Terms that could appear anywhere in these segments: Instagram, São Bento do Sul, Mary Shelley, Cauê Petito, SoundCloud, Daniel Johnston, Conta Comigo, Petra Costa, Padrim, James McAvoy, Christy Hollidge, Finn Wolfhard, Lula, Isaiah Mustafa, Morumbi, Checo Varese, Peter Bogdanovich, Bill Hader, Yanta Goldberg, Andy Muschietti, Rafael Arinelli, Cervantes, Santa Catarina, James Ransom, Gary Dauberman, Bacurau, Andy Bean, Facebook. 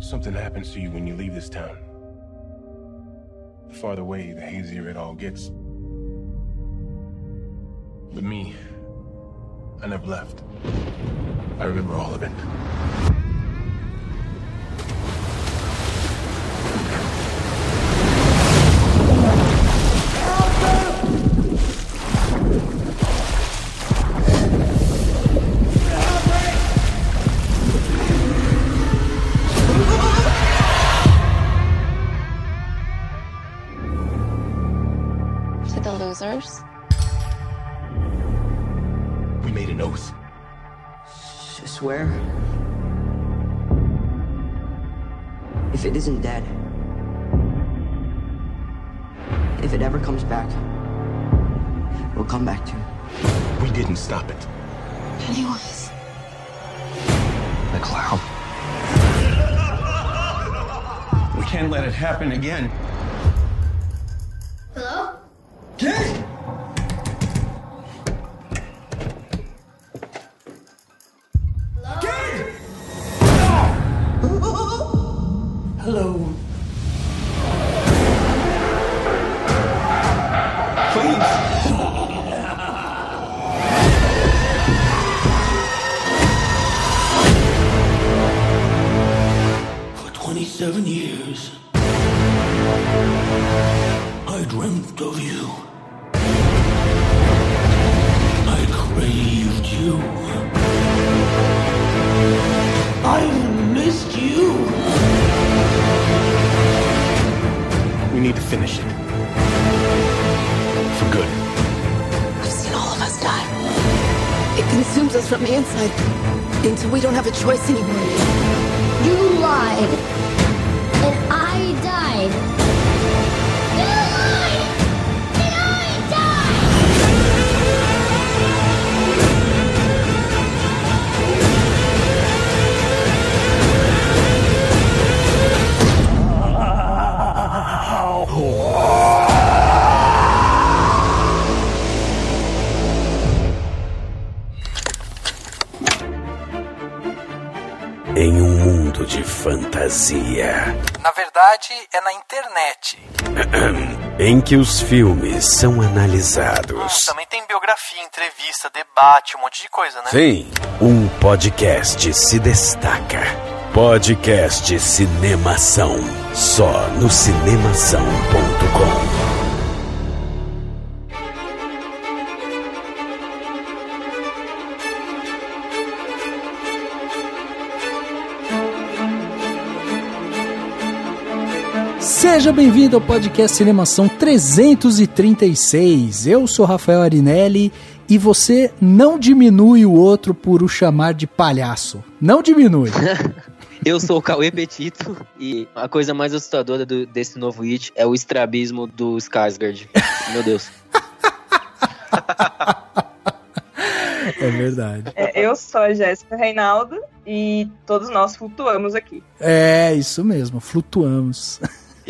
Something happens to you when you leave this town. The farther away, the hazier it all gets. But me, I never left. I remember all of it. We made an oath. Swear? If it isn't dead, if it ever comes back, we'll come back to you. We didn't stop it. Pennywise. The clown. We can't let it happen again. Until we don't have a choice anymore. You lied. And I died. You lied! And I died. Em um mundo de fantasia. Na verdade, é na internet. Em que os filmes são analisados. Também tem biografia, entrevista, debate, um monte de coisa, né? Sim. Um podcast se destaca. Podcast Cinemação. Só no cinemação.com. Seja bem-vindo ao podcast Cinemação 336. Eu sou Rafael Arinelli e você não diminui o outro por o chamar de palhaço. Não diminui. Eu sou o Cauê Petito e a coisa mais assustadora desse novo It é o estrabismo do Skarsgård. Meu Deus. É verdade. Eu sou a Jéssica Reinaldo e todos nós flutuamos aqui. É, isso mesmo, flutuamos.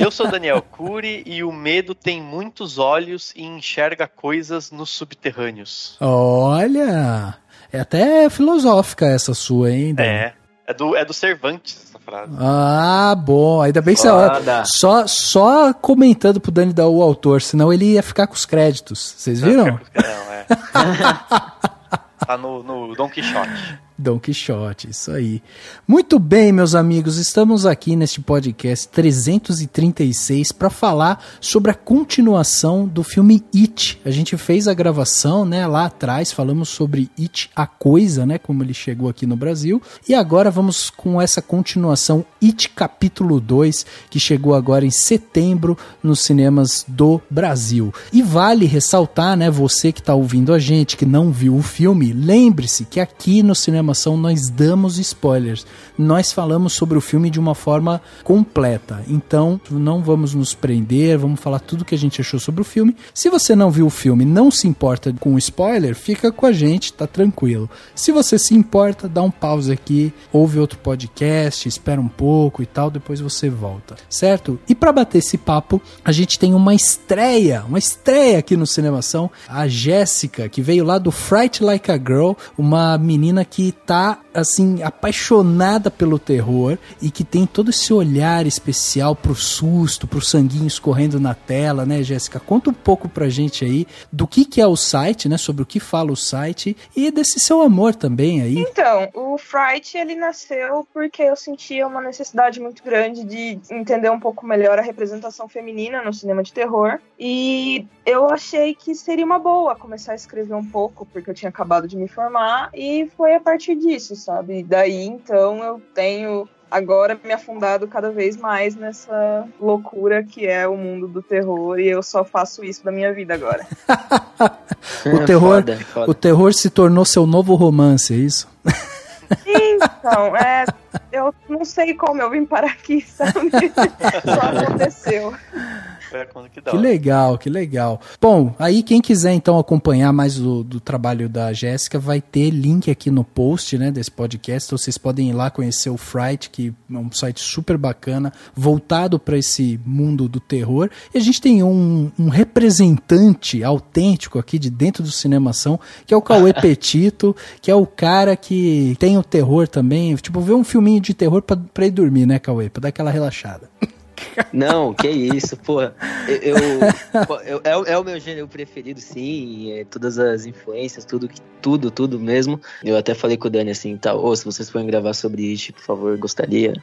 Eu sou Daniel Cury e o medo tem muitos olhos e enxerga coisas nos subterrâneos. Olha! É até filosófica essa sua, hein, Dan? É do Cervantes essa frase. Ah, bom. Ainda bem que você... Só comentando pro Dani dar o autor, senão ele ia ficar com os créditos. Vocês viram? Tá no Don Quixote. Don Quixote, isso aí. Muito bem, meus amigos, estamos aqui neste podcast 336 para falar sobre a continuação do filme It. A gente fez a gravação, né, lá atrás, falamos sobre It, a coisa, né, como ele chegou aqui no Brasil. E agora vamos com essa continuação It capítulo 2, que chegou agora em setembro nos cinemas do Brasil. E vale ressaltar, né, você que está ouvindo a gente, que não viu o filme, lembre-se que aqui no cinema nós damos spoilers, nós falamos sobre o filme de uma forma completa, então não vamos nos prender, vamos falar tudo que a gente achou sobre o filme. Se você não viu o filme, não se importa com spoiler, fica com a gente, tá tranquilo. Se você se importa, dá um pause aqui, ouve outro podcast, espera um pouco e tal, depois você volta, certo? E pra bater esse papo, a gente tem uma estreia aqui no Cinemação, a Jéssica, que veio lá do Fright Like a Girl, uma menina que tá, assim, apaixonada pelo terror e que tem todo esse olhar especial pro susto, pro sanguinho escorrendo na tela, né, Jéssica? Conta um pouco pra gente aí do que é o site, né, sobre o que fala o site e desse seu amor também aí. Então, o Fright, ele nasceu porque eu sentia uma necessidade muito grande de entender um pouco melhor a representação feminina no cinema de terror e eu achei que seria uma boa começar a escrever um pouco, porque eu tinha acabado de me formar e foi a partir disso, sabe? Daí, então, eu tenho agora me afundado cada vez mais nessa loucura que é o mundo do terror e eu só faço isso da minha vida agora. O terror se tornou seu novo romance, é isso? Então, eu não sei como eu vim parar aqui, sabe? Só aconteceu. Que legal, que legal. Bom, aí quem quiser então acompanhar mais do trabalho da Jéssica, vai ter link aqui no post, né, desse podcast, então vocês podem ir lá conhecer o Fright, que é um site super bacana, voltado para esse mundo do terror. E a gente tem um representante autêntico aqui de dentro do Cinemação, que é o Cauê Petito, que é o cara que tem o terror também, tipo, ver um filminho de terror pra ir dormir, né, Cauê? Pra dar aquela relaxada. Não, que isso, porra. É o meu gênero preferido, sim. Todas as influências, tudo mesmo. Eu até falei com o Dani assim, tal, se vocês forem gravar sobre It, por favor, gostaria.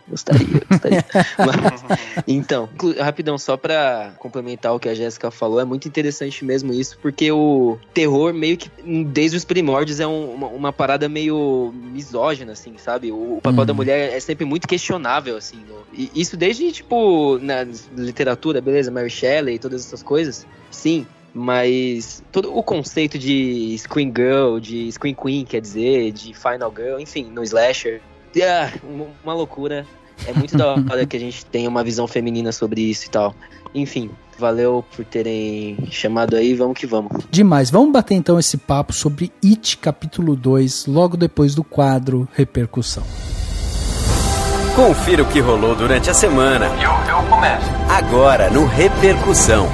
Mas, então, rapidão, só pra complementar o que a Jéssica falou, é muito interessante mesmo isso, porque o terror meio que, desde os primórdios, é uma parada meio misógina, assim, sabe? O papel da mulher é sempre muito questionável, assim. E isso desde, tipo, na literatura, beleza, Mary Shelley e todas essas coisas, sim, mas todo o conceito de Scream Girl, de Scream Queen, quer dizer, de Final Girl, enfim, no slasher, uma loucura, é muito da hora que a gente tenha uma visão feminina sobre isso e tal, enfim. Valeu por terem chamado aí, vamos que vamos. Demais, vamos bater então esse papo sobre It capítulo 2, logo depois do quadro Repercussão. Confira o que rolou durante a semana. Eu começo. Agora no Repercussão.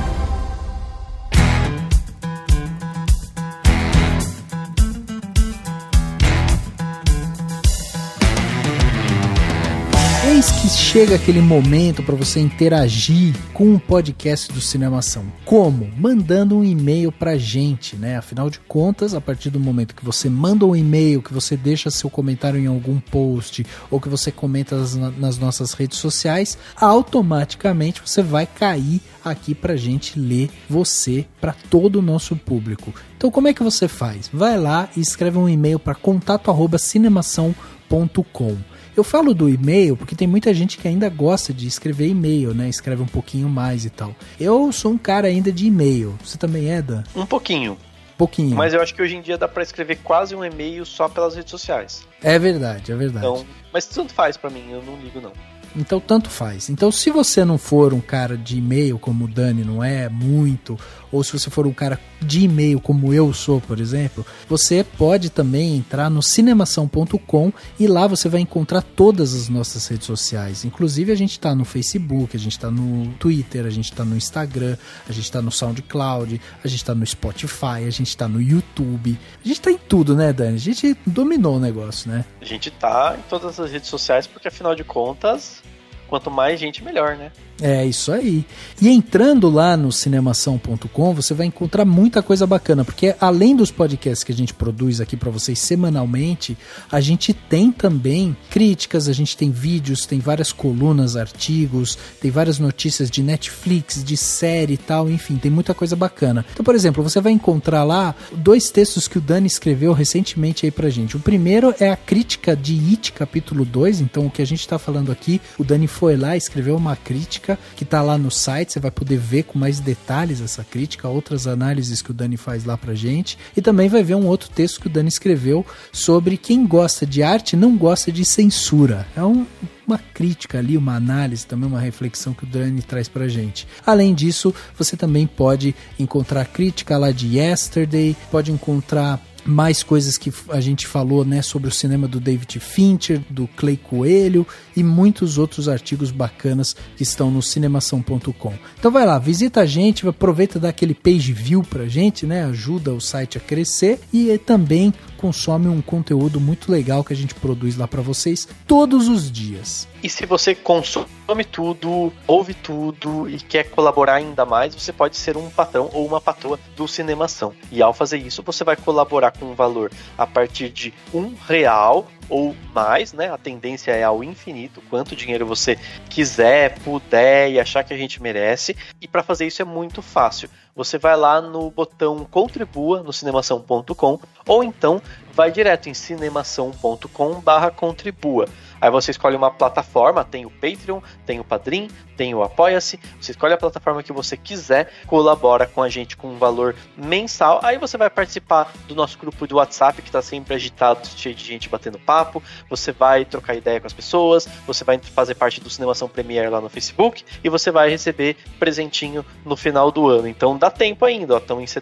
Eis que chega aquele momento para você interagir com o podcast do Cinemação. Como? Mandando um e-mail pra gente, né? Afinal de contas, a partir do momento que você manda um e-mail, que você deixa seu comentário em algum post ou que você comenta nas nossas redes sociais, automaticamente você vai cair aqui pra gente ler você para todo o nosso público. Então como é que você faz? Vai lá e escreve um e-mail para contato@cinemação.com. Eu falo do e-mail porque tem muita gente que ainda gosta de escrever e-mail, né? Escreve um pouquinho mais e tal. Eu sou um cara ainda de e-mail. Você também é, Dan? Um pouquinho. Pouquinho. Mas eu acho que hoje em dia dá pra escrever quase um e-mail só pelas redes sociais. É verdade, é verdade. Então, mas tanto faz pra mim, eu não ligo não. Então, tanto faz. Então, se você não for um cara de e-mail, como o Dani não é muito, ou se você for um cara de e-mail, como eu sou, por exemplo, você pode também entrar no cinemação.com e lá você vai encontrar todas as nossas redes sociais. Inclusive, a gente tá no Facebook, a gente tá no Twitter, a gente tá no Instagram, a gente tá no SoundCloud, a gente tá no Spotify, a gente tá no YouTube. A gente tá em tudo, né, Dani? A gente dominou o negócio, né? A gente tá em todas as redes sociais porque, afinal de contas, quanto mais gente, melhor, né? É, isso aí. E entrando lá no cinemação.com, você vai encontrar muita coisa bacana, porque além dos podcasts que a gente produz aqui para vocês semanalmente, a gente tem também críticas, a gente tem vídeos, tem várias colunas, artigos, tem várias notícias de Netflix, de série e tal, enfim, tem muita coisa bacana. Então, por exemplo, você vai encontrar lá dois textos que o Dani escreveu recentemente aí pra gente. O primeiro é a crítica de It, capítulo 2, então o que a gente tá falando aqui, o Dani foi lá, escreveu uma crítica que tá lá no site, você vai poder ver com mais detalhes essa crítica, outras análises que o Dani faz lá pra gente, e também vai ver um outro texto que o Dani escreveu sobre quem gosta de arte não gosta de censura. É uma crítica ali, uma análise, também uma reflexão que o Dani traz pra gente. Além disso, você também pode encontrar crítica lá de Yesterday, pode encontrar mais coisas que a gente falou, né, sobre o cinema do David Fincher, do Clay Coelho e muitos outros artigos bacanas que estão no cinemação.com. Então vai lá, visita a gente, aproveita e dá aquele page view pra gente, né, ajuda o site a crescer e também consome um conteúdo muito legal que a gente produz lá pra vocês todos os dias. E se você consome tudo, ouve tudo e quer colaborar ainda mais, você pode ser um patrão ou uma patroa do Cinemação. E ao fazer isso, você vai colaborar com um valor a partir de R$1 ou mais, né? A tendência é ao infinito, quanto dinheiro você quiser, puder e achar que a gente merece. E para fazer isso é muito fácil. Você vai lá no botão Contribua no cinemação.com ou então vai direto em cinemação.com/contribua. Aí você escolhe uma plataforma, tem o Patreon, tem o Padrim, tem o Apoia-se, você escolhe a plataforma que você quiser, colabora com a gente com um valor mensal, aí você vai participar do nosso grupo do WhatsApp, que está sempre agitado, cheio de gente batendo papo, você vai trocar ideia com as pessoas, você vai fazer parte do Cinemação Premiere lá no Facebook, e você vai receber presentinho no final do ano, então dá tempo ainda, ó. Então entre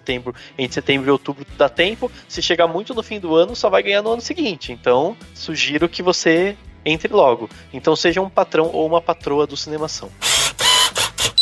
setembro e outubro dá tempo, se chegar muito no fim do ano, só vai ganhar no ano seguinte, então sugiro que você... entre logo. Então seja um patrão ou uma patroa do Cinemação.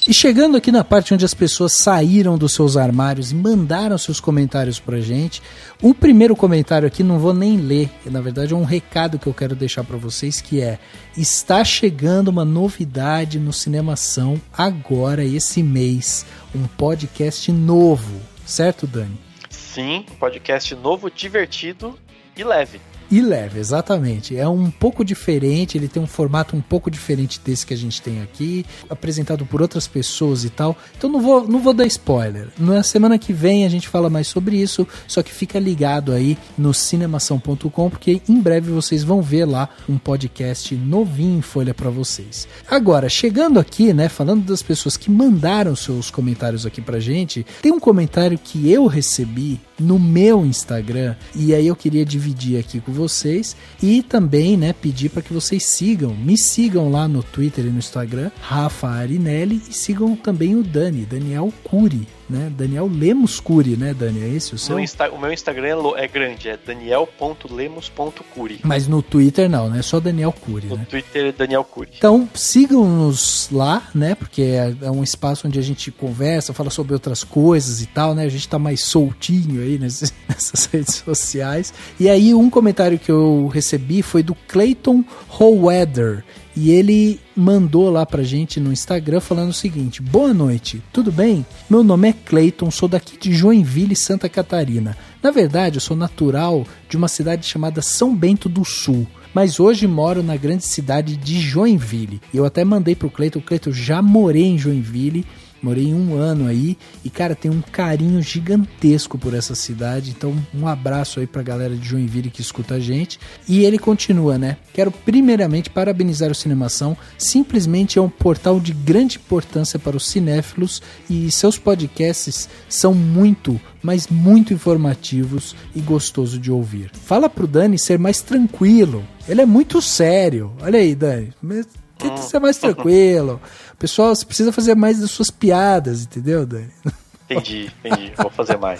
E chegando aqui na parte onde as pessoas saíram dos seus armários e mandaram seus comentários pra gente, o primeiro comentário aqui não vou nem ler, na verdade é um recado que eu quero deixar pra vocês, que é: está chegando uma novidade no Cinemação agora esse mês, um podcast novo, certo, Dani? Sim, um podcast novo, divertido e leve. E leve, exatamente. É um pouco diferente, ele tem um formato um pouco diferente desse que a gente tem aqui, apresentado por outras pessoas e tal. Então não vou dar spoiler. Na semana que vem a gente fala mais sobre isso, só que fica ligado aí no cinemação.com, porque em breve vocês vão ver lá um podcast novinho em folha pra vocês. Agora, chegando aqui, né, falando das pessoas que mandaram seus comentários aqui pra gente, tem um comentário que eu recebi no meu Instagram, e aí eu queria dividir aqui com vocês e também, né, pedir para que vocês sigam, me sigam lá no Twitter e no Instagram, Rafa Arinelli, e sigam também o Dani, Daniel Cury, né, Daniel Lemos Cury, né, Dani, é esse o seu? O meu Instagram é grande, é daniel.lemos.cury. Mas no Twitter não, né, só Daniel Cury. No Twitter é Daniel Cury. Então sigam-nos lá, né, porque é um espaço onde a gente conversa, fala sobre outras coisas e tal, né, a gente tá mais soltinho aí nessas redes sociais. E aí um comentário que eu recebi foi do Clayton Howeather, e ele mandou lá pra gente no Instagram falando o seguinte: boa noite, tudo bem? Meu nome é Clayton, sou daqui de Joinville, Santa Catarina. Na verdade, eu sou natural de uma cidade chamada São Bento do Sul, mas hoje moro na grande cidade de Joinville. Eu até mandei pro Clayton, Clayton, já morei em Joinville, morei um ano aí, e cara, tem um carinho gigantesco por essa cidade, então um abraço aí pra galera de Joinville que escuta a gente. E ele continua, né? Quero primeiramente parabenizar o Cinemação, simplesmente é um portal de grande importância para os cinéfilos e seus podcasts são muito, mas muito informativos e gostoso de ouvir. Fala pro Dani ser mais tranquilo, ele é muito sério, olha aí, Dani, tenta ser mais tranquilo. Pessoal, você precisa fazer mais das suas piadas, entendeu, Dani? Entendi. Vou fazer mais.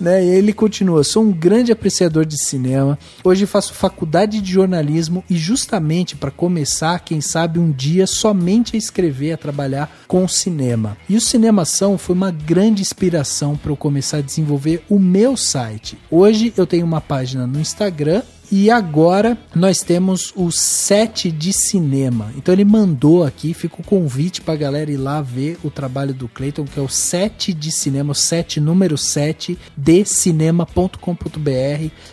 Né? E ele continua: sou um grande apreciador de cinema, hoje faço faculdade de jornalismo e justamente para começar, quem sabe um dia, somente a escrever, a trabalhar com cinema. E o Cinemação foi uma grande inspiração para eu começar a desenvolver o meu site. Hoje eu tenho uma página no Instagram, e agora nós temos o set de cinema. Então ele mandou aqui, fica o convite pra galera ir lá ver o trabalho do Clayton, que é o set de cinema, o set número 7 de cinema.com.br.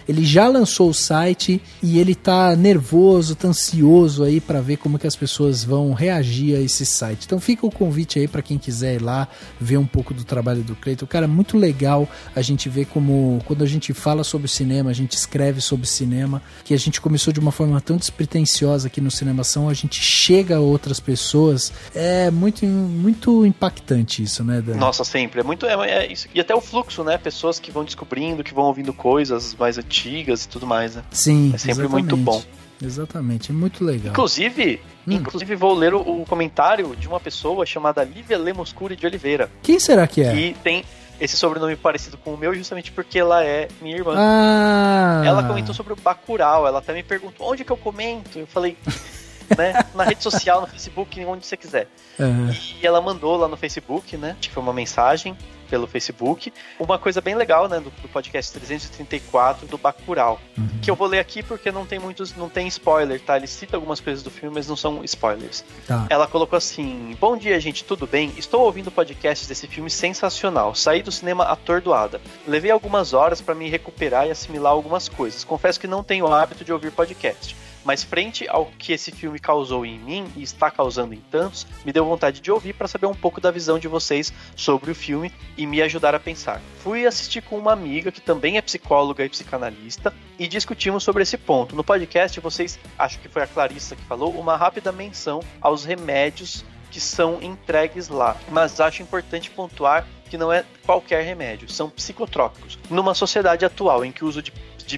Ele já lançou o site e ele tá nervoso, tá ansioso aí pra ver como que as pessoas vão reagir a esse site. Então fica o convite aí pra quem quiser ir lá ver um pouco do trabalho do Clayton. Cara, é muito legal a gente ver como quando a gente fala sobre cinema, a gente escreve sobre cinema, que a gente começou de uma forma tão despretensiosa aqui no Cinemação, a gente chega a outras pessoas, é muito, muito impactante isso, né, Dani? Nossa, sempre, é muito, é isso. E até o fluxo, né, pessoas que vão descobrindo, que vão ouvindo coisas mais antigas e tudo mais, né? Sim, é sempre muito bom. Exatamente, é muito legal. Inclusive vou ler o comentário de uma pessoa chamada Lívia Lemos Cury de Oliveira. Quem será que é? E tem esse sobrenome parecido com o meu, justamente porque ela é minha irmã. Ah. Ela comentou sobre o Bacurau, ela até me perguntou onde que eu comento. Eu falei, né, na rede social, no Facebook, onde você quiser. E ela mandou lá no Facebook, né, que foi uma mensagem, pelo Facebook, uma coisa bem legal, né, do podcast 334 do Bacurau, que eu vou ler aqui porque não tem muitos, não tem spoiler, tá? Ele cita algumas coisas do filme, mas não são spoilers. Tá. Ela colocou assim: bom dia, gente, tudo bem? Estou ouvindo podcasts desse filme sensacional. Saí do cinema atordoada. Levei algumas horas para me recuperar e assimilar algumas coisas. Confesso que não tenho o hábito de ouvir podcast, mas frente ao que esse filme causou em mim e está causando em tantos, me deu vontade de ouvir para saber um pouco da visão de vocês sobre o filme e me ajudar a pensar. Fui assistir com uma amiga que também é psicóloga e psicanalista e discutimos sobre esse ponto. No podcast vocês, acho que foi a Clarissa que falou, uma rápida menção aos remédios que são entregues lá, mas acho importante pontuar que não é qualquer remédio, são psicotrópicos. Numa sociedade atual em que o uso de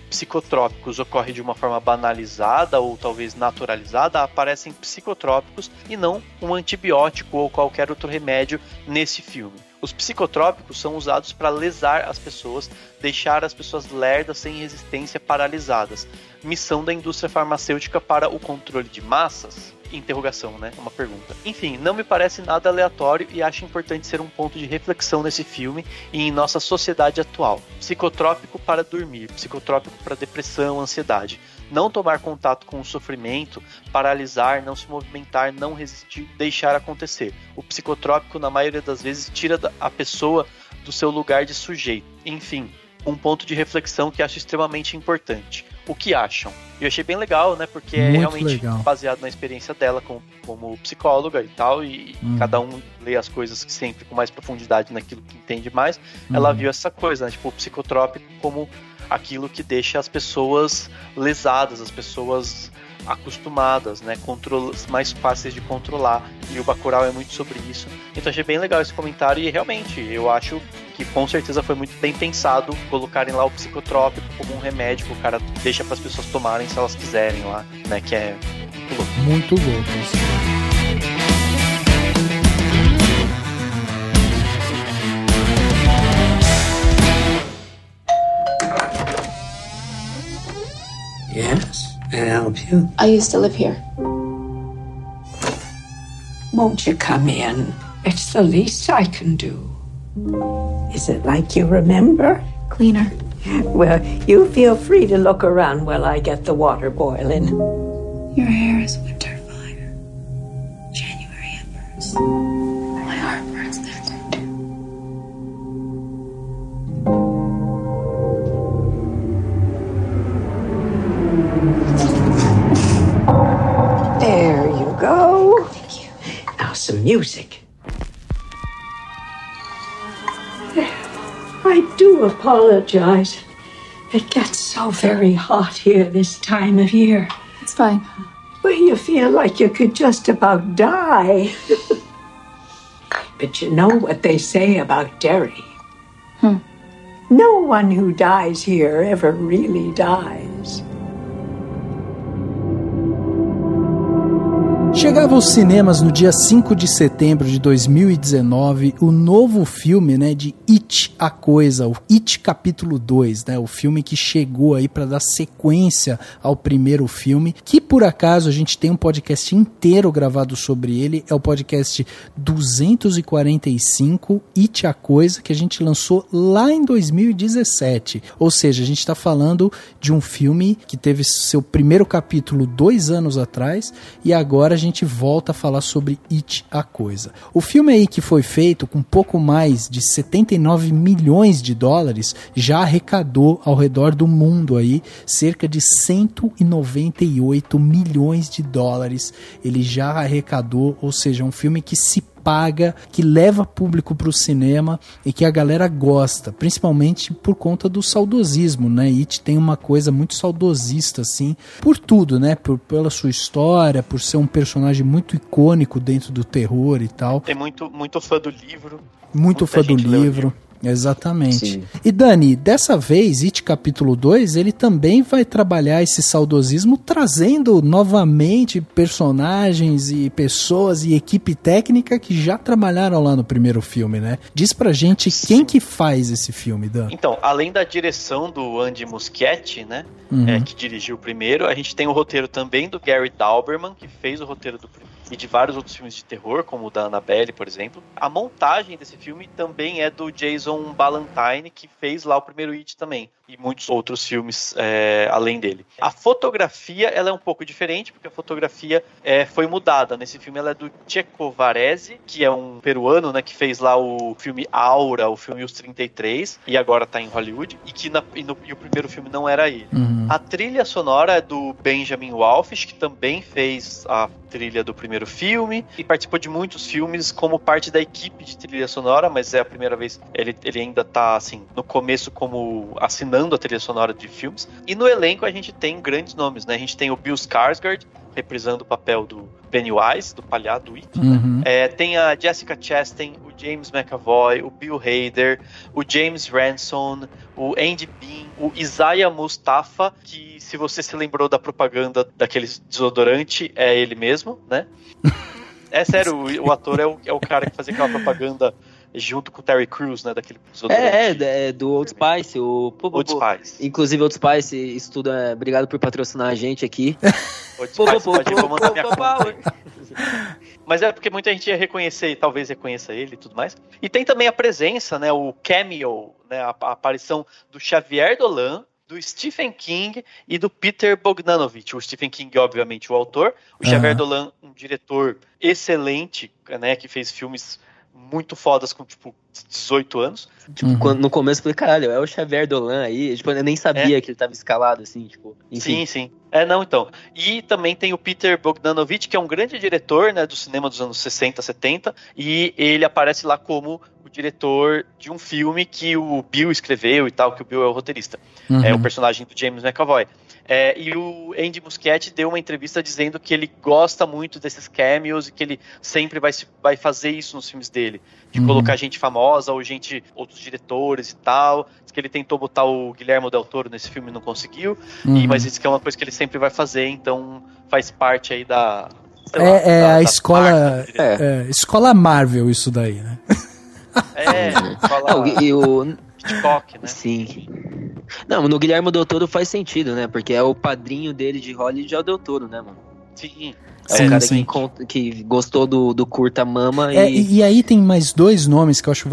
psicotrópicos ocorre de uma forma banalizada ou talvez naturalizada, aparecem psicotrópicos e não um antibiótico ou qualquer outro remédio nesse filme. Os psicotrópicos são usados para lesar as pessoas, deixar as pessoas lerdas, sem resistência, paralisadas. Missão da indústria farmacêutica para o controle de massas? Interrogação, né? Uma pergunta. Enfim, não me parece nada aleatório e acho importante ser um ponto de reflexão nesse filme e em nossa sociedade atual. Psicotrópico para dormir, psicotrópico para depressão, ansiedade. Não tomar contato com o sofrimento, paralisar, não se movimentar, não resistir, deixar acontecer. O psicotrópico, na maioria das vezes, tira a pessoa do seu lugar de sujeito. Enfim, um ponto de reflexão que acho extremamente importante. O que acham? Eu achei bem legal, né? Porque é realmente legal, baseado na experiência dela como psicóloga e tal, e cada um lê as coisas sempre com mais profundidade naquilo que entende mais. Ela viu essa coisa, né? Tipo, o psicotrópico como aquilo que deixa as pessoas lesadas, as pessoas acostumadas, né? Mais fáceis de controlar. E o Bacurau é muito sobre isso. Então achei bem legal esse comentário e realmente eu acho que com certeza foi muito bem pensado colocarem lá o psicotrópico como um remédio que o cara deixa para as pessoas tomarem se elas quiserem lá, né? Que é muito louco. Muito louco isso. Yes, can I help you? I used to live here. Won't you come in? It's the least I can do. Is it like you remember? Cleaner. Well, you feel free to look around while I get the water boiling. Your hair is winter fire. January embers. My heart burns that day too. There you go. Thank you. Now some music. I do apologize. It gets so very hot here this time of year. It's fine. Well, you feel like you could just about die. But you know what they say about Derry? No one who dies here ever really dies. Chegava aos cinemas no dia 5 de setembro de 2019 o novo filme, né, de It, a Coisa, o It capítulo 2, né, o filme que chegou aí para dar sequência ao primeiro filme, que por acaso a gente tem um podcast inteiro gravado sobre ele, é o podcast 245, It, a Coisa, que a gente lançou lá em 2017, ou seja, a gente está falando de um filme que teve seu primeiro capítulo 2 anos atrás e agora a gente volta a falar sobre It, a Coisa. O filme aí que foi feito com pouco mais de 79 milhões de dólares já arrecadou ao redor do mundo aí cerca de 198 milhões de dólares. Ele já arrecadou, ou seja, um filme que se paga, que leva público para o cinema e que a galera gosta, principalmente por conta do saudosismo, né? It tem uma coisa muito saudosista, assim, por tudo, né? Pela sua história, por ser um personagem muito icônico dentro do terror e tal. Tem muito fã do livro. Muita fã do livro. Exatamente. Sim. E Dani, dessa vez, It capítulo 2, ele também vai trabalhar esse saudosismo, trazendo novamente personagens e pessoas e equipe técnica que já trabalharam lá no primeiro filme, né? Diz pra gente quem que faz esse filme, Dani. Então, além da direção do Andy Muschietti, né? Uhum. Que dirigiu o primeiro, a gente tem o roteiro também do Gary Dauberman, que fez o roteiro do primeiro, e de vários outros filmes de terror, como o da Annabelle, por exemplo. A montagem desse filme também é do Jason Ballantyne, que fez lá o primeiro It também, e muitos outros filmes além dele. A fotografia, ela é um pouco diferente, porque a fotografia foi mudada. Nesse filme ela é do Checo Varese, que é um peruano, né, que fez lá o filme Aura, o filme Os 33, e agora tá em Hollywood, e o primeiro filme não era ele. Uhum. A trilha sonora é do Benjamin Wallfisch, que também fez a trilha do primeiro filme, e participou de muitos filmes como parte da equipe de trilha sonora, mas é a primeira vez, ele ainda tá assim, no começo como assinando a trilha sonora de filmes. E no elenco a gente tem grandes nomes, né? A gente tem o Bill Skarsgård, reprisando o papel do Pennywise, do palhaço do It. Uhum. Tem a Jessica Chastain, o James McAvoy, o Bill Hader, o James Ransom, o Andy Bean, o Isaiah Mustafa, que se você se lembrou da propaganda daquele desodorante, é ele mesmo, né? É sério, o ator é o cara que fazia aquela propaganda junto com o Terry Crews, né, daquele desodorante. Do Old Spice. Old Spice. Inclusive, Old Spice, isso tudo é... Obrigado por patrocinar a gente aqui. Old Spice, pode comandar minha conta. Mas é porque muita gente ia reconhecer, e talvez reconheça ele e tudo mais. E tem também a presença, né, o cameo, né, a aparição do Xavier Dolan, do Stephen King e do Peter Bogdanovich. O Stephen King, obviamente, o autor. O Xavier Dolan, um diretor excelente, né, que fez filmes muito fodas com, tipo, 18 anos. Tipo, quando, no começo eu falei, caralho, é o Xavier Dolan aí. Tipo, eu nem sabia que ele tava escalado, assim, tipo... Enfim. Sim. Então. E também tem o Peter Bogdanovich, que é um grande diretor, né, do cinema dos anos 60, 70. E ele aparece lá como o diretor de um filme que o Bill escreveu e tal, que o Bill é o roteirista. Uhum. É o personagem do James McAvoy. E o Andy Muschietti deu uma entrevista dizendo que ele gosta muito desses cameos e que ele sempre vai fazer isso nos filmes dele, de colocar gente famosa ou outros diretores e tal. Diz que ele tentou botar o Guilhermo Del Toro nesse filme e não conseguiu, mas isso que é uma coisa que ele sempre vai fazer, então faz parte aí da... escola Marvel isso daí, né? Hitchcock, né? Sim. Não, no Guilhermo Del Toro faz sentido, né? Porque é o padrinho dele de Hollywood, é o Del Toro, né, mano? Sim. É o cara que gostou do curta Mama. E aí tem mais dois nomes que eu acho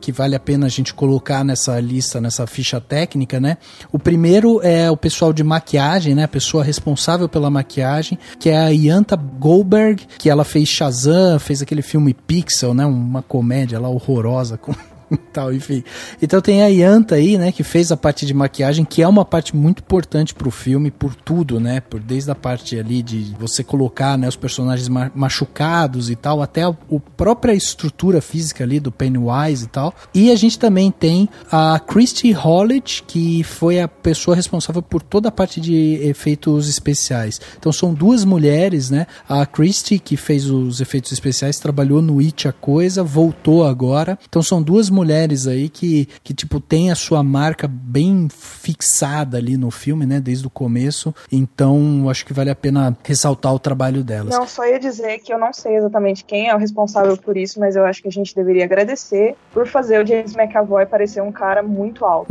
que vale a pena a gente colocar nessa lista, nessa ficha técnica, né? O primeiro é o pessoal de maquiagem, né? A pessoa responsável pela maquiagem, que é a Yanta Goldberg, que ela fez Shazam, fez aquele filme Pixel, né? Uma comédia lá horrorosa com... Tal, enfim. Então tem a Yanta aí, né, que fez a parte de maquiagem, que é uma parte muito importante pro filme, por tudo, né, desde a parte ali de você colocar, né, os personagens machucados e tal, até a própria estrutura física ali do Pennywise e tal. E a gente também tem a Christy Hollidge, que foi a pessoa responsável por toda a parte de efeitos especiais. Então são duas mulheres, né, a Christy, que fez os efeitos especiais, trabalhou no It a Coisa, voltou agora. Então são duas mulheres aí que tipo, tem a sua marca bem fixada ali no filme, né, desde o começo. Então, acho que vale a pena ressaltar o trabalho delas. Não, só ia dizer que eu não sei exatamente quem é o responsável por isso, mas eu acho que a gente deveria agradecer por fazer o James McAvoy parecer um cara muito alto.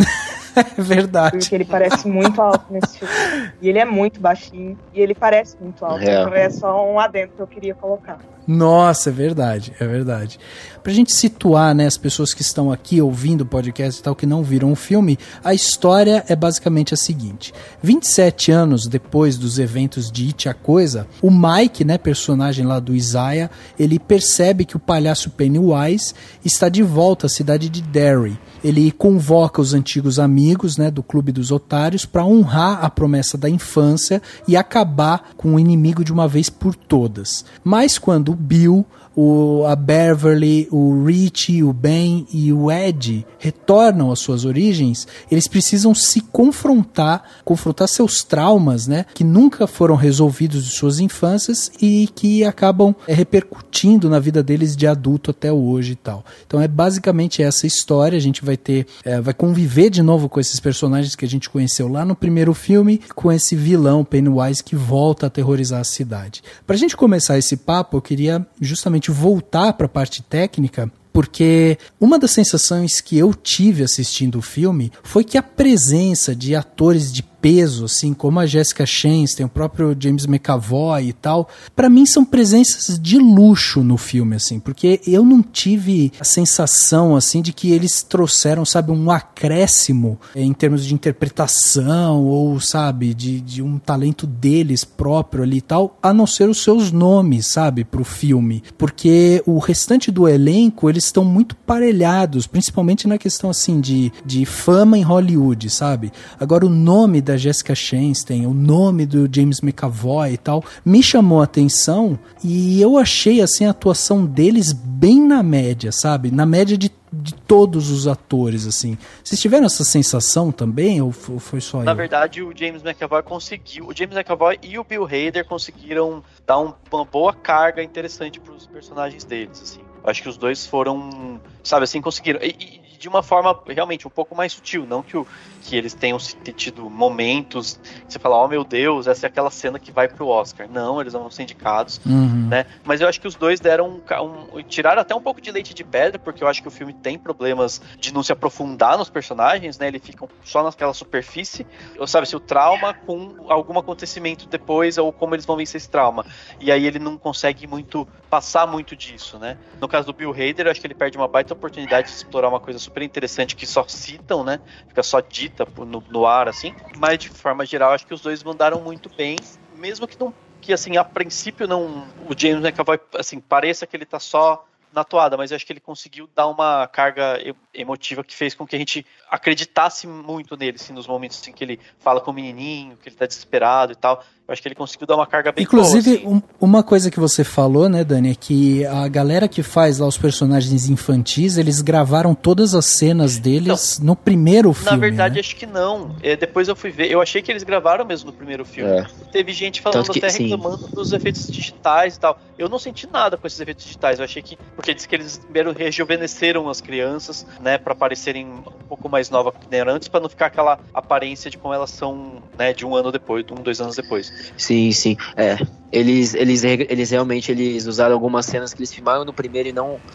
É verdade. Porque ele parece muito alto nesse filme. E ele é muito baixinho. E ele parece muito alto. É. Então é só um adendo que eu queria colocar. Nossa, é verdade, é verdade. Pra gente situar, né, as pessoas que estão aqui ouvindo o podcast e tal, que não viram o filme, a história é basicamente a seguinte. 27 anos depois dos eventos de It a Coisa, o Mike, né, personagem lá do Isaiah, ele percebe que o palhaço Pennywise está de volta à cidade de Derry. Ele convoca os antigos amigos, né, do Clube dos Otários para honrar a promessa da infância e acabar com o inimigo de uma vez por todas. Mas quando do Bill, a Beverly, o Richie, o Ben e o Ed retornam às suas origens, eles precisam se confrontar seus traumas, né, que nunca foram resolvidos de suas infâncias e que acabam repercutindo na vida deles de adulto até hoje e tal. Então é basicamente essa história, a gente vai ter, vai conviver de novo com esses personagens que a gente conheceu lá no primeiro filme, com esse vilão Pennywise que volta a aterrorizar a cidade. Pra gente começar esse papo, eu queria justamente voltar para a parte técnica, porque uma das sensações que eu tive assistindo o filme foi que a presença de atores de peso, assim, como a Jessica Chastain, o próprio James McAvoy e tal, pra mim são presenças de luxo no filme, assim, porque eu não tive a sensação, assim, de que eles trouxeram, sabe, um acréscimo em termos de interpretação ou, sabe, de um talento deles próprio ali e tal, a não ser os seus nomes, sabe, pro filme, porque o restante do elenco, eles estão muito parelhados, principalmente na questão, assim, de fama em Hollywood, sabe? Agora, o nome da Jessica Chastain, o nome do James McAvoy e tal, me chamou a atenção e eu achei assim a atuação deles bem na média, sabe? Na média de todos os atores, assim. Vocês tiveram essa sensação também, ou foi só eu? Na verdade, o James McAvoy conseguiu. O James McAvoy e o Bill Hader conseguiram dar uma boa carga interessante para os personagens deles, assim. Acho que os dois foram, sabe, assim, conseguiram. E de uma forma, realmente, um pouco mais sutil. Não que eles tenham tido momentos que você fala, oh meu Deus, essa é aquela cena que vai pro Oscar. Não, eles vão ser indicados, né? Mas eu acho que os dois deram tiraram até um pouco de leite de pedra, porque eu acho que o filme tem problemas de não se aprofundar nos personagens, né? Eles ficam só naquela superfície. Ou sabe, se o trauma com algum acontecimento depois, ou como eles vão vencer esse trauma. E aí ele não consegue muito passar muito disso, né? No caso do Bill Hader, eu acho que ele perde uma baita oportunidade de explorar uma coisa super interessante que só citam, né? Fica só dita no ar, assim. Mas, de forma geral, acho que os dois mandaram muito bem, mesmo que, assim, a princípio, não, o James McAvoy, assim, pareça que ele tá só na toada, mas eu acho que ele conseguiu dar uma carga emotiva que fez com que a gente acreditasse muito nele, assim, nos momentos assim, que ele fala com o menininho, que ele tá desesperado e tal. Eu acho que ele conseguiu dar uma carga bem inclusive, boa, assim. Uma coisa que você falou, né, Dani, é que a galera que faz lá os personagens infantis, eles gravaram todas as cenas deles então, no primeiro filme, na verdade, né? Acho que não. Depois eu fui ver, eu achei que eles gravaram mesmo no primeiro filme. Teve gente falando que, até reclamando dos efeitos digitais e tal. Eu não senti nada com esses efeitos digitais. Eu achei que, porque diz que eles primeiro rejuvenesceram as crianças, né, pra parecerem um pouco mais novas que eram antes, pra não ficar aquela aparência de como elas são, né, de um ano depois, de 1, 2 anos depois. Sim, sim, é. Eles realmente usaram algumas cenas que eles filmaram no primeiro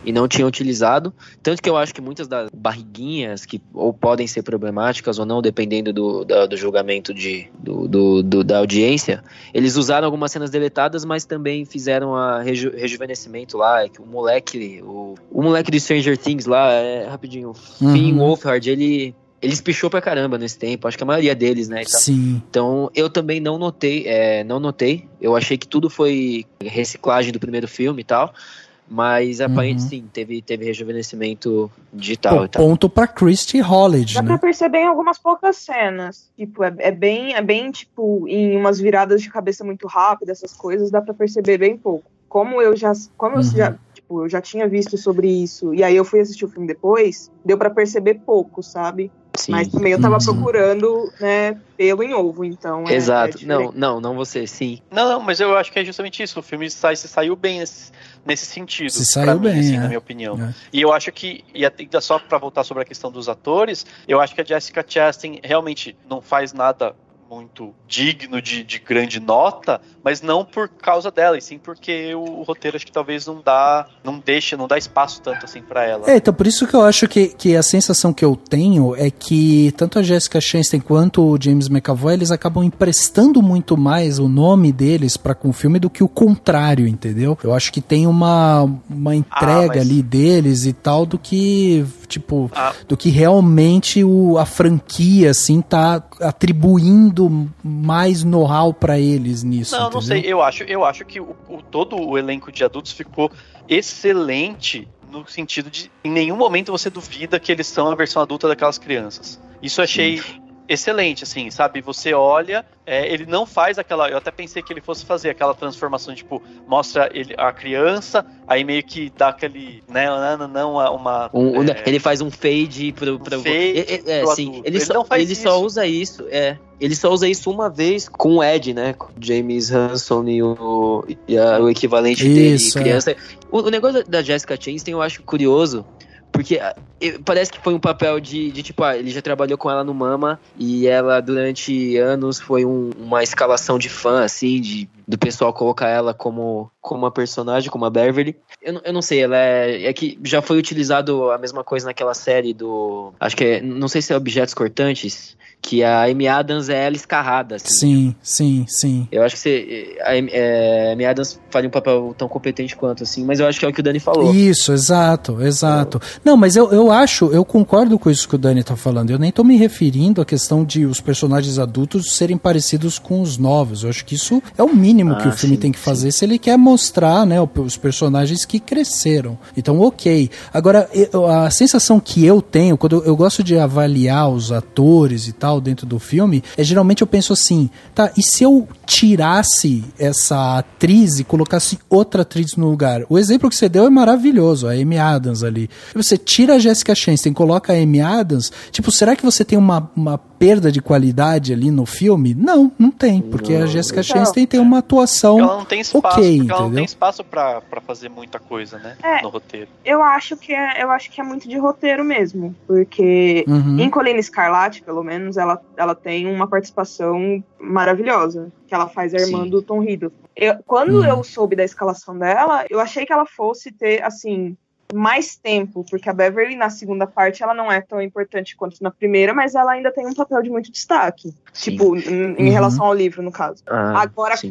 e não tinham utilizado. Tanto que eu acho que muitas das barriguinhas que ou podem ser problemáticas ou não, dependendo do julgamento da audiência, eles usaram algumas cenas deletadas, mas também fizeram a rejuvenescimento lá. Que o moleque, o moleque do Stranger Things lá, rapidinho, Finn Wolfhard, ele espichou pra caramba nesse tempo, acho que a maioria deles, né? Sim. Então, eu também não notei. Eu achei que tudo foi reciclagem do primeiro filme e tal. Mas, aparentemente, sim, teve rejuvenescimento digital. E tal. Ponto pra Christy Hollidge, né? Dá pra perceber em algumas poucas cenas. Tipo, é bem, tipo, em umas viradas de cabeça muito rápida, essas coisas, dá pra perceber bem pouco. Como eu já tinha visto sobre isso, e aí eu fui assistir o filme depois, deu pra perceber pouco, sabe? Sim. Mas também eu tava procurando, né, pelo em ovo, então... Exato. Não você, sim. Não, mas eu acho que é justamente isso. O filme se saiu bem nesse sentido. Se saiu bem, assim, na minha opinião. É. E eu acho que, e ainda só pra voltar sobre a questão dos atores, eu acho que a Jessica Chastain realmente não faz nada muito digno de grande nota, mas não por causa dela, e sim porque o roteiro acho que talvez não dá espaço tanto assim pra ela. Então por isso que eu acho que a sensação que eu tenho é que tanto a Jessica Chastain quanto o James McAvoy, eles acabam emprestando muito mais o nome deles pra com o filme do que o contrário, entendeu? Eu acho que tem uma entrega ali deles e tal do que, tipo, do que realmente a franquia, assim, tá atribuindo mais know-how pra eles nisso. Não, entendeu? Não sei, eu acho que todo o elenco de adultos ficou excelente no sentido de, em nenhum momento você duvida que eles são a versão adulta daquelas crianças. Isso eu achei excelente, assim, sabe? Você olha, ele não faz aquela... Eu até pensei que ele fosse fazer aquela transformação, tipo, mostra ele, a criança, aí meio que dá aquele... Né, ele faz um fade pro fade pro sim. Ele só usa isso, Ele só usa isso uma vez com o Ed, né? Com o James Hanson e o equivalente dele, criança. O negócio da Jessica Chastain eu acho curioso, porque parece que foi um papel de tipo, ele já trabalhou com ela no Mama, e ela durante anos foi uma escalação de fã, assim, do pessoal colocar ela como uma personagem, como a Beverly. Eu não sei, ela é que já foi utilizado a mesma coisa naquela série do... Acho que não sei se é Objetos Cortantes, que a Amy Adams é ela escarrada. Assim. Sim. Eu acho que a Amy Adams faria um papel tão competente quanto, assim, mas eu acho que é o que o Dani falou. Isso, exato. Não, mas eu concordo com isso que o Dani tá falando. Eu nem tô me referindo à questão de os personagens adultos serem parecidos com os novos. Eu acho que isso é o mínimo que o filme tem que fazer se ele quer mostrar, né, os personagens que cresceram. Então, ok. Agora, a sensação que eu tenho, quando eu gosto de avaliar os atores e tal dentro do filme, geralmente eu penso assim, tá, e se eu tirasse essa atriz e colocasse outra atriz no lugar? O exemplo que você deu é maravilhoso, a Amy Adams ali. Você tira a Jessica Chastain, coloca a Amy Adams, tipo, será que você tem uma perda de qualidade ali no filme? Não tem, porque a Jessica Chastain tem uma atuação, ela não tem espaço, porque ela não tem espaço pra fazer muita coisa, né, no roteiro. Eu acho que é muito de roteiro mesmo, porque em Colina Escarlate, pelo menos, ela tem uma participação maravilhosa, que ela faz a irmã do Tom Hiddleston. Quando eu soube da escalação dela, eu achei que ela fosse ter, assim, mais tempo, porque a Beverly na segunda parte ela não é tão importante quanto na primeira, mas ela ainda tem um papel de muito destaque, tipo, em relação ao livro, no caso.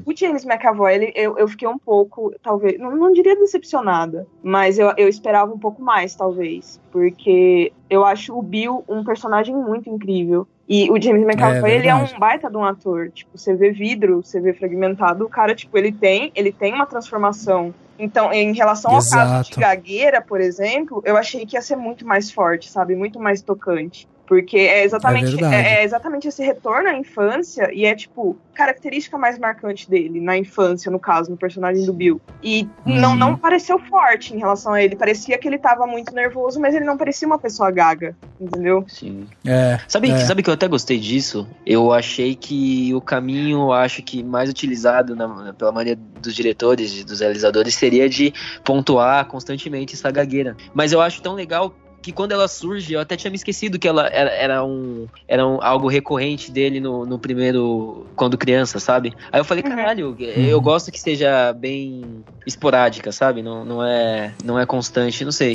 O James McAvoy, eu fiquei um pouco, talvez, não diria decepcionada, mas eu esperava um pouco mais, talvez, porque eu acho o Bill um personagem muito incrível. E o James McAvoy, ele é um baita de um ator, tipo, você vê vidro, você vê fragmentado, o cara, tipo, ele tem uma transformação. Então, em relação ao caso de gagueira, por exemplo, eu achei que ia ser muito mais forte, sabe? Muito mais tocante. Porque é exatamente esse retorno à infância, e é, tipo, característica mais marcante dele na infância, no caso, no personagem do Bill. E não pareceu forte em relação a ele. Parecia que ele tava muito nervoso, mas ele não parecia uma pessoa gaga, entendeu? Sim. Sabe que eu até gostei disso? Eu achei que o caminho, acho que mais utilizado pela maioria dos diretores, dos realizadores, seria de pontuar constantemente essa gagueira. Mas eu acho tão legal que quando ela surge, eu até tinha me esquecido que ela era algo recorrente dele no primeiro, quando criança, sabe? Aí eu falei, caralho, eu gosto que seja bem esporádica, sabe? Não é constante, não sei.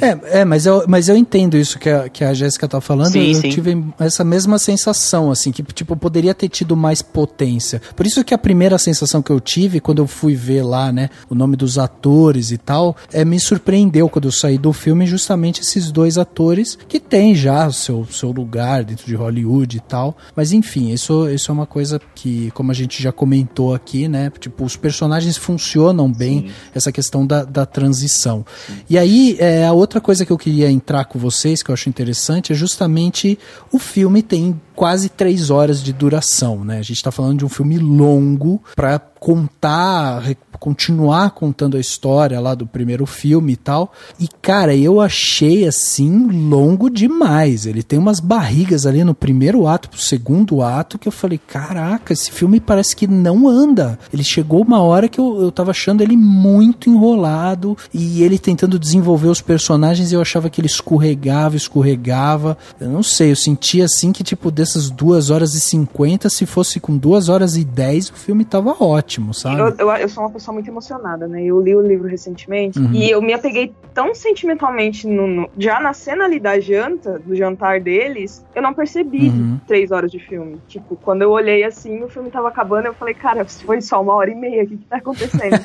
Mas eu entendo isso que a Jéssica tá falando, sim. Tive essa mesma sensação, assim, que tipo, eu poderia ter tido mais potência. Por isso que a primeira sensação que eu tive, quando eu fui ver lá, né, o nome dos atores e tal, me surpreendeu quando eu saí do filme, justamente esses dois atores que tem já o seu lugar dentro de Hollywood e tal, mas enfim, isso é uma coisa que, como a gente já comentou aqui, né, tipo, os personagens funcionam bem, essa questão da transição. Sim. E aí, a outra coisa que eu queria entrar com vocês, que eu acho interessante, é justamente o filme tem quase 3 horas de duração, né, a gente tá falando de um filme longo pra continuar contando a história lá do primeiro filme e tal, e cara, eu achei assim longo demais, ele tem umas barrigas ali no primeiro ato pro segundo ato, que eu falei, caraca, esse filme parece que não anda, ele chegou uma hora que eu tava achando ele muito enrolado, e ele tentando desenvolver os personagens, eu achava que ele escorregava, eu não sei, eu sentia assim que tipo, dessas 2 horas e 50, se fosse com 2 horas e 10, o filme tava ótimo. Sabe? Eu sou uma pessoa muito emocionada, né? Eu li o livro recentemente e eu me apeguei tão sentimentalmente já na cena ali da janta, do jantar deles, eu não percebi 3 horas de filme. Tipo, quando eu olhei assim, o filme tava acabando, eu falei, cara, foi só 1h30, o que tá acontecendo?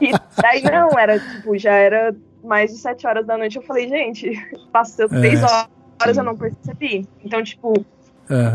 E daí não, era tipo, já era mais de 7 horas da noite, eu falei, gente, passou 3 horas, eu não percebi. Então, tipo...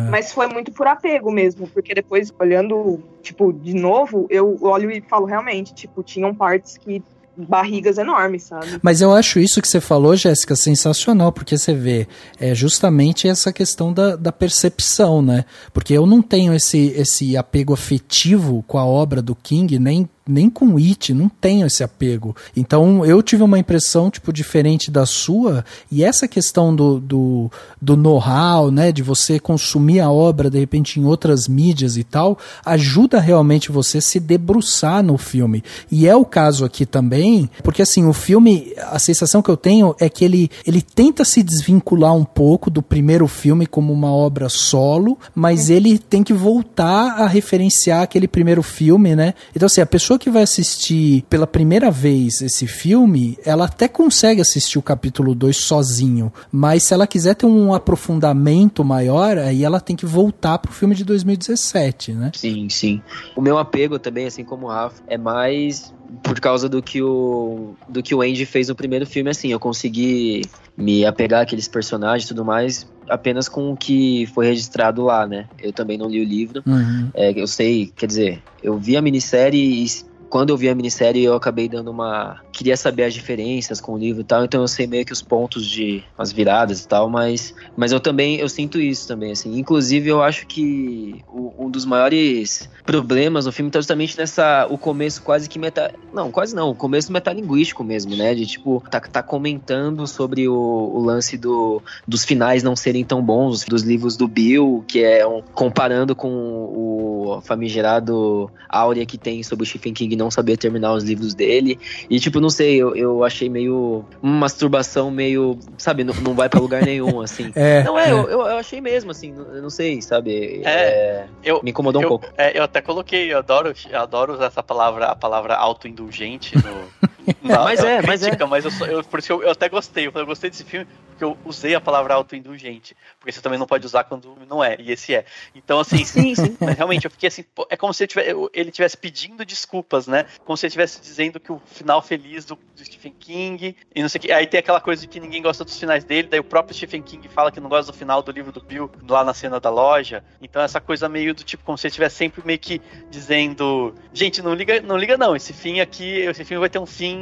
Mas foi muito por apego mesmo, porque depois, olhando, tipo, de novo, eu olho e falo, realmente, tipo, tinham partes que barrigas enormes, sabe? Mas eu acho isso que você falou, Jéssica, sensacional, porque você vê justamente essa questão da percepção, né? Porque eu não tenho esse apego afetivo com a obra do King, nem com It, não tenho esse apego. Então eu tive uma impressão tipo diferente da sua, e essa questão do know-how, né, de você consumir a obra de repente em outras mídias e tal, ajuda realmente você se debruçar no filme. E é o caso aqui também, porque assim, o filme, a sensação que eu tenho é que ele tenta se desvincular um pouco do primeiro filme como uma obra solo, mas ele tem que voltar a referenciar aquele primeiro filme, né? Então assim, a pessoa que vai assistir pela primeira vez esse filme, ela até consegue assistir o capítulo 2 sozinho, mas se ela quiser ter um aprofundamento maior, aí ela tem que voltar pro filme de 2017, né? Sim, sim. O meu apego também, assim como o Rafa, é mais por causa do que o Andy fez no primeiro filme, assim, eu consegui me apegar àqueles personagens e tudo mais, apenas com o que foi registrado lá, né? Eu também não li o livro, eu sei, quer dizer, eu vi a minissérie e quando eu vi a minissérie eu acabei dando uma... Queria saber as diferenças com o livro e tal, então eu sei meio que os pontos de... as viradas e tal, mas eu também, eu sinto isso também, assim. Inclusive eu acho que um dos maiores problemas no filme tá justamente nessa... O começo quase que meta... Não, quase não. O começo metalinguístico mesmo, né? De tipo, tá comentando sobre o lance dos finais não serem tão bons, dos livros do Bill, que é comparando com o famigerado Áurea que tem sobre o Stephen King não sabia terminar os livros dele. E tipo, não sei, eu achei meio uma masturbação meio, sabe, não vai pra lugar nenhum, assim. Eu achei mesmo, assim, eu não sei, sabe, me incomodou um pouco. Eu até coloquei, eu adoro usar essa palavra, a palavra autoindulgente no... Por isso eu até gostei. Eu gostei desse filme porque eu usei a palavra autoindulgente, porque você também não pode usar quando não é, e esse é. Então assim, sim. Mas realmente eu fiquei assim, é como se ele tivesse pedindo desculpas, né? Como se ele tivesse dizendo que o final feliz do Stephen King e não sei o que. Aí tem aquela coisa de que ninguém gosta dos finais dele, daí o próprio Stephen King fala que não gosta do final do livro do Bill lá na cena da loja. Então essa coisa meio do tipo, como se ele estivesse sempre meio que dizendo, gente, não liga não, esse filme vai ter um fim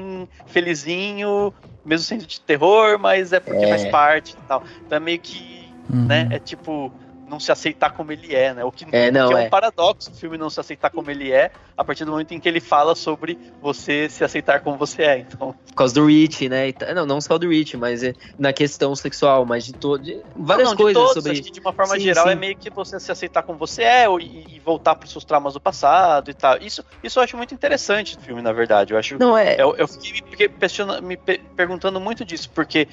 felizinho, mesmo sendo de terror, mas é porque faz parte e tal. Então é meio que, né, é tipo, não se aceitar como ele é, né? O que é um paradoxo, o filme não se aceitar como ele é, a partir do momento em que ele fala sobre você se aceitar como você é, então... Por causa do Rich, né? Não só do Rich, mas na questão sexual, mas de todo... várias coisas sobre... Acho que de uma forma geral é meio que você se aceitar como você é e voltar para os seus traumas do passado e tal. Isso eu acho muito interessante do filme, na verdade. Eu acho... Eu fiquei me perguntando muito disso, porque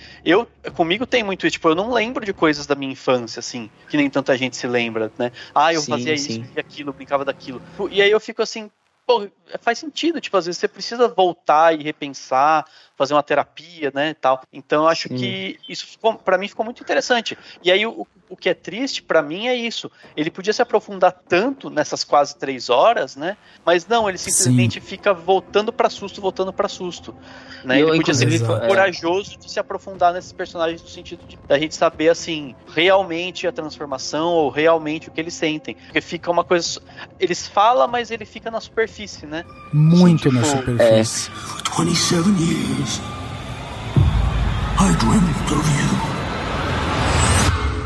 comigo tem muito isso. Tipo, eu não lembro de coisas da minha infância, assim, que nem tanta gente se lembra, né? Eu fazia isso e aquilo, brincava daquilo. E aí eu fico assim, pô, faz sentido, tipo, às vezes você precisa voltar e repensar, fazer uma terapia, né, e tal. Então eu acho que isso pra mim ficou muito interessante. E aí o que é triste pra mim é isso. Ele podia se aprofundar tanto nessas quase 3 horas, né? Mas não, ele simplesmente fica voltando pra susto. Né? Ele podia ser corajoso de se aprofundar nesses personagens no sentido de a gente saber, assim, realmente a transformação ou realmente o que eles sentem. Porque fica uma coisa... Eles falam, mas ele fica na superfície, né? Muito tipo, na superfície. For 27 years. I dreamt of you.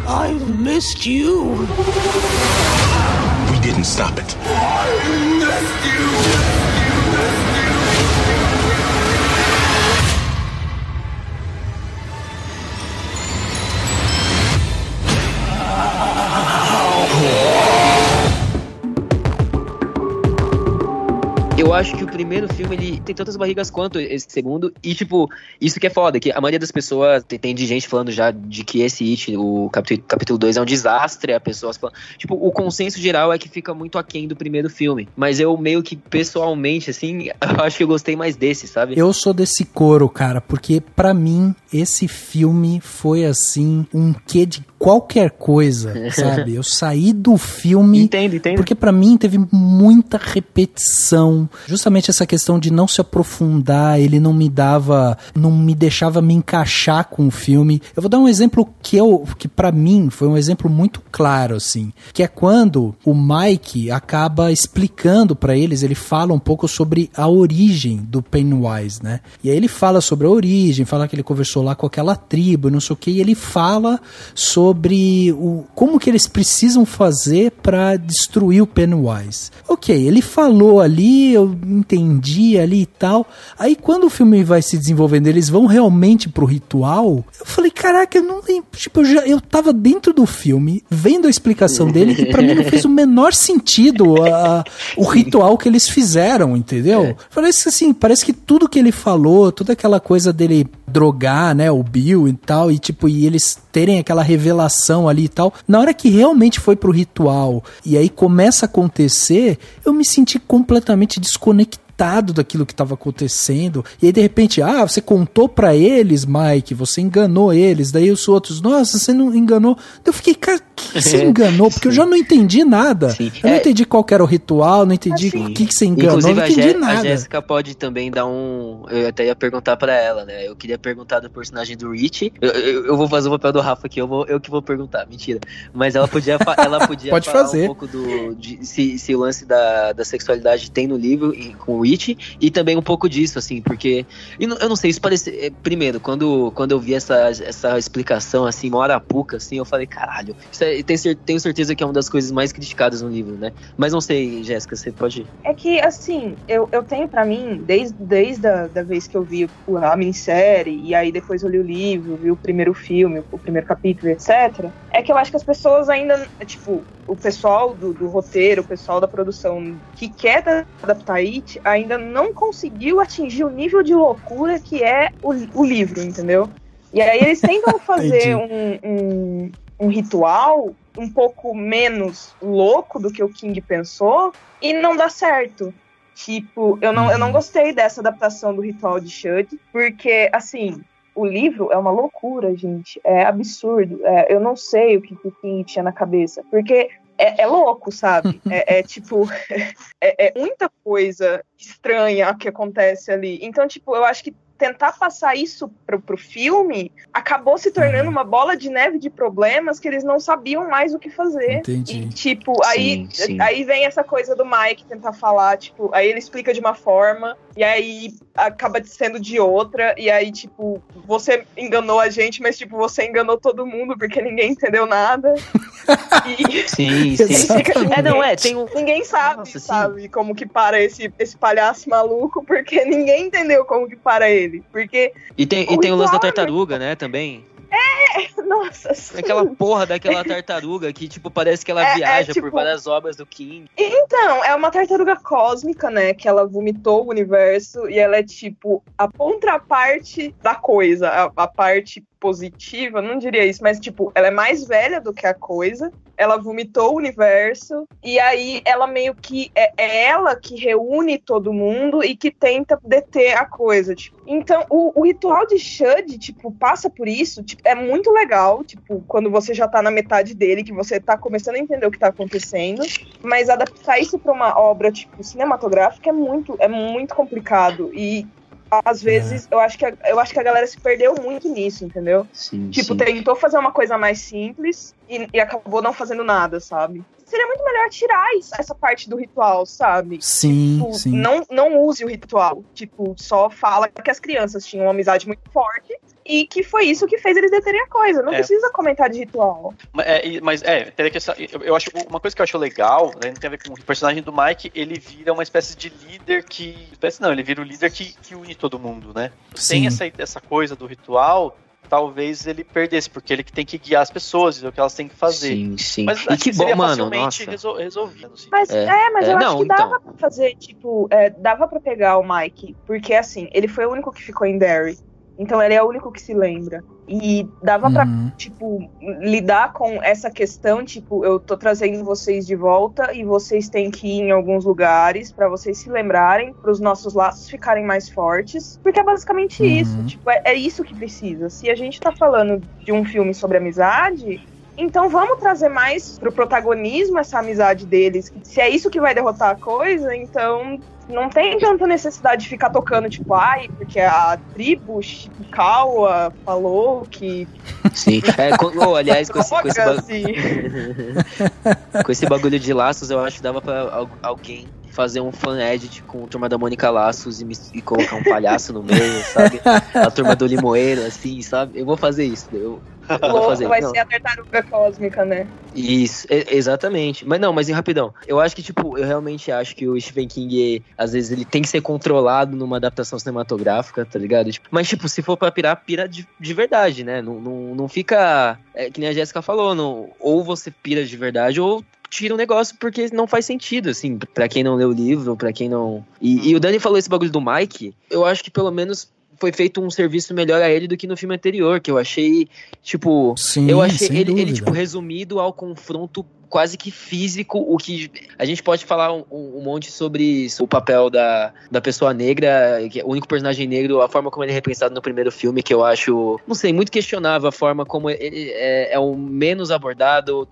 I've missed you. We didn't stop it. I missed you. Eu acho que o primeiro filme, ele tem tantas barrigas quanto esse segundo, e tipo, isso que é foda, que a maioria das pessoas, tem de gente falando já de que esse It, o capítulo 2 é um desastre, a pessoas falando, tipo, o consenso geral é que fica muito aquém do primeiro filme, mas eu meio que pessoalmente, assim, eu acho que eu gostei mais desse, sabe? Eu sou desse coro, cara, porque pra mim, esse filme foi assim, um quê de qualquer coisa, sabe? Eu saí do filme... Entendo. Porque pra mim teve muita repetição. Justamente essa questão de não se aprofundar, ele não me dava... Não me deixava me encaixar com o filme. Eu vou dar um exemplo que pra mim foi um exemplo muito claro, assim. Que é quando o Mike acaba explicando pra eles, ele fala um pouco sobre a origem do Pennywise, né? E aí ele fala sobre a origem, fala que ele conversou lá com aquela tribo, não sei o que, e ele fala sobre como que eles precisam fazer pra destruir o Pennywise. Ok, ele falou ali, eu entendi ali e tal. Aí quando o filme vai se desenvolvendo, eles vão realmente pro ritual, eu falei, caraca, eu não lembro, tipo, eu tava dentro do filme, vendo a explicação dele, que pra mim não fez o menor sentido o ritual que eles fizeram, entendeu? Parece assim, parece que tudo que ele falou, toda aquela coisa dele drogar, né, o Bill e tal, e tipo, e eles terem aquela revelação ali e tal, na hora que realmente foi pro ritual, e aí começa a acontecer, eu me senti completamente desconectado daquilo que tava acontecendo, e aí de repente, você contou pra eles, Mike, você enganou eles, daí os outros, nossa, você não enganou, eu fiquei, cara, que você enganou? Porque eu já não entendi nada. Sim. Eu não entendi qual que era o ritual, não entendi o que você enganou, inclusive, não entendi nada. A Jéssica pode também dar eu até ia perguntar pra ela, né, eu queria perguntar do personagem do Rich, eu vou fazer o papel do Rafa aqui, eu que vou perguntar, mentira, mas ela podia, pode falar fazer um pouco se o lance da sexualidade tem no livro, com o Rich, e também um pouco disso, assim, porque eu não sei, isso parece, primeiro, quando eu vi essa explicação, assim, uma arapuca, assim, eu falei, caralho, isso tenho certeza que é uma das coisas mais criticadas no livro, né? Mas não sei, Jéssica, você pode ir. É que, assim, eu tenho pra mim, desde da vez que eu vi a minissérie, e aí depois eu li o livro, vi o primeiro filme, o primeiro capítulo, etc., é que eu acho que as pessoas ainda, tipo, o pessoal do roteiro, o pessoal da produção que quer adaptar It, ainda não conseguiu atingir o nível de loucura que é o livro, entendeu? E aí eles tentam fazer um ritual um pouco menos louco do que o King pensou e não dá certo. Tipo, eu não gostei dessa adaptação do ritual de Shud, porque, assim, o livro é uma loucura, gente. É absurdo. Eu não sei o que o King tinha na cabeça, porque é louco, sabe? Tipo, é muita coisa estranha que acontece ali. Então, tipo, eu acho que tentar passar isso pro filme acabou se tornando uma bola de neve de problemas que eles não sabiam mais o que fazer. Entendi. E, tipo, aí vem essa coisa do Mike tentar falar, tipo, aí ele explica de uma forma e aí acaba sendo de outra, e aí, tipo, você enganou a gente, mas, tipo, você enganou todo mundo porque ninguém entendeu nada. E sim. Ninguém sabe, nossa, sabe, sim, como que para esse palhaço maluco, porque ninguém entendeu como que para ele. Porque e tem o lance da tartaruga, né, também. Nossa, sim. Aquela porra daquela tartaruga que, tipo, parece que ela viaja tipo, por várias obras do King. Então, é uma tartaruga cósmica, né, que ela vomitou o universo e ela é, tipo, a contraparte da coisa, a parte positiva, não diria isso, mas, tipo, ela é mais velha do que a coisa, ela vomitou o universo, e aí ela meio que, é ela que reúne todo mundo e que tenta deter a coisa, tipo. Então, o ritual de Shud, tipo, passa por isso, tipo, é muito legal, tipo, quando você já tá na metade dele, que você tá começando a entender o que tá acontecendo, mas adaptar isso pra uma obra, tipo, cinematográfica é muito complicado, e às vezes, eu acho que a galera se perdeu muito nisso, entendeu? Sim, tipo, tentou fazer uma coisa mais simples e acabou não fazendo nada, sabe? Seria muito melhor tirar essa parte do ritual, sabe? Sim, tipo, sim. Não use o ritual. Tipo, só fala que as crianças tinham uma amizade muito forte e que foi isso que fez eles deterem a coisa. Não precisa comentar de ritual. Eu acho uma coisa que eu acho legal, né, não tem a ver com o personagem do Mike, ele vira uma espécie de líder que... Espécie não, ele vira o líder que une todo mundo, né? Sim. Tem essa coisa do ritual... Talvez ele perdesse, porque ele que tem que guiar as pessoas, o que elas têm que fazer. Sim. Mas e que seria bom, mano, facilmente resolvido. Assim. Mas eu acho que dava pra fazer, tipo, dava pra pegar o Mike, porque, assim, ele foi o único que ficou em Derry. Então ele é o único que se lembra. E dava pra, tipo, lidar com essa questão, tipo, eu tô trazendo vocês de volta e vocês têm que ir em alguns lugares pra vocês se lembrarem, pros nossos laços ficarem mais fortes, porque é basicamente isso, tipo, é isso que precisa. Se a gente tá falando de um filme sobre amizade, Então vamos trazer mais pro protagonismo essa amizade deles. Se é isso que vai derrotar a coisa, então não tem tanta necessidade de ficar tocando tipo, ai, porque a tribo Chikawa falou que... Sim, aliás, com esse bagulho de laços, eu acho que dava pra alguém fazer um fan edit com a turma da Mônica Laços e colocar um palhaço no meio, sabe? A turma do Limoeiro, assim, sabe? Eu vou fazer isso, Vai ser a tartaruga cósmica, né? Isso, exatamente. Mas rapidão, eu acho que, eu realmente acho que o Stephen King, às vezes, ele tem que ser controlado numa adaptação cinematográfica, tá ligado? Mas se for pra pirar, pira de verdade, né? Não fica... É, que nem a Jéssica falou, ou você pira de verdade, ou... tira um negócio porque não faz sentido, assim, pra quem não leu o livro, pra quem não... E o Dani falou esse bagulho do Mike, eu acho que pelo menos foi feito um serviço melhor a ele do que no filme anterior, que eu achei, Sim, eu achei ele resumido ao confronto quase que físico, o que a gente pode falar um monte sobre o papel da pessoa negra, que é o único personagem negro, a forma como ele é representado no primeiro filme, que eu acho, não sei, muito questionável a forma como ele é o menos abordado,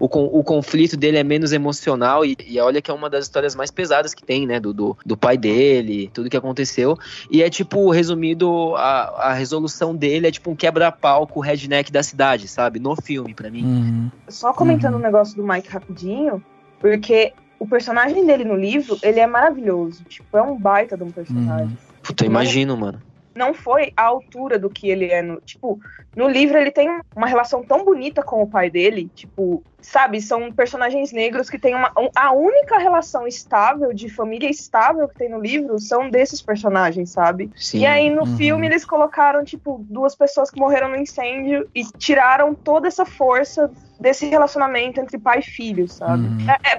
o conflito dele é menos emocional, e olha que é uma das histórias mais pesadas que tem, né, do pai dele, tudo que aconteceu, e é resumido, a resolução dele é um quebra-pau com o redneck da cidade, sabe, no filme, pra mim. Uhum. Só comentando negócio do Mike rapidinho, porque o personagem dele no livro, ele é maravilhoso, é um baita de um personagem. Puta, imagino, mano. Não foi à altura do que ele é no... no livro ele tem uma relação tão bonita com o pai dele, sabe, são personagens negros que tem a única relação estável, de família estável que tem no livro, são desses personagens, sabe? Sim. E aí no filme eles colocaram, duas pessoas que morreram no incêndio e tiraram toda essa força desse relacionamento entre pai e filho, sabe?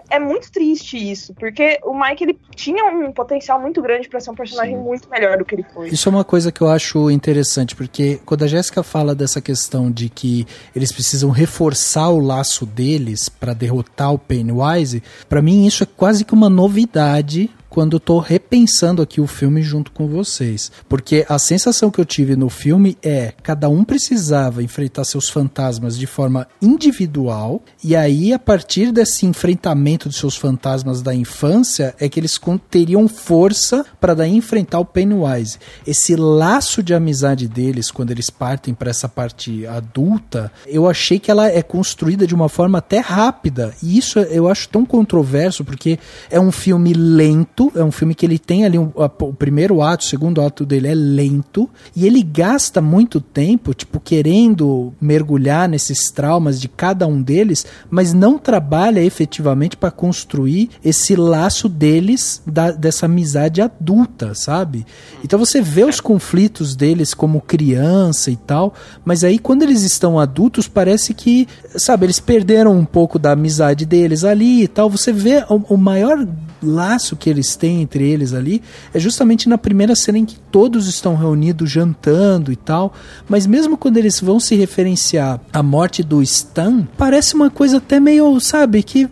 É muito triste isso, porque o Mike, ele tinha um potencial muito grande pra ser um personagem muito melhor do que ele foi. Isso é uma coisa que eu acho interessante, porque quando a Jéssica fala dessa questão de que eles precisam reforçar o laço deles pra derrotar o Pennywise, pra mim isso é quase que uma novidade quando eu tô repensando aqui o filme junto com vocês. Porque a sensação que eu tive no filme é cada um precisava enfrentar seus fantasmas de forma individual, e aí a partir desse enfrentamento dos seus fantasmas da infância é que eles teriam força para daí enfrentar o Pennywise. Esse laço de amizade deles, quando eles partem para essa parte adulta, eu achei que ela é construída de uma forma até rápida. E isso eu acho tão controverso, porque é um filme lento, é um filme que ele tem ali o primeiro ato, o segundo ato dele é lento e ele gasta muito tempo querendo mergulhar nesses traumas de cada um deles, mas não trabalha efetivamente para construir esse laço deles dessa amizade adulta, sabe? Então você vê os conflitos deles como criança e tal, mas aí quando eles estão adultos parece que, sabe, eles perderam um pouco da amizade deles ali e tal, você vê o maior laço que eles têm entre eles ali é justamente na primeira cena em que todos estão reunidos jantando e tal, mas mesmo quando eles vão se referenciar à morte do Stan, parece uma coisa até meio, sabe, que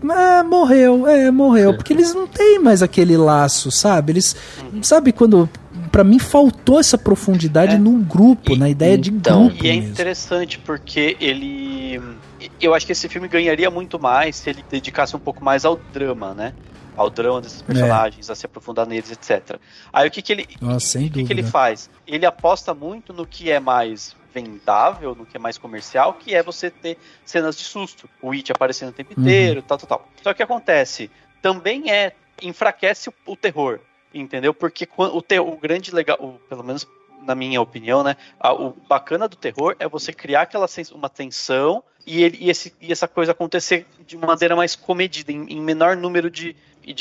morreu, porque eles não têm mais aquele laço, sabe, eles, sabe, quando... Pra mim faltou essa profundidade num grupo, na ideia de grupo. E é interessante porque ele... Eu acho que esse filme ganharia muito mais se ele dedicasse um pouco mais ao drama, né? Ao drama desses personagens, a se aprofundar neles, etc. Aí o que que ele... o que ele faz? Ele aposta muito no que é mais vendável, no que é mais comercial, que é você ter cenas de susto. O It aparecendo o tempo inteiro, tal. Só que o que acontece? Também enfraquece o terror. Entendeu? Porque o grande legal, pelo menos na minha opinião, né? O bacana do terror é você criar uma tensão e essa coisa acontecer de uma maneira mais comedida, em menor número de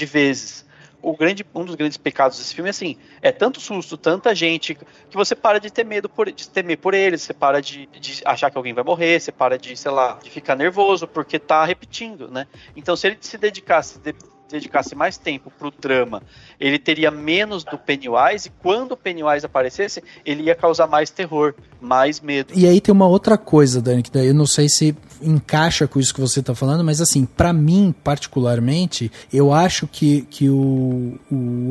vezes. Um dos grandes pecados desse filme é assim, é tanto susto, tanta gente, que você para de ter medo de temer por eles, você para de achar que alguém vai morrer, você para de, sei lá, de ficar nervoso, porque tá repetindo, né? Então se ele se dedicasse mais tempo pro drama, ele teria menos do Pennywise, e quando o Pennywise aparecesse, ele ia causar mais terror, mais medo. E aí tem uma outra coisa, Dani, que daí eu não sei se encaixa com isso que você tá falando, mas assim, pra mim, particularmente, eu acho que o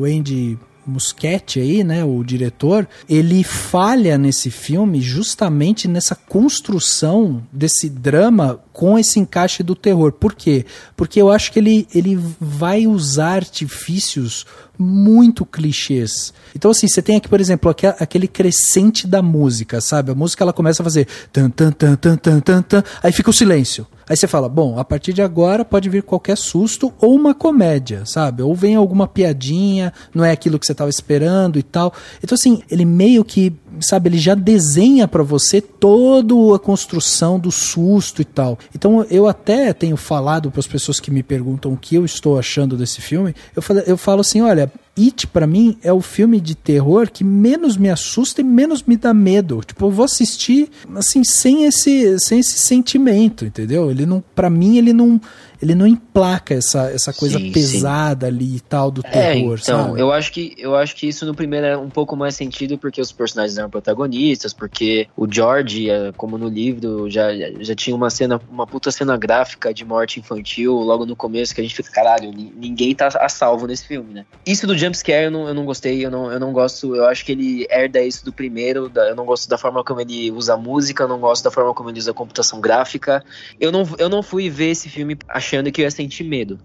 Andy Muschietti aí, né, o diretor, ele falha nesse filme justamente nessa construção desse drama com esse encaixe do terror. Por quê? Porque eu acho que ele vai usar artifícios muito clichês. Então assim, você tem aqui, por exemplo, aquele crescente da música, sabe? A música, ela começa a fazer tan tan tan tan tan tan tan, aí fica o silêncio. Aí você fala, bom, a partir de agora pode vir qualquer susto ou uma comédia, sabe? Ou vem alguma piadinha, não é aquilo que você estava esperando e tal. Então assim, ele meio que, sabe, ele já desenha pra você toda a construção do susto e tal. Então eu até tenho falado para as pessoas que me perguntam o que eu estou achando desse filme, eu falo assim, olha, It pra mim é o filme de terror que menos me assusta e menos me dá medo. Tipo, eu vou assistir assim sem esse sentimento, entendeu? Ele não, pra mim, ele não emplaca essa coisa pesada ali e tal do terror, então, sabe? Eu acho que isso no primeiro é um pouco mais sentido porque os personagens eram protagonistas, porque o George, como no livro, já tinha uma puta cena gráfica de morte infantil logo no começo, que a gente fica, caralho, ninguém tá a salvo nesse filme, né? Isso do jumpscare eu não gostei, eu não gosto, eu acho que ele herda isso do primeiro, eu não gosto da forma como ele usa música, eu não gosto da forma como ele usa computação gráfica. Eu não fui ver esse filme achando que eu ia sentir medo.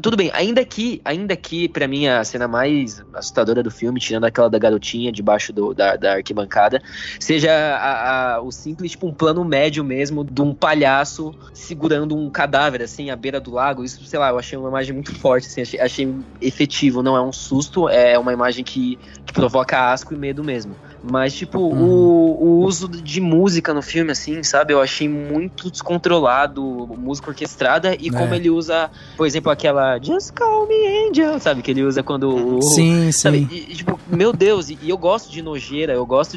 Tudo bem, ainda que pra mim a cena mais assustadora do filme, tirando aquela da garotinha debaixo da arquibancada, seja o simples, tipo, um plano médio mesmo de um palhaço segurando um cadáver, assim, à beira do lago. Isso, sei lá, eu achei uma imagem muito forte, assim, achei efetivo, não é um susto, é uma imagem que provoca asco e medo mesmo. Mas, tipo, o uso de música no filme, assim, sabe? Eu achei muito descontrolado, música orquestrada, e como ele usa, por exemplo, aquela Just Call Me Angel, sabe? Que ele usa quando... Sim, sabe? Sim. E, tipo, meu Deus, e eu gosto de nojeira, eu gosto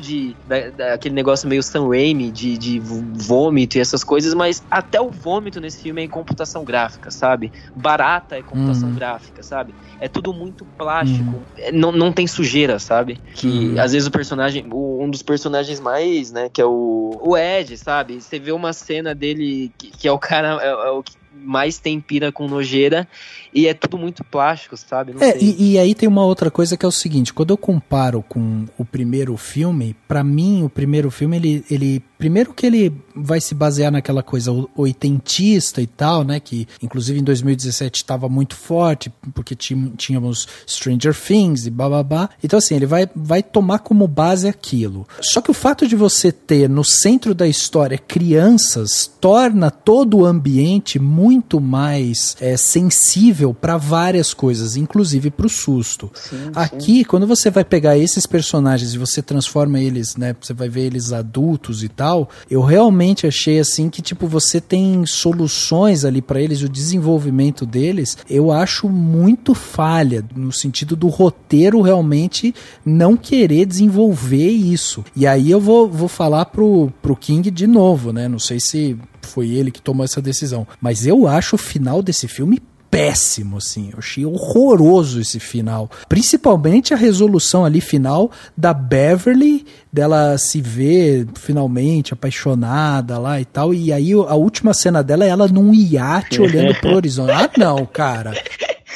daquele negócio meio Sam Raimi, de vômito e essas coisas, mas até o vômito nesse filme é em computação gráfica, sabe? Barata é computação gráfica, sabe? É tudo muito plástico, não tem sujeira, sabe? Que, às vezes, o personagem, um dos personagens mais, né, que é o Ed, sabe? Você vê uma cena dele que é o cara, é o que mais tem pira com nojeira, e é tudo muito plástico, sabe? Não sei. E aí tem uma outra coisa que é o seguinte, quando eu comparo com o primeiro filme, pra mim o primeiro filme, ele primeiro que ele vai se basear naquela coisa oitentista e tal, né, que inclusive em 2017 estava muito forte, porque tínhamos Stranger Things e bababá, então assim, ele vai tomar como base aquilo. Só que o fato de você ter no centro da história crianças, torna todo o ambiente muito mais sensível para várias coisas, inclusive para o susto. Sim, aqui, sim. Quando você vai pegar esses personagens e você transforma eles, né, você vai ver eles adultos e tal, eu realmente achei assim que, tipo, você tem soluções ali para eles, o desenvolvimento deles, eu acho muito falha, no sentido do roteiro realmente não querer desenvolver isso. E aí eu vou falar pro King de novo, né, não sei se foi ele que tomou essa decisão, mas eu acho o final desse filme péssimo, assim, eu achei horroroso esse final, principalmente a resolução ali final da Beverly, dela se ver finalmente apaixonada lá e tal, e aí a última cena dela é ela num iate olhando pro horizonte, ah não, cara...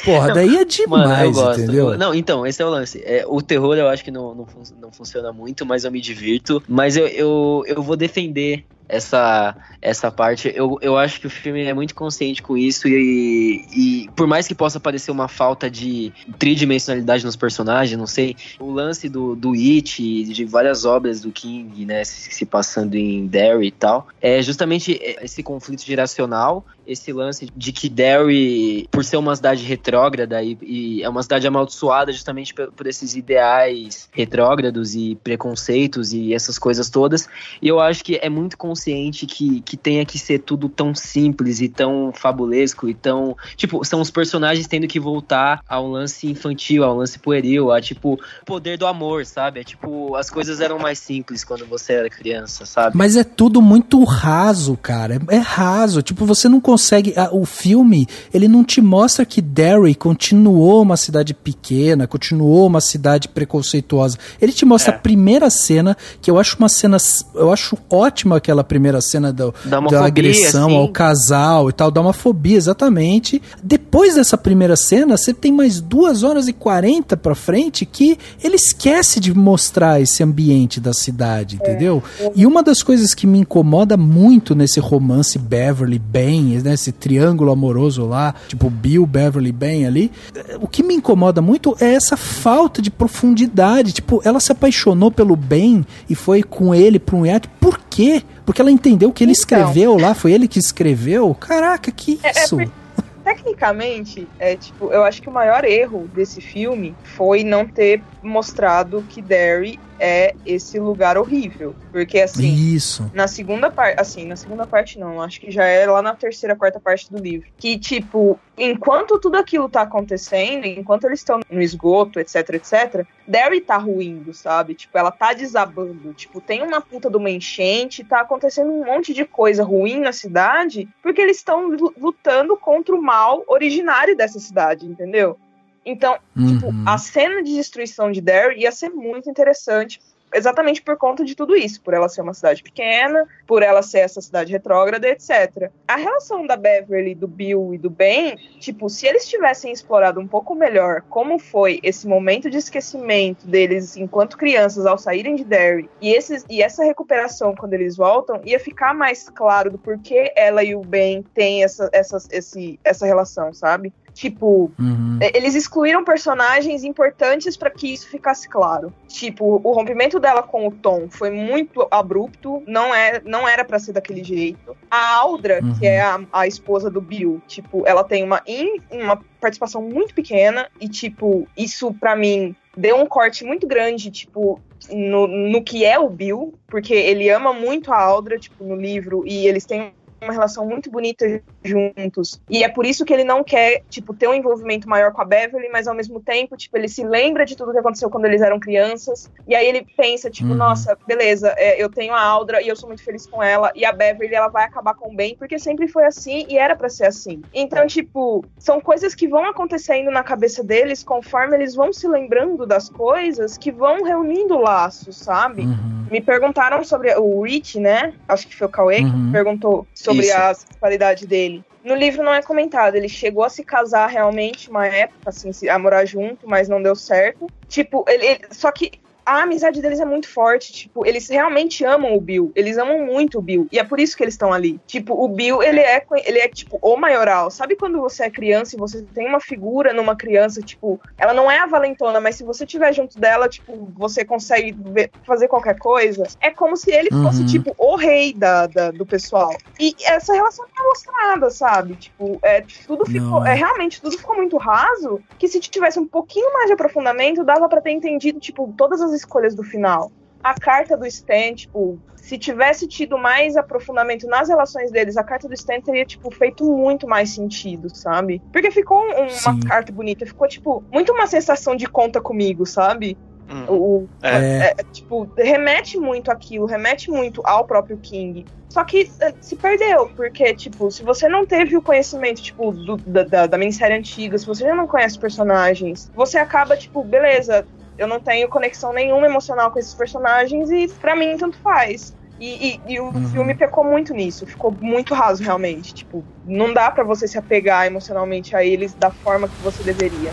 Porra, não, daí é demais, mano, entendeu? Não, então, esse é o lance. O terror eu acho que não funciona muito, mas eu me divirto. Mas eu vou defender essa parte. Eu acho que o filme é muito consciente com isso e por mais que possa parecer uma falta de tridimensionalidade nos personagens, não sei, o lance do It, de várias obras do King, né, se passando em Derry e tal, é justamente esse conflito geracional, esse lance de que Derry, por ser uma cidade retrógrada e é uma cidade amaldiçoada justamente por esses ideais retrógrados e preconceitos e essas coisas todas, e eu acho que é muito consciente que tenha que ser tudo tão simples e tão fabulesco e tão, tipo, são os personagens tendo que voltar ao lance infantil, ao lance pueril, a, tipo, poder do amor, sabe? É, tipo, as coisas eram mais simples quando você era criança, sabe? Mas é tudo muito raso, cara, é raso, tipo, você não consegue, o filme, ele não te mostra que Derry continuou uma cidade pequena, continuou uma cidade preconceituosa. Ele te mostra a primeira cena, que eu acho uma cena, eu acho ótima aquela primeira cena da agressão assim ao casal e tal, dá uma fobia, exatamente. Depois dessa primeira cena, você tem mais 2h40 pra frente que ele esquece de mostrar esse ambiente da cidade, entendeu? E uma das coisas que me incomoda muito nesse romance Beverly Ben, né, esse triângulo amoroso lá, tipo Bill, Beverly Ben ali, o que me incomoda muito é essa falta de profundidade. Tipo, ela se apaixonou pelo Ben e foi com ele pra um iate. Por quê? Porque ela entendeu que ele escreveu lá, foi ele que escreveu? Caraca, que isso? Tecnicamente, tipo, eu acho que o maior erro desse filme foi não ter mostrado que Derry é esse lugar horrível. Porque assim, isso. Na segunda parte, assim, na segunda parte não, acho que já é lá na terceira, quarta parte do livro, que tipo, enquanto tudo aquilo tá acontecendo, enquanto eles estão no esgoto, etc, etc, Derry tá ruindo, sabe? Tipo, ela tá desabando, tipo, tem uma puta de uma enchente, tá acontecendo um monte de coisa ruim na cidade, porque eles estão lutando contra o mal originário dessa cidade, entendeu? Então, tipo, a cena de destruição de Derry ia ser muito interessante, exatamente por conta de tudo isso, por ela ser uma cidade pequena, por ela ser essa cidade retrógrada, etc. A relação da Beverly, do Bill e do Ben, tipo, se eles tivessem explorado um pouco melhor como foi esse momento de esquecimento deles enquanto crianças ao saírem de Derry, e essa recuperação quando eles voltam, ia ficar mais claro do porquê ela e o Ben têm essa relação, sabe? Tipo, eles excluíram personagens importantes pra que isso ficasse claro. Tipo, o rompimento dela com o Tom foi muito abrupto, não era pra ser daquele jeito. A Aldra, que é a esposa do Bill, tipo, ela tem uma participação muito pequena e, tipo, isso pra mim deu um corte muito grande, tipo, no que é o Bill, porque ele ama muito a Aldra, tipo, no livro, e eles têm uma relação muito bonita juntos, e é por isso que ele não quer, tipo, ter um envolvimento maior com a Beverly, mas ao mesmo tempo, tipo, ele se lembra de tudo que aconteceu quando eles eram crianças, e aí ele pensa, tipo, nossa, beleza, eu tenho a Aldra e eu sou muito feliz com ela, e a Beverly, ela vai acabar com o Ben, porque sempre foi assim e era pra ser assim. Então, tipo, são coisas que vão acontecendo na cabeça deles conforme eles vão se lembrando das coisas, que vão reunindo laços, sabe? Me perguntaram sobre o Rich, né? Acho que foi o Cauê que me perguntou sobre a sexualidade dele. No livro não é comentado, ele chegou a se casar realmente uma época, assim, a morar junto, mas não deu certo. Tipo, só que a amizade deles é muito forte, tipo, eles realmente amam o Bill, eles amam muito o Bill, e é por isso que eles estão ali. Tipo, o Bill, ele é tipo, o maioral. Sabe quando você é criança e você tem uma figura numa criança, tipo, ela não é a valentona, mas se você estiver junto dela, tipo, você consegue fazer qualquer coisa? É como se ele fosse, tipo, o rei do pessoal. E essa relação não é mostrada, sabe? Tipo, realmente, tudo ficou muito raso, que se tivesse um pouquinho mais de aprofundamento, dava pra ter entendido, tipo, todas as escolhas do final. A carta do Stan, tipo, se tivesse tido mais aprofundamento nas relações deles, a carta do Stan teria, tipo, feito muito mais sentido, sabe? Porque ficou uma carta bonita, ficou, tipo, muito uma sensação de conta comigo, sabe? Tipo, remete muito àquilo, remete muito ao próprio King. Só que se perdeu, porque, tipo, se você não teve o conhecimento, tipo, da minissérie antiga, se você já não conhece personagens, você acaba, tipo, beleza, eu não tenho conexão nenhuma emocional com esses personagens e, pra mim, tanto faz. E o filme pecou muito nisso. Ficou muito raso, realmente. Tipo, não dá pra você se apegar emocionalmente a eles da forma que você deveria.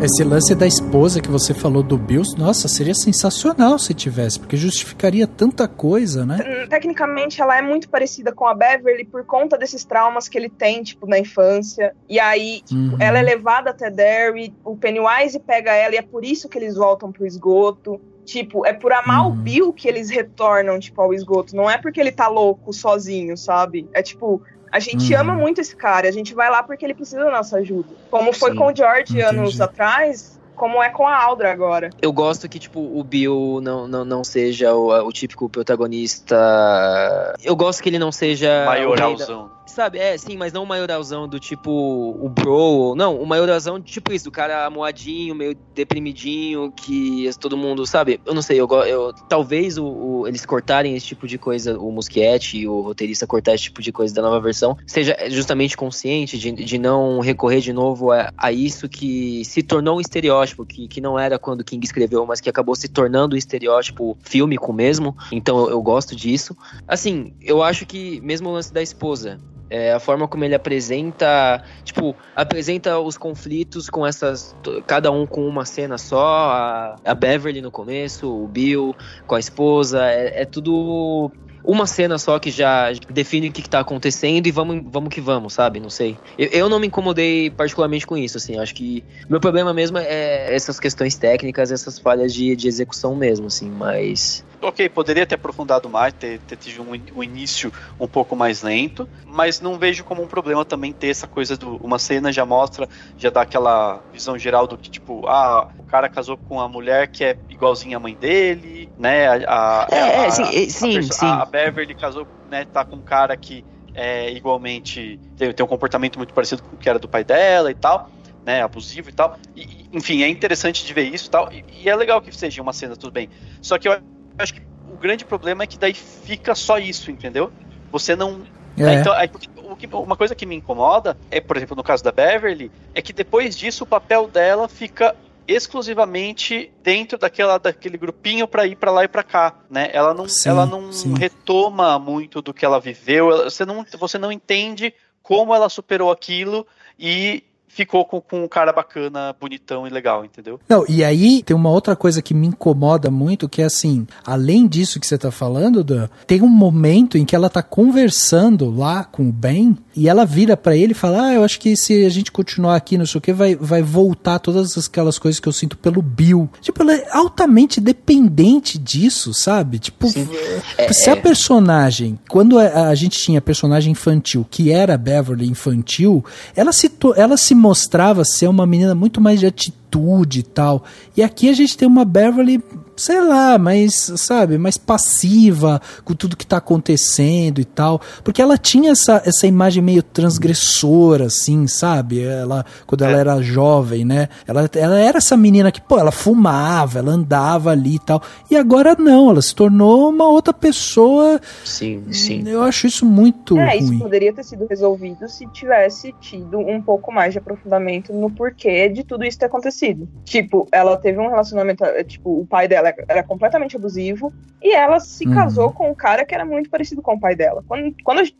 Esse lance da esposa que você falou do Bill, nossa, seria sensacional se tivesse, porque justificaria tanta coisa, né? Tecnicamente, ela é muito parecida com a Beverly por conta desses traumas que ele tem, tipo, na infância. E aí, tipo, ela é levada até Derry, o Pennywise pega ela e é por isso que eles voltam pro esgoto. Tipo, é por amar o Bill que eles retornam, tipo, ao esgoto. Não é porque ele tá louco sozinho, sabe? É tipo, a gente ama muito esse cara, a gente vai lá porque ele precisa da nossa ajuda. Como foi com o George anos atrás, como é com a Aldra agora. Eu gosto que, tipo, o Bill não seja o típico protagonista. Eu gosto que ele não seja... Maioralzão. sabe, é, sim, mas não uma maiorazão do tipo o bro, não, uma maiorazão tipo isso, do cara amoadinho, meio deprimidinho, que todo mundo, sabe, eu não sei, eu talvez eles cortarem esse tipo de coisa, o Muschietti e o roteirista cortar esse tipo de coisa da nova versão, seja justamente consciente de não recorrer de novo a isso que se tornou um estereótipo, que não era quando King escreveu, mas que acabou se tornando um estereótipo fílmico mesmo, então eu gosto disso. Assim, eu acho que mesmo o lance da esposa, a forma como ele apresenta, tipo, apresenta os conflitos com essas, cada um com uma cena só, a Beverly no começo, o Bill com a esposa, é tudo uma cena só que já define o que tá acontecendo e vamos que vamos, sabe? Não sei. Eu não me incomodei particularmente com isso, assim, acho que meu problema mesmo é essas questões técnicas, essas falhas de execução mesmo, assim, mas... Ok, poderia ter aprofundado mais, ter tido um início um pouco mais lento, mas não vejo como um problema também ter essa coisa do... Uma cena já mostra, já dá aquela visão geral do que, tipo, o cara casou com a mulher que é igualzinha à mãe dele, né? Sim. A Beverly casou, né, tá com um cara que é igualmente... Tem um comportamento muito parecido com o que era do pai dela e tal, né, abusivo e tal. E, enfim, é interessante de ver isso e tal. E é legal que seja uma cena, tudo bem. Só que eu acho que o grande problema é que daí fica só isso, entendeu? Você não... Então, uma coisa que me incomoda é, por exemplo, no caso da Beverly, é que depois disso o papel dela fica exclusivamente dentro daquele grupinho pra ir pra lá e pra cá, né? Ela não retoma muito do que ela viveu, você não entende como ela superou aquilo e... ficou com um cara bacana, bonitão e legal, entendeu? Não, e aí tem uma outra coisa que me incomoda muito, que é assim, além disso que você tá falando, Dan, tem um momento em que ela tá conversando lá com o Ben, e ela vira pra ele e fala, eu acho que se a gente continuar aqui, não sei o que, vai voltar todas aquelas coisas que eu sinto pelo Bill. Tipo, ela é altamente dependente disso, sabe? Tipo, se a personagem, quando a gente tinha a personagem infantil, que era a Beverly infantil, ela se mostrava ser uma menina muito mais de atitude e tal. E aqui a gente tem uma Beverly, sei lá, mas, sabe, mais passiva com tudo que tá acontecendo e tal, porque ela tinha essa imagem meio transgressora, assim, sabe, ela, quando ela era jovem, né, ela era essa menina que, pô, ela fumava, ela andava ali e tal, e agora não, ela se tornou uma outra pessoa. Sim. Eu acho isso muito ruim. Isso poderia ter sido resolvido se tivesse tido um pouco mais de aprofundamento no porquê de tudo isso ter acontecido. Tipo, ela teve um relacionamento, tipo, o pai dela era completamente abusivo, e ela se casou com um cara que era muito parecido com o pai dela.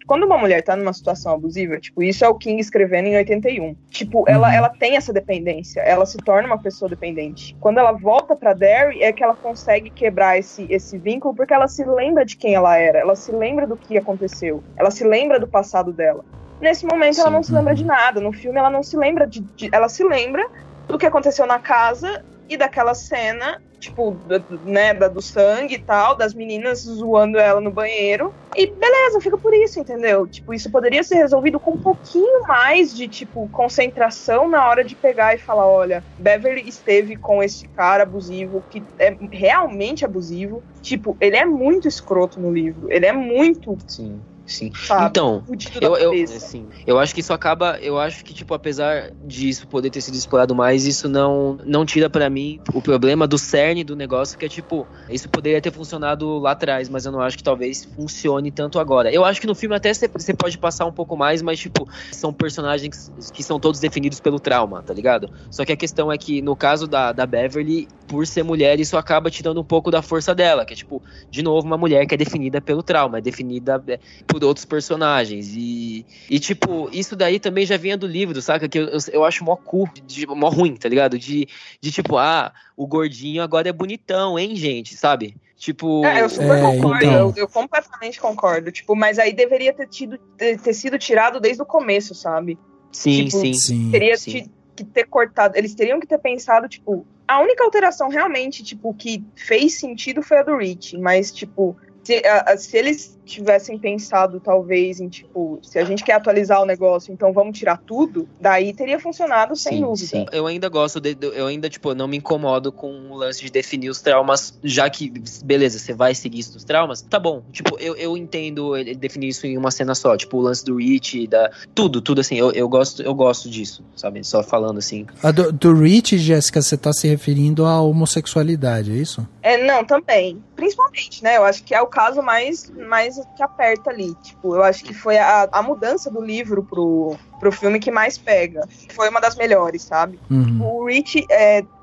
Quando uma mulher tá numa situação abusiva, tipo, isso é o King escrevendo em 81. Tipo, ela tem essa dependência, ela se torna uma pessoa dependente. Quando ela volta pra Derry, é que ela consegue quebrar esse vínculo, porque ela se lembra de quem ela era, ela se lembra do que aconteceu, ela se lembra do passado dela. Nesse momento, ela não se lembra de nada. No filme, ela não se lembra ela se lembra do que aconteceu na casa e daquela cena, tipo, né, do sangue e tal, das meninas zoando ela no banheiro. E beleza, fica por isso, entendeu? Tipo, isso poderia ser resolvido com um pouquinho mais de, tipo, concentração na hora de pegar e falar, olha, Beverly esteve com esse cara abusivo, que é realmente abusivo. Tipo, ele é muito escroto no livro, ele é muito... Sim. Sabe, então, eu acho que isso acaba, eu acho que, tipo, apesar disso poder ter sido explorado mais, isso não tira pra mim o problema do cerne do negócio, que é, tipo, isso poderia ter funcionado lá atrás, mas eu não acho que talvez funcione tanto agora. Eu acho que no filme até você pode passar um pouco mais, mas, tipo, são personagens que são todos definidos pelo trauma, tá ligado? Só que a questão é que, no caso da Beverly, por ser mulher, isso acaba tirando um pouco da força dela, que é, tipo, de novo, uma mulher que é definida pelo trauma, é definida por outros personagens, e tipo, isso daí também já vinha do livro, saca, que eu acho mó ruim, tá ligado, de tipo, o gordinho agora é bonitão, hein, gente, sabe, tipo... eu super concordo, então. eu completamente concordo, tipo, mas aí deveria ter sido tirado desde o começo, sabe, que ter cortado, eles teriam que ter pensado, tipo, a única alteração realmente, tipo, que fez sentido foi a do Rich, mas, tipo, se eles tivessem pensado, talvez, em, tipo, se a gente quer atualizar o negócio, então vamos tirar tudo, daí teria funcionado sem dúvida. Eu ainda gosto, eu ainda não me incomodo com o lance de definir os traumas, já que, beleza, você vai seguir isso dos traumas, tá bom. Tipo, eu entendo ele definir isso em uma cena só, tipo, o lance do Rich, tudo assim, eu gosto disso, sabe? Só falando assim. A do Rich, Jéssica, você tá se referindo à homossexualidade, é isso? É, não, também. Principalmente, né? Eu acho que é o caso mais que aperta ali. Tipo, eu acho que foi a mudança do livro pro filme que mais pega. Foi uma das melhores, sabe? Uhum. O Rich,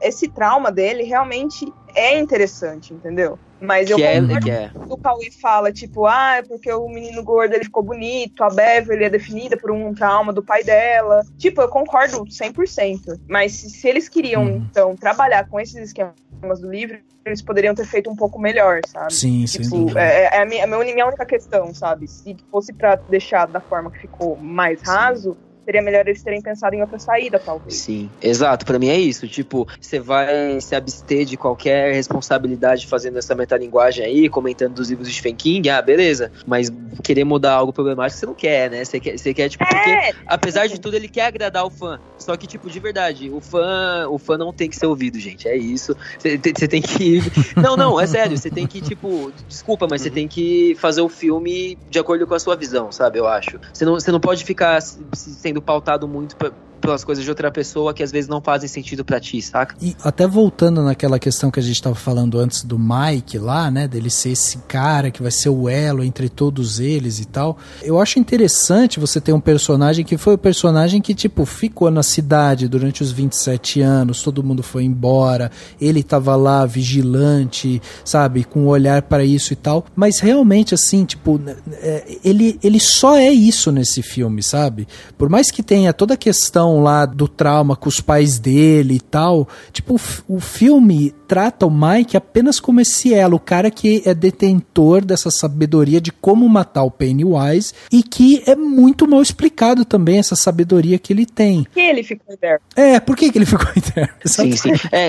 esse trauma dele realmente é interessante, entendeu? Mas o Cauê fala, tipo, porque o menino gordo, ele ficou bonito, a Beverly é definida por um trauma do pai dela. Tipo, eu concordo 100%. Mas se eles queriam, então, trabalhar com esses esquemas do livro, eles poderiam ter feito um pouco melhor, sabe? Sim, sim. Tipo, é a minha única questão, sabe? Se fosse pra deixar da forma que ficou mais raso, seria melhor eles terem pensado em outra saída, talvez. Sim, exato. Pra mim é isso. Tipo, você vai se abster de qualquer responsabilidade fazendo essa metalinguagem aí, comentando dos livros de Stephen King, beleza. Mas querer mudar algo problemático, você não quer, né? Você quer tipo, porque, apesar de tudo, ele quer agradar o fã. Só que, tipo, de verdade, o fã não tem que ser ouvido, gente. É isso. Você tem que... Não, é sério. Você tem que, tipo... Desculpa, mas você tem que fazer o filme de acordo com a sua visão, sabe? Eu acho. Você não pode ficar sem pautado muito pelas coisas de outra pessoa que às vezes não fazem sentido pra ti, saca? E até voltando naquela questão que a gente tava falando antes do Mike lá, né, dele ser esse cara que vai ser o elo entre todos eles e tal, eu acho interessante você ter um personagem que foi o personagem que, tipo, ficou na cidade durante os 27 anos, todo mundo foi embora, ele tava lá vigilante, sabe, com um olhar pra isso e tal, mas realmente assim, tipo, ele só é isso nesse filme, sabe? Por mais que tenha toda a questão lá do trauma com os pais dele e tal, tipo, o filme trata o Mike apenas como esse elo, o cara que é detentor dessa sabedoria de como matar o Pennywise e que é muito mal explicado também essa sabedoria que ele tem. Por que ele ficou interno? Por que ele ficou interno? Sim.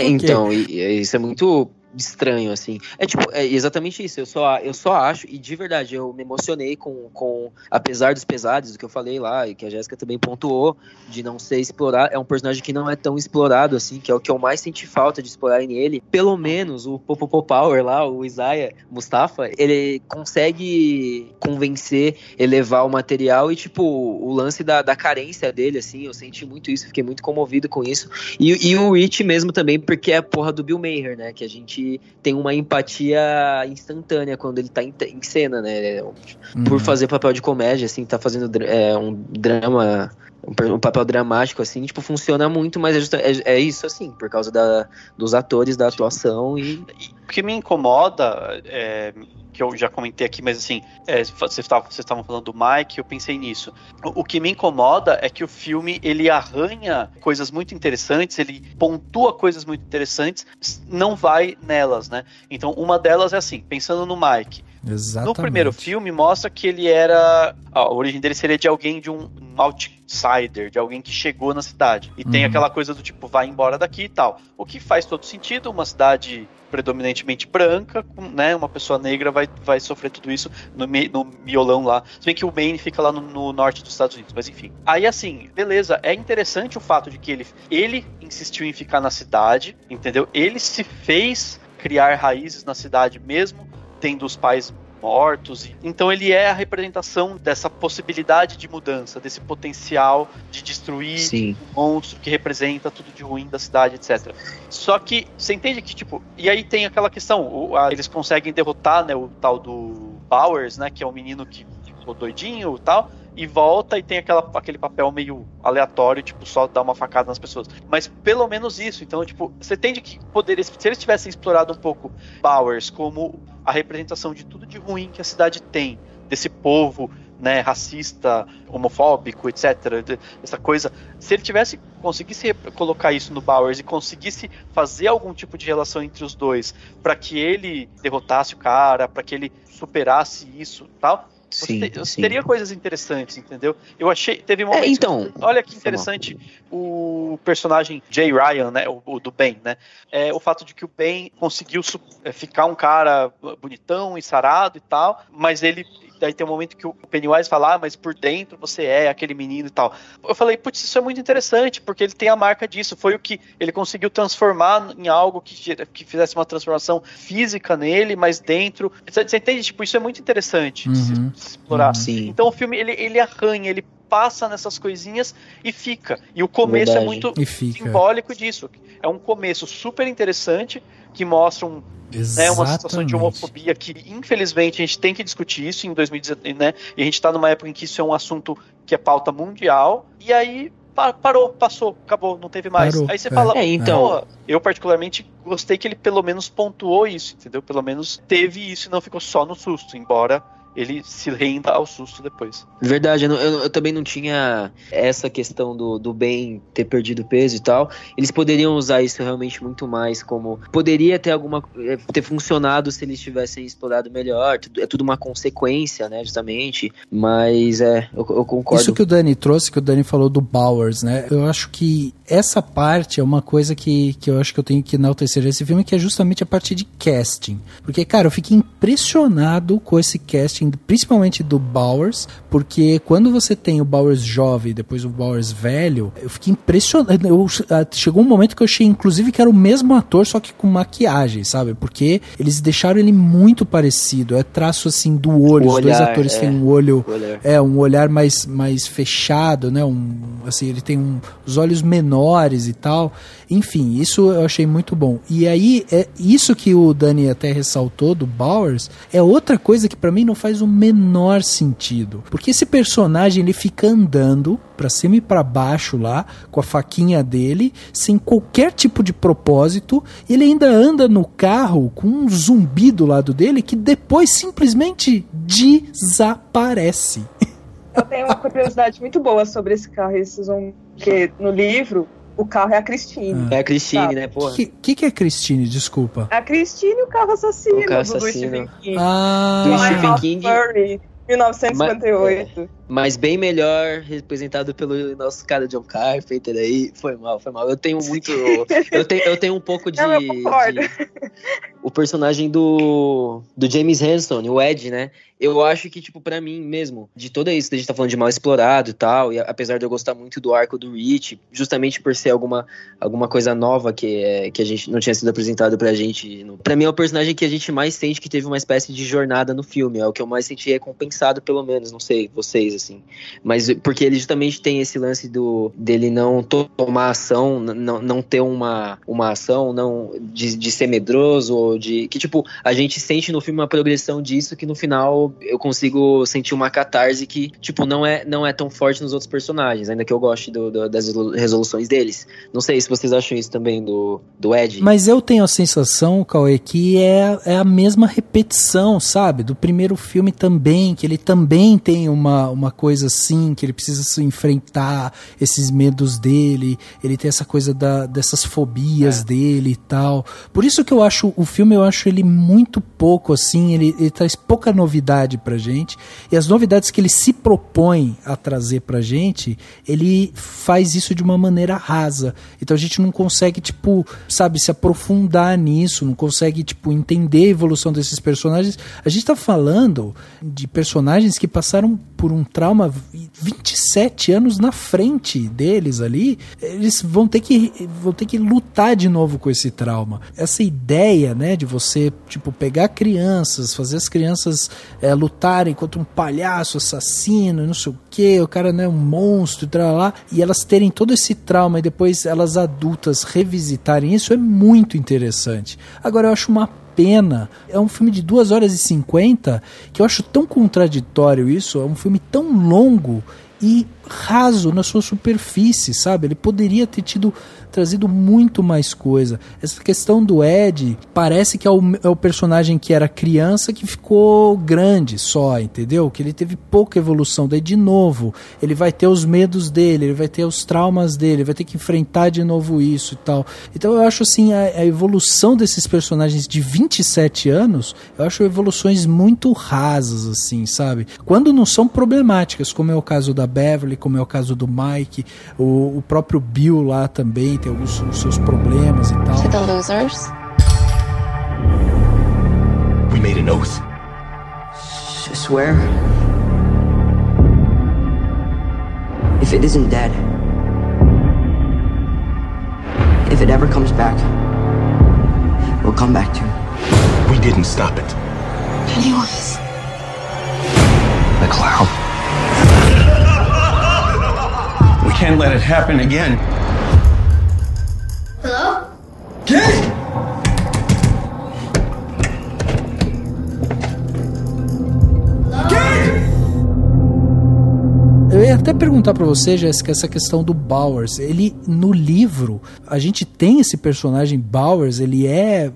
Então, isso é muito... estranho, assim. É tipo, é exatamente isso. Eu só acho, e de verdade, eu me emocionei com apesar dos pesares, do que eu falei lá, e que a Jéssica também pontuou, de não ser explorado. É um personagem que não é tão explorado, assim, que é o que eu mais senti falta de explorarem nele. Pelo menos o Popo Power lá, o Isaiah Mustafa, ele consegue convencer, elevar o material e, tipo, o lance da carência dele, assim, eu senti muito isso, fiquei muito comovido com isso. E o It mesmo também, porque é a porra do Bill Hader, né, que a gente tem uma empatia instantânea quando ele tá em cena, né? Por fazer papel de comédia, assim, tá fazendo um drama, um papel dramático, assim, tipo, funciona muito, mas é isso, assim, por causa dos atores, da atuação e... O que me incomoda, que eu já comentei aqui, mas assim, vocês estavam falando do Mike, eu pensei nisso. O que me incomoda é que o filme, ele arranha coisas muito interessantes, ele pontua coisas muito interessantes, não vai nelas, né? Então, uma delas é assim, pensando no Mike. Exatamente. No primeiro filme, mostra que ele era... A origem dele seria de alguém, de um outsider, de alguém que chegou na cidade. E tem aquela coisa do tipo, vai embora daqui e tal. O que faz todo sentido, uma cidade... predominantemente branca, né? Uma pessoa negra vai sofrer tudo isso no miolão lá. Se bem que o Maine fica lá no norte dos Estados Unidos, mas enfim. Aí, assim, beleza, é interessante o fato de que ele insistiu em ficar na cidade, entendeu? Ele se fez criar raízes na cidade mesmo, tendo os pais mortos. Então ele é a representação dessa possibilidade de mudança, desse potencial de destruir o monstro que representa tudo de ruim da cidade, etc. Só que, você entende que, tipo, e aí tem aquela questão, eles conseguem derrotar, né, o tal do Powers, né, que é um menino que ficou doidinho e tal, e volta e tem aquele papel meio aleatório, tipo, só dar uma facada nas pessoas. Mas pelo menos isso, então, tipo, você entende que se eles tivessem explorado um pouco Powers como a representação de tudo de ruim que a cidade tem, desse povo, né, racista, homofóbico, etc, essa coisa, se ele conseguisse colocar isso no Bowers e conseguisse fazer algum tipo de relação entre os dois, pra que ele derrotasse o cara, pra que ele superasse isso e tal, Você teria coisas interessantes, entendeu? Eu achei, teve um momento, então, olha que interessante o personagem Jay Ryan, né, o do Ben, né, o fato de que o Ben conseguiu ficar um cara bonitão e sarado e tal, mas ele Daí tem um momento que o Pennywise fala, ah, mas por dentro você é aquele menino e tal. Eu falei, putz, isso é muito interessante, porque ele tem a marca disso, foi o que ele conseguiu transformar em algo que fizesse uma transformação física nele, mas dentro, você entende? Tipo, isso é muito interessante se explorar. Sim. Então o filme, ele arranha, ele passa nessas coisinhas e fica. E o começo é muito simbólico disso. É um começo super interessante, que mostra uma situação de homofobia que, infelizmente, a gente tem que discutir isso em 2019, né? E a gente está numa época em que isso é um assunto que é pauta mundial. E aí parou, passou, acabou, não teve mais. Aí você fala, então, eu particularmente gostei que ele pelo menos pontuou isso, entendeu? Pelo menos teve isso e não ficou só no susto, embora ele se renda ao susto depois. Verdade, eu também não tinha essa questão do Ben ter perdido peso e tal. Eles poderiam usar isso realmente muito mais como... Poderia ter funcionado se eles tivessem explorado melhor. É tudo uma consequência, né, justamente. Mas eu concordo. Isso que o Dani trouxe, que o Dani falou do Bowers, né? Eu acho que essa parte é uma coisa que eu acho que eu tenho que enaltecer nesse filme, que é justamente a parte de casting. Porque, cara, eu fiquei impressionado com esse casting, principalmente do Bowers, porque quando você tem o Bowers jovem e depois o Bowers velho, eu fiquei impressionado. Chegou um momento que eu achei, inclusive, que era o mesmo ator, só que com maquiagem, sabe? Porque eles deixaram ele muito parecido. É traço, assim, do olho. Os dois atores têm um olho... um olhar mais fechado, né? Assim, ele tem os olhos menores e tal. Enfim, isso eu achei muito bom. E aí, é isso que o Dani até ressaltou do Bowers, é outra coisa que pra mim não faz o menor sentido, porque esse personagem ele fica andando pra cima e pra baixo lá, com a faquinha dele, sem qualquer tipo de propósito, e ele ainda anda no carro com um zumbi do lado dele, que depois simplesmente desaparece. Eu tenho uma curiosidade muito boa sobre esse carro, porque no livro o carro é a Christine. É a Christine, sabe? Né, porra? O que é Christine? Desculpa. A Christine e o carro assassino, do Stephen King. Ah, do Stephen King. 1958. Mas bem melhor representado pelo nosso cara John Carpenter aí. Foi mal. Eu tenho um pouco de... Não, eu concordo. O personagem do James Hanson, o Ed, né? Eu acho que, tipo, pra mim mesmo, de tudo isso, a gente tá falando de mal explorado e tal, e apesar de eu gostar muito do arco do Rich, justamente por ser alguma coisa nova que a gente não tinha sido apresentado pra gente. Pra mim é o personagem que a gente mais sente que teve uma espécie de jornada no filme, é o que eu mais senti recompensado, pelo menos, não sei, vocês, assim. Mas porque ele justamente tem esse lance dele não tomar ação, não ter uma ação, não de ser medroso, ou de... Que, tipo, a gente sente no filme uma progressão disso que no final eu consigo sentir uma catarse que, tipo, não é tão forte nos outros personagens, ainda que eu goste das resoluções deles. Não sei se vocês acham isso também do Ed. Mas eu tenho a sensação, Cauê, que é a mesma repetição, sabe? Do primeiro filme também, que ele também tem uma coisa assim, que ele precisa se enfrentar esses medos dele, ele tem essa coisa dessas fobias dele e tal. Por isso que eu acho o filme, eu acho ele muito pouco, assim, ele traz pouca novidade pra gente, e as novidades que ele se propõe a trazer pra gente, ele faz isso de uma maneira rasa, então a gente não consegue, tipo, sabe, se aprofundar nisso, não consegue, tipo, entender a evolução desses personagens. A gente tá falando de personagens que passaram por um trauma 27 anos na frente deles ali, eles vão ter que lutar de novo com esse trauma. Essa ideia, né, de você, tipo, pegar crianças, fazer as crianças lutarem contra um palhaço assassino, não sei o que, o cara, né, um monstro, e elas terem todo esse trauma e depois elas adultas revisitarem isso, é muito interessante. Agora eu acho uma pena, é um filme de 2 horas e 50, que eu acho tão contraditório isso, é um filme tão longo e raso na sua superfície, sabe? Ele poderia ter trazido muito mais coisa. Essa questão do Ed parece que é o personagem que era criança que ficou grande só, entendeu? Que ele teve pouca evolução. Daí, de novo, ele vai ter os medos dele, ele vai ter os traumas dele, vai ter que enfrentar de novo isso e tal. Então eu acho, assim, a evolução desses personagens de 27 anos, eu acho evoluções muito rasas, assim, sabe? Quando não são problemáticas, como é o caso da Beverly, como é o caso do Mike, o próprio Bill lá também tem alguns seus problemas e tal. To the losers. We made an oath. Just swear, if it isn't dead, if it ever comes back, we'll come back to it. We didn't stop it. Pennywise. The clown. We can't let it happen again. Hello? Kid! Eu ia até perguntar pra você, Jéssica, essa questão do Bowers. Ele, no livro, a gente tem esse personagem Bowers, ele é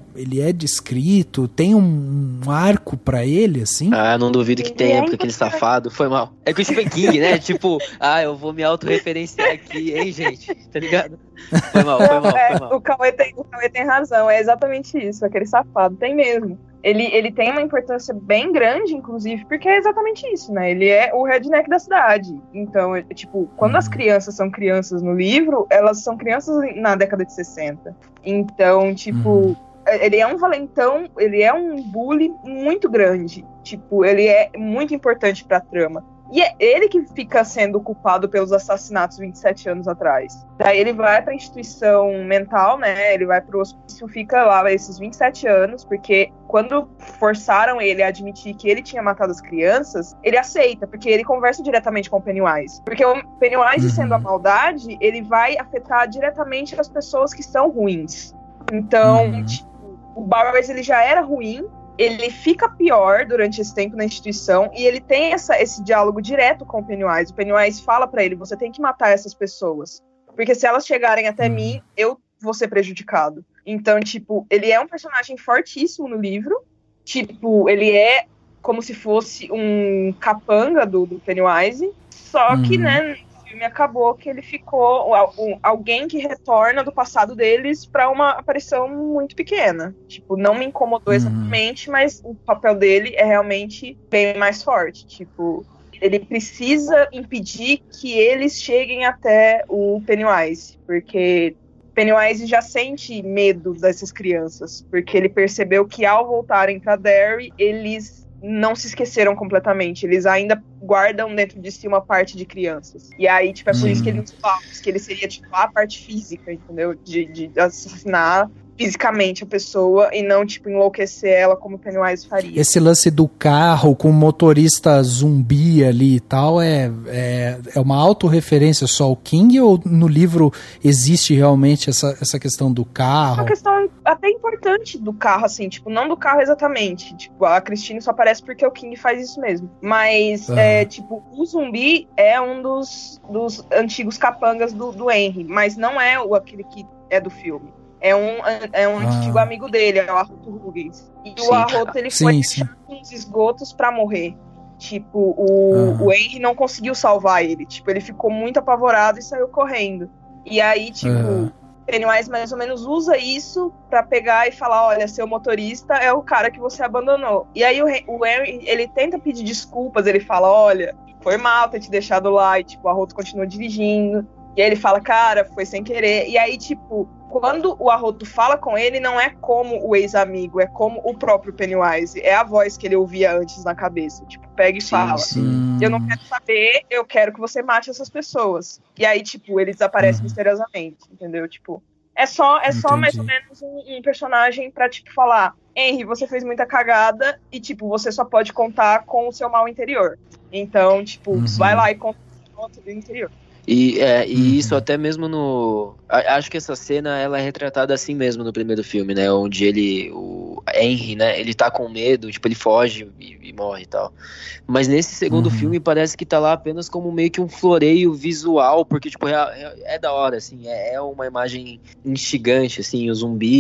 descrito, tem um arco pra ele, assim? Ah, não duvido que tenha, porque aquele safado, foi mal. É com o Stephen King, né? Tipo, eu vou me autorreferenciar aqui, hein, gente? Tá ligado? Foi mal. O Cauê tem razão, é exatamente isso, aquele safado, tem mesmo. Ele tem uma importância bem grande, inclusive, porque é exatamente isso, né? Ele é o redneck da cidade. Então, quando as crianças são crianças no livro, elas são crianças na década de 60. Então, ele é um valentão, ele é um bully muito grande. Ele é muito importante pra trama. E é ele que fica sendo culpado pelos assassinatos 27 anos atrás. Daí ele vai pra instituição mental, né? Ele vai pro hospício, fica lá esses 27 anos, porque quando forçaram ele a admitir que ele tinha matado as crianças, ele aceita, porque ele conversa diretamente com o Pennywise. Porque o Pennywise, sendo a maldade, ele vai afetar diretamente as pessoas que são ruins. Então, o Bowers, ele já era ruim, ele fica pior durante esse tempo na instituição e ele tem esse diálogo direto com o Pennywise. O Pennywise fala pra ele, você tem que matar essas pessoas, porque se elas chegarem até mim, eu vou ser prejudicado. Então, ele é um personagem fortíssimo no livro. Ele é como se fosse um capanga do Pennywise, só que, né, o filme acabou que ele ficou alguém que retorna do passado deles pra uma aparição muito pequena. Não me incomodou exatamente, mas o papel dele é realmente bem mais forte. Ele precisa impedir que eles cheguem até o Pennywise, porque Pennywise já sente medo dessas crianças, porque ele percebeu que ao voltarem para Derry, eles não se esqueceram completamente, eles ainda guardam dentro de si uma parte de crianças. E aí, é por isso que ele nos fala que ele seria, a parte física, entendeu? De assassinar fisicamente a pessoa e não, enlouquecer ela como o Pennywise faria. Esse lance do carro com o motorista zumbi ali e tal é uma autorreferência só ao King, ou no livro existe realmente essa questão do carro? É uma questão até importante do carro, assim, não do carro exatamente. A Christine só aparece porque o King faz isso mesmo. Mas, o zumbi é um dos antigos capangas do Henry, mas não é aquele que é do filme. É um antigo amigo dele, é o Arroto Ruggins. E o Arroto, ele foi deixado nos esgotos pra morrer. O Henry não conseguiu salvar ele. Ele ficou muito apavorado e saiu correndo. E aí, Pennywise mais ou menos usa isso pra pegar e falar, olha, seu motorista é o cara que você abandonou. E aí o Henry, ele tenta pedir desculpas, ele fala, olha, foi mal ter te deixado lá. E, o Arroto continua dirigindo. E aí ele fala, cara, foi sem querer. E aí, quando o Arroto fala com ele, não é como o ex-amigo, é como o próprio Pennywise. É a voz que ele ouvia antes na cabeça. Pega e fala. Sim. Eu não quero saber, eu quero que você mate essas pessoas. E aí, ele desaparece misteriosamente, entendeu? É só mais ou menos um personagem pra, falar, Henry, você fez muita cagada e, você só pode contar com o seu mal interior. Então, vai lá e conta o seu mal interior. E isso até mesmo no... Acho que essa cena, ela é retratada assim mesmo no primeiro filme, né? Onde o Henry, né? Ele tá com medo, ele foge e morre e tal. Mas nesse segundo filme parece que tá lá apenas como meio que um floreio visual, porque, é da hora, assim. É uma imagem instigante, assim. O zumbi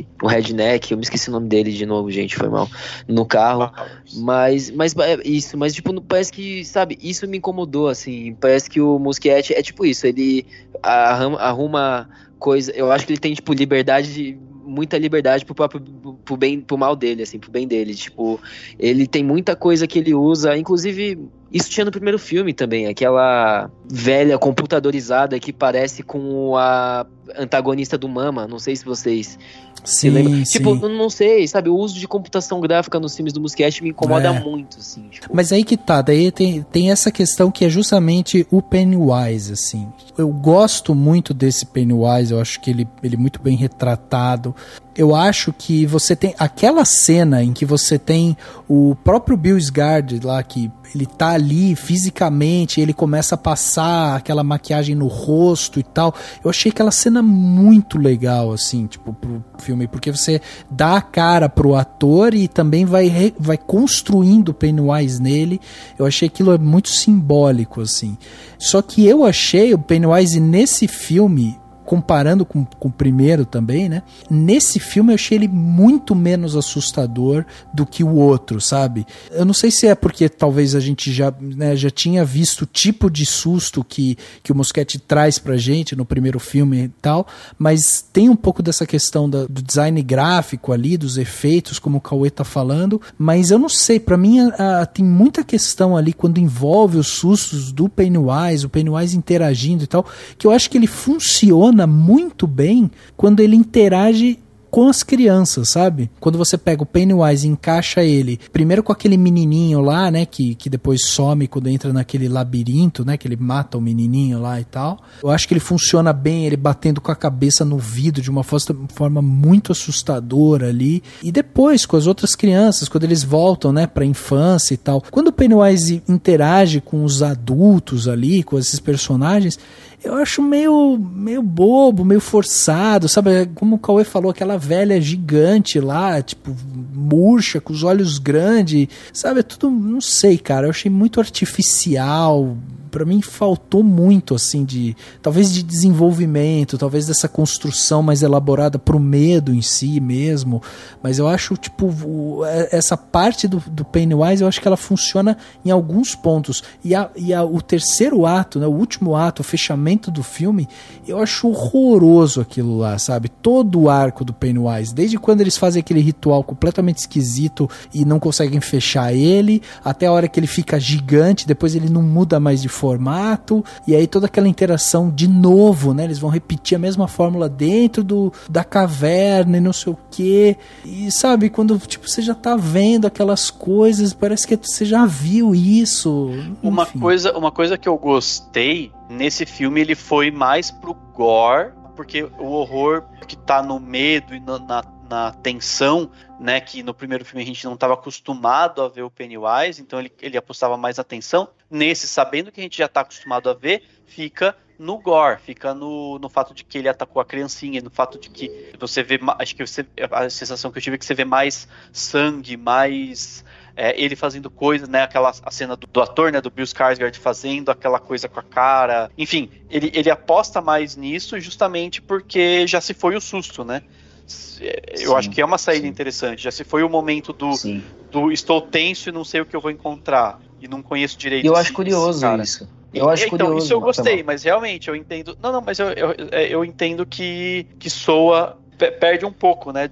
e o redneck, eu me esqueci o nome dele de novo, gente, foi mal. No carro. Mas parece que, sabe? Isso me incomodou, assim. Parece que o Muschietti é isso, ele arruma coisa, eu acho que ele tem liberdade, muita liberdade pro próprio, pro mal dele, assim, pro bem dele, ele tem muita coisa que ele usa, inclusive Isso tinha no primeiro filme também, aquela velha computadorizada que parece com a antagonista do Mama, não sei se vocês se lembram. Tipo, não sei, sabe, o uso de computação gráfica nos filmes do Muschietti me incomoda muito, assim. Tipo. Mas aí que tá, daí tem essa questão que é justamente o Pennywise, assim. Eu gosto muito desse Pennywise, eu acho que ele é muito bem retratado. Eu acho que você tem aquela cena em que você tem o próprio Bill Skarsgård lá, que ele tá ali fisicamente, ele começa a passar aquela maquiagem no rosto e tal. Eu achei aquela cena muito legal, assim, tipo, pro filme, porque você dá a cara pro ator e também vai construindo o Pennywise nele. Eu achei aquilo muito simbólico, assim. Só que eu achei o Pennywise nesse filme, comparando com o primeiro também, né? Nesse filme eu achei ele muito menos assustador do que o outro, sabe? Eu não sei se é porque talvez a gente já tinha visto o tipo de susto que o Muschietti traz pra gente no primeiro filme e tal, mas tem um pouco dessa questão do design gráfico ali, dos efeitos, como o Cauê tá falando, mas eu não sei, pra mim tem muita questão ali quando envolve os sustos do Pennywise, o Pennywise interagindo e tal, que eu acho que ele funciona muito bem quando ele interage com as crianças, sabe? Quando você pega o Pennywise e encaixa ele, primeiro com aquele menininho lá, né, que depois some quando entra naquele labirinto, né, que ele mata o menininho lá e tal. Eu acho que ele funciona bem, ele batendo com a cabeça no vidro de uma forma muito assustadora ali. E depois com as outras crianças, quando eles voltam, né, pra infância e tal. Quando o Pennywise interage com os adultos ali, com esses personagens, eu acho meio bobo, meio forçado, sabe? Como o Cauê falou, aquela velha gigante lá, tipo, murcha, com os olhos grandes, sabe? É tudo, não sei, cara, eu achei muito artificial. Pra mim faltou muito, assim, talvez de desenvolvimento, talvez dessa construção mais elaborada pro medo em si mesmo, mas eu acho, tipo, essa parte do Pennywise, eu acho que ela funciona em alguns pontos, o terceiro ato, né, o último ato, o fechamento do filme, eu acho horroroso aquilo lá, sabe, todo o arco do Pennywise, desde quando eles fazem aquele ritual completamente esquisito e não conseguem fechar ele, até a hora que ele fica gigante, depois ele não muda mais de formato, e aí toda aquela interação de novo, né, eles vão repetir a mesma fórmula dentro da caverna e não sei o que, e sabe, quando tipo, você já tá vendo aquelas coisas, parece que você já viu isso. Uma coisa que eu gostei nesse filme, ele foi mais pro gore, porque o horror que tá no medo e na tensão, né, que no primeiro filme a gente não estava acostumado a ver o Pennywise, então ele apostava mais na tensão. Nesse, sabendo que a gente já está acostumado a ver, fica no gore, fica no fato de que ele atacou a criancinha, no fato de que você vê, acho que a sensação que eu tive é que você vê mais sangue, mais ele fazendo coisas, né, aquela a cena do ator, né, do Bill Skarsgård fazendo aquela coisa com a cara, enfim, ele aposta mais nisso justamente porque já se foi o susto, né? Eu acho que é uma saída interessante. Já se foi o momento do estou tenso e não sei o que eu vou encontrar e não conheço direito. Eu acho curioso, cara. Isso. Então, isso eu gostei, mas realmente eu entendo. Mas eu entendo que soa, perde um pouco, né,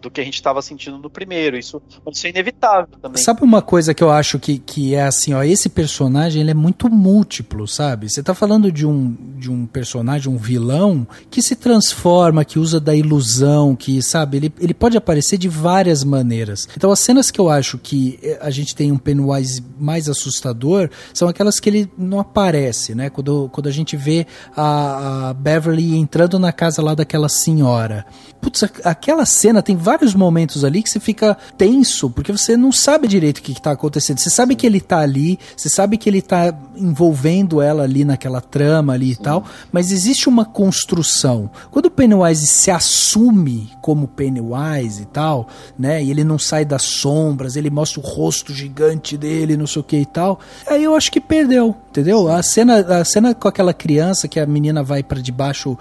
do que a gente estava sentindo no primeiro. Isso pode ser inevitável também. Sabe uma coisa que eu acho que é assim, ó, esse personagem, ele é muito múltiplo, sabe? Você tá falando de um personagem, um vilão, que se transforma, que usa da ilusão, que, sabe, ele pode aparecer de várias maneiras. Então as cenas que eu acho que a gente tem um Pennywise mais assustador são aquelas que ele não aparece, né? Quando a gente vê a Beverly entrando na casa lá daquela senhora. Putz, aquela cena tem vários momentos ali que você fica tenso, porque você não sabe direito o que tá acontecendo. Você sabe que ele tá ali, você sabe que ele tá envolvendo ela ali naquela trama ali e tal, mas existe uma construção. Quando o Pennywise se assume como Pennywise e tal, né, e ele não sai das sombras, ele mostra o rosto gigante dele, não sei o que e tal, aí eu acho que perdeu. entendeu? A cena com aquela criança que a menina vai pra debaixo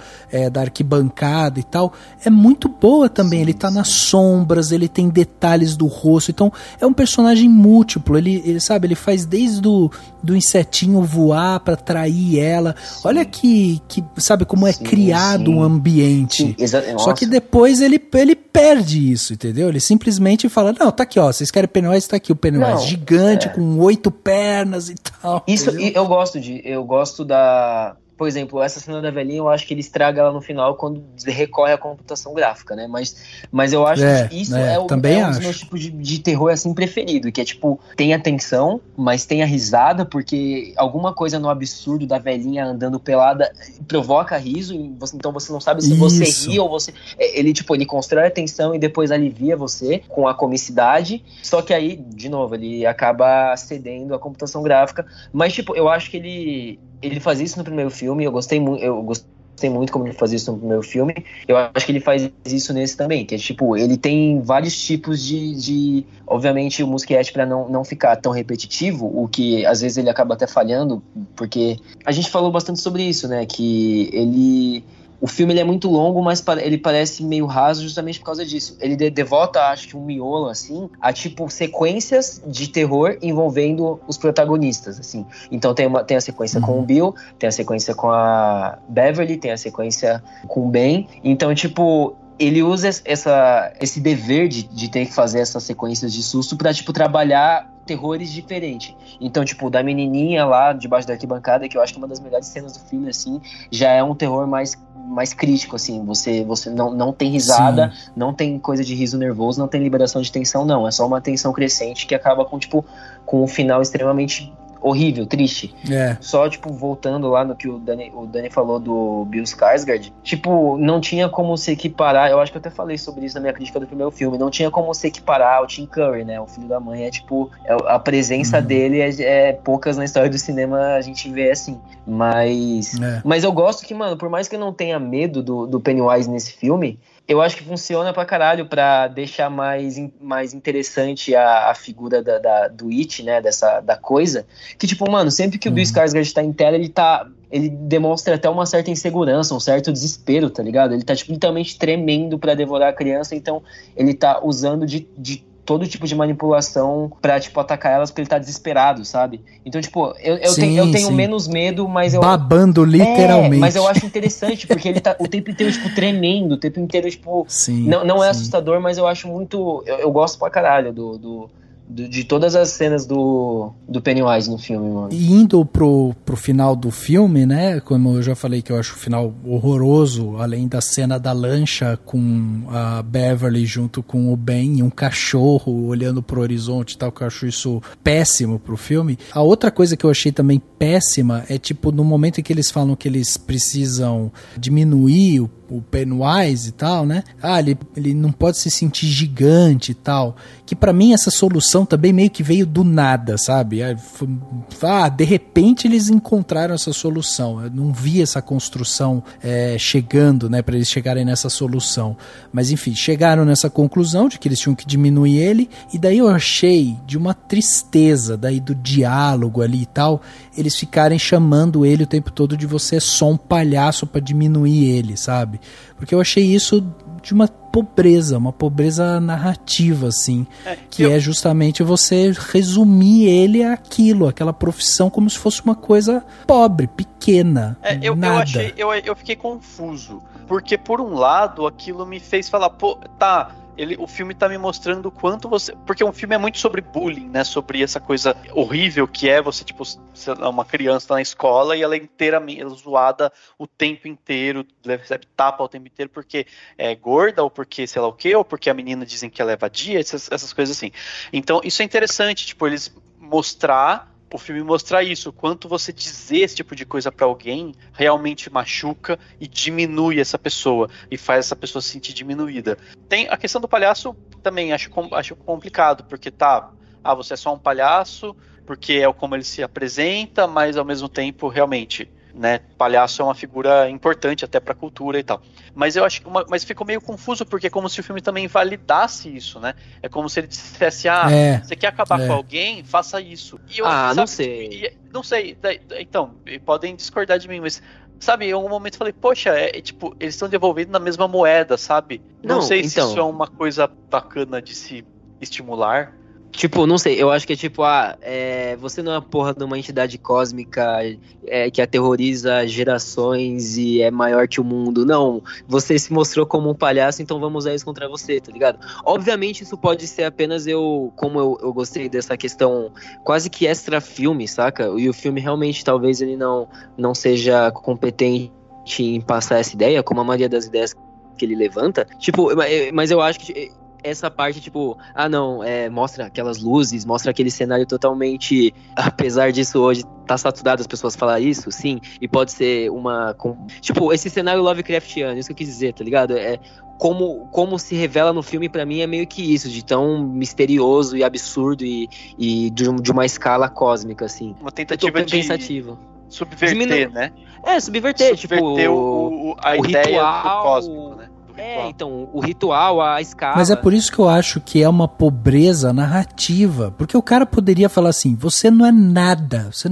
da arquibancada e tal, é muito boa também. Ele tá nas sombras, ele tem detalhes do rosto, então é um personagem múltiplo. Ele sabe, ele faz desde do insetinho voar pra atrair ela. Sim. Olha que sabe como é criado um ambiente. Sim, só que depois ele perde isso, entendeu? Ele simplesmente fala, não, tá aqui, ó, vocês querem Pennywise, tá aqui o Pennywise, não, gigante, com 8 pernas e tal. Isso, entendeu? E eu gosto da... Por exemplo, essa cena da velhinha, eu acho que ele estraga ela no final quando recorre à computação gráfica, né? Mas eu acho que isso é um dos meus tipos de terror, assim, preferido. Que é, tipo, tem a tensão, mas tem a risada, porque alguma coisa no absurdo da velhinha andando pelada provoca riso, então você não sabe se você ri ou você... Ele constrói a tensão e depois alivia você com a comicidade. Só que aí, de novo, ele acaba cedendo à computação gráfica. Mas, tipo, eu acho que ele faz isso no primeiro filme, eu gostei muito como ele faz isso no primeiro filme. Eu acho que ele faz isso nesse também, que é tipo, ele tem vários tipos de obviamente o Muschietti, pra não ficar tão repetitivo, o que às vezes ele acaba até falhando, porque a gente falou bastante sobre isso, né, que o filme ele é muito longo, mas ele parece meio raso justamente por causa disso. Ele devota, acho que um miolo, assim, a tipo sequências de terror envolvendo os protagonistas, assim. Então tem a sequência com o Bill, tem a sequência com a Beverly, tem a sequência com o Ben. Então, tipo... Ele usa esse dever de ter que fazer essas sequências de susto pra, tipo, trabalhar terrores diferentes. Então, tipo, da menininha lá debaixo da arquibancada, que eu acho que é uma das melhores cenas do filme, assim, já é um terror mais crítico, assim. Você não tem risada, sim, não tem coisa de riso nervoso, não tem liberação de tensão, não. É só uma tensão crescente que acaba com, tipo, com um final extremamente... horrível, triste. É. Só, tipo, voltando lá no que o Dani falou do Bill Skarsgård, tipo, não tinha como se equiparar, eu acho que eu até falei sobre isso na minha crítica do primeiro filme, não tinha como se equiparar ao Tim Curry, né? O filho da mãe é, tipo, a presença dele é poucas na história do cinema a gente vê, assim. Mas eu gosto que, mano, por mais que eu não tenha medo do Pennywise nesse filme, eu acho que funciona pra caralho pra deixar mais interessante a figura do It, né? Da coisa. Que, tipo, mano, sempre que o Bill Skarsgård tá em tela, ele demonstra até uma certa insegurança, um certo desespero, tá ligado? Ele tá, tipo, literalmente tremendo pra devorar a criança, então ele tá usando de todo tipo de manipulação pra, tipo, atacar elas porque ele tá desesperado, sabe? Então, tipo, eu tenho menos medo, mas eu... Babando, literalmente. Mas eu acho interessante, porque ele tá o tempo inteiro, tipo, tremendo, o tempo inteiro, tipo... Sim, não é assustador, mas eu acho muito... Eu gosto pra caralho de todas as cenas do Pennywise no filme, mano. E indo pro final do filme, né, como eu já falei que eu acho o final horroroso, além da cena da lancha com a Beverly junto com o Ben e um cachorro olhando pro horizonte e tal, que eu acho isso péssimo pro filme. A outra coisa que eu achei também péssima é, tipo, no momento em que eles falam que eles precisam diminuir o Pennywise e tal, né? Ah, ele não pode se sentir gigante e tal. Que pra mim essa solução também meio que veio do nada, sabe? Ah, de repente eles encontraram essa solução. Eu não vi essa construção chegando, né? Pra eles chegarem nessa solução. Mas enfim, chegaram nessa conclusão de que eles tinham que diminuir ele. E daí eu achei de uma tristeza, daí do diálogo ali e tal, eles ficarem chamando ele o tempo todo de você é só um palhaço pra diminuir ele, sabe? Porque eu achei isso de uma pobreza narrativa, assim, é justamente você resumir ele àquilo, aquela profissão, como se fosse uma coisa pobre, pequena, nada. Eu fiquei confuso, porque por um lado aquilo me fez falar, pô, tá... o filme tá me mostrando o quanto você... Porque um filme é muito sobre bullying, né? Sobre essa coisa horrível que é você, tipo, uma criança tá na escola e ela é inteiramente zoada o tempo inteiro, recebe tapa o tempo inteiro porque é gorda ou porque sei lá o quê, ou porque a menina dizem que ela é vadia, essas coisas assim. Então, isso é interessante, tipo, eles o filme mostrar isso, o quanto você dizer esse tipo de coisa pra alguém realmente machuca e diminui essa pessoa, e faz essa pessoa se sentir diminuída. Tem a questão do palhaço também, acho complicado, porque você é só um palhaço, porque é como ele se apresenta, mas ao mesmo tempo, realmente... né? Palhaço é uma figura importante até pra cultura e tal. Mas eu acho que mas ficou meio confuso, porque é como se o filme também validasse isso, né? É como se ele dissesse, você quer acabar com alguém? Faça isso. E eu, não sei. Não sei. Então, podem discordar de mim, mas... Sabe, em algum momento eu falei, poxa, tipo, eles estão devolvendo na mesma moeda, sabe? Não sei se isso é uma coisa bacana de se estimular. Tipo, não sei, eu acho que é tipo, você não é uma porra de uma entidade cósmica que aterroriza gerações e é maior que o mundo. Não, você se mostrou como um palhaço, então vamos usar isso contra você, tá ligado? Obviamente isso pode ser apenas como eu gostei dessa questão quase que extra-filme, saca? E o filme realmente, talvez ele não seja competente em passar essa ideia, como a maioria das ideias que ele levanta. Tipo, mas eu acho que... essa parte, tipo, mostra aquelas luzes, mostra aquele cenário totalmente, apesar disso hoje tá saturado as pessoas falar isso, sim, e pode ser tipo, esse cenário Lovecraftiano, isso que eu quis dizer, tá ligado? Como se revela no filme, pra mim, é meio que isso, de tão misterioso e absurdo e de uma escala cósmica, assim. Uma tentativa de subverter, né? Subverter a ideia ritual, do cósmico, né? Então, o ritual, a escala... Mas é por isso que eu acho que é uma pobreza narrativa, porque o cara poderia falar assim, você não é nada, você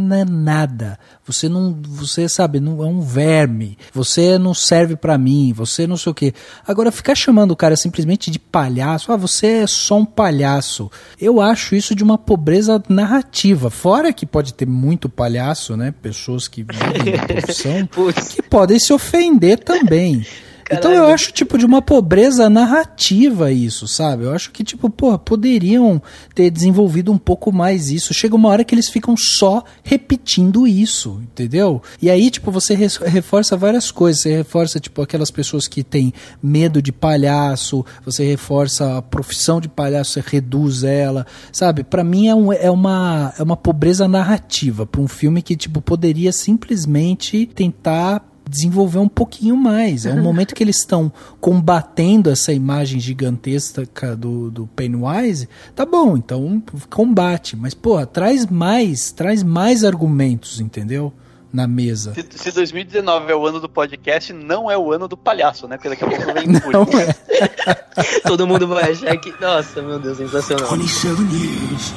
sabe, não é um verme, você não serve pra mim, você não sei o quê. Agora, ficar chamando o cara simplesmente de palhaço, você é só um palhaço, eu acho isso de uma pobreza narrativa, fora que pode ter muito palhaço, né, pessoas que vivem na profissão, que podem se ofender também. Então eu acho, tipo, de uma pobreza narrativa isso, sabe? Eu acho que, tipo, poderiam ter desenvolvido um pouco mais isso. Chega uma hora que eles ficam só repetindo isso, entendeu? E aí, tipo, você reforça várias coisas. Você reforça, tipo, aquelas pessoas que têm medo de palhaço, você reforça a profissão de palhaço, você reduz ela, sabe? Pra mim é uma pobreza narrativa pra um filme que, tipo, poderia simplesmente tentar... desenvolver um pouquinho mais. É um momento que eles estão combatendo essa imagem gigantesca do Pennywise. Tá bom, então combate. Mas, porra, traz mais argumentos, entendeu? Na mesa. Se 2019 é o ano do podcast, não é o ano do palhaço, né? Porque daqui a pouco vem tudo. Todo mundo vai achar que... Nossa, meu Deus, sensacional. 27 years.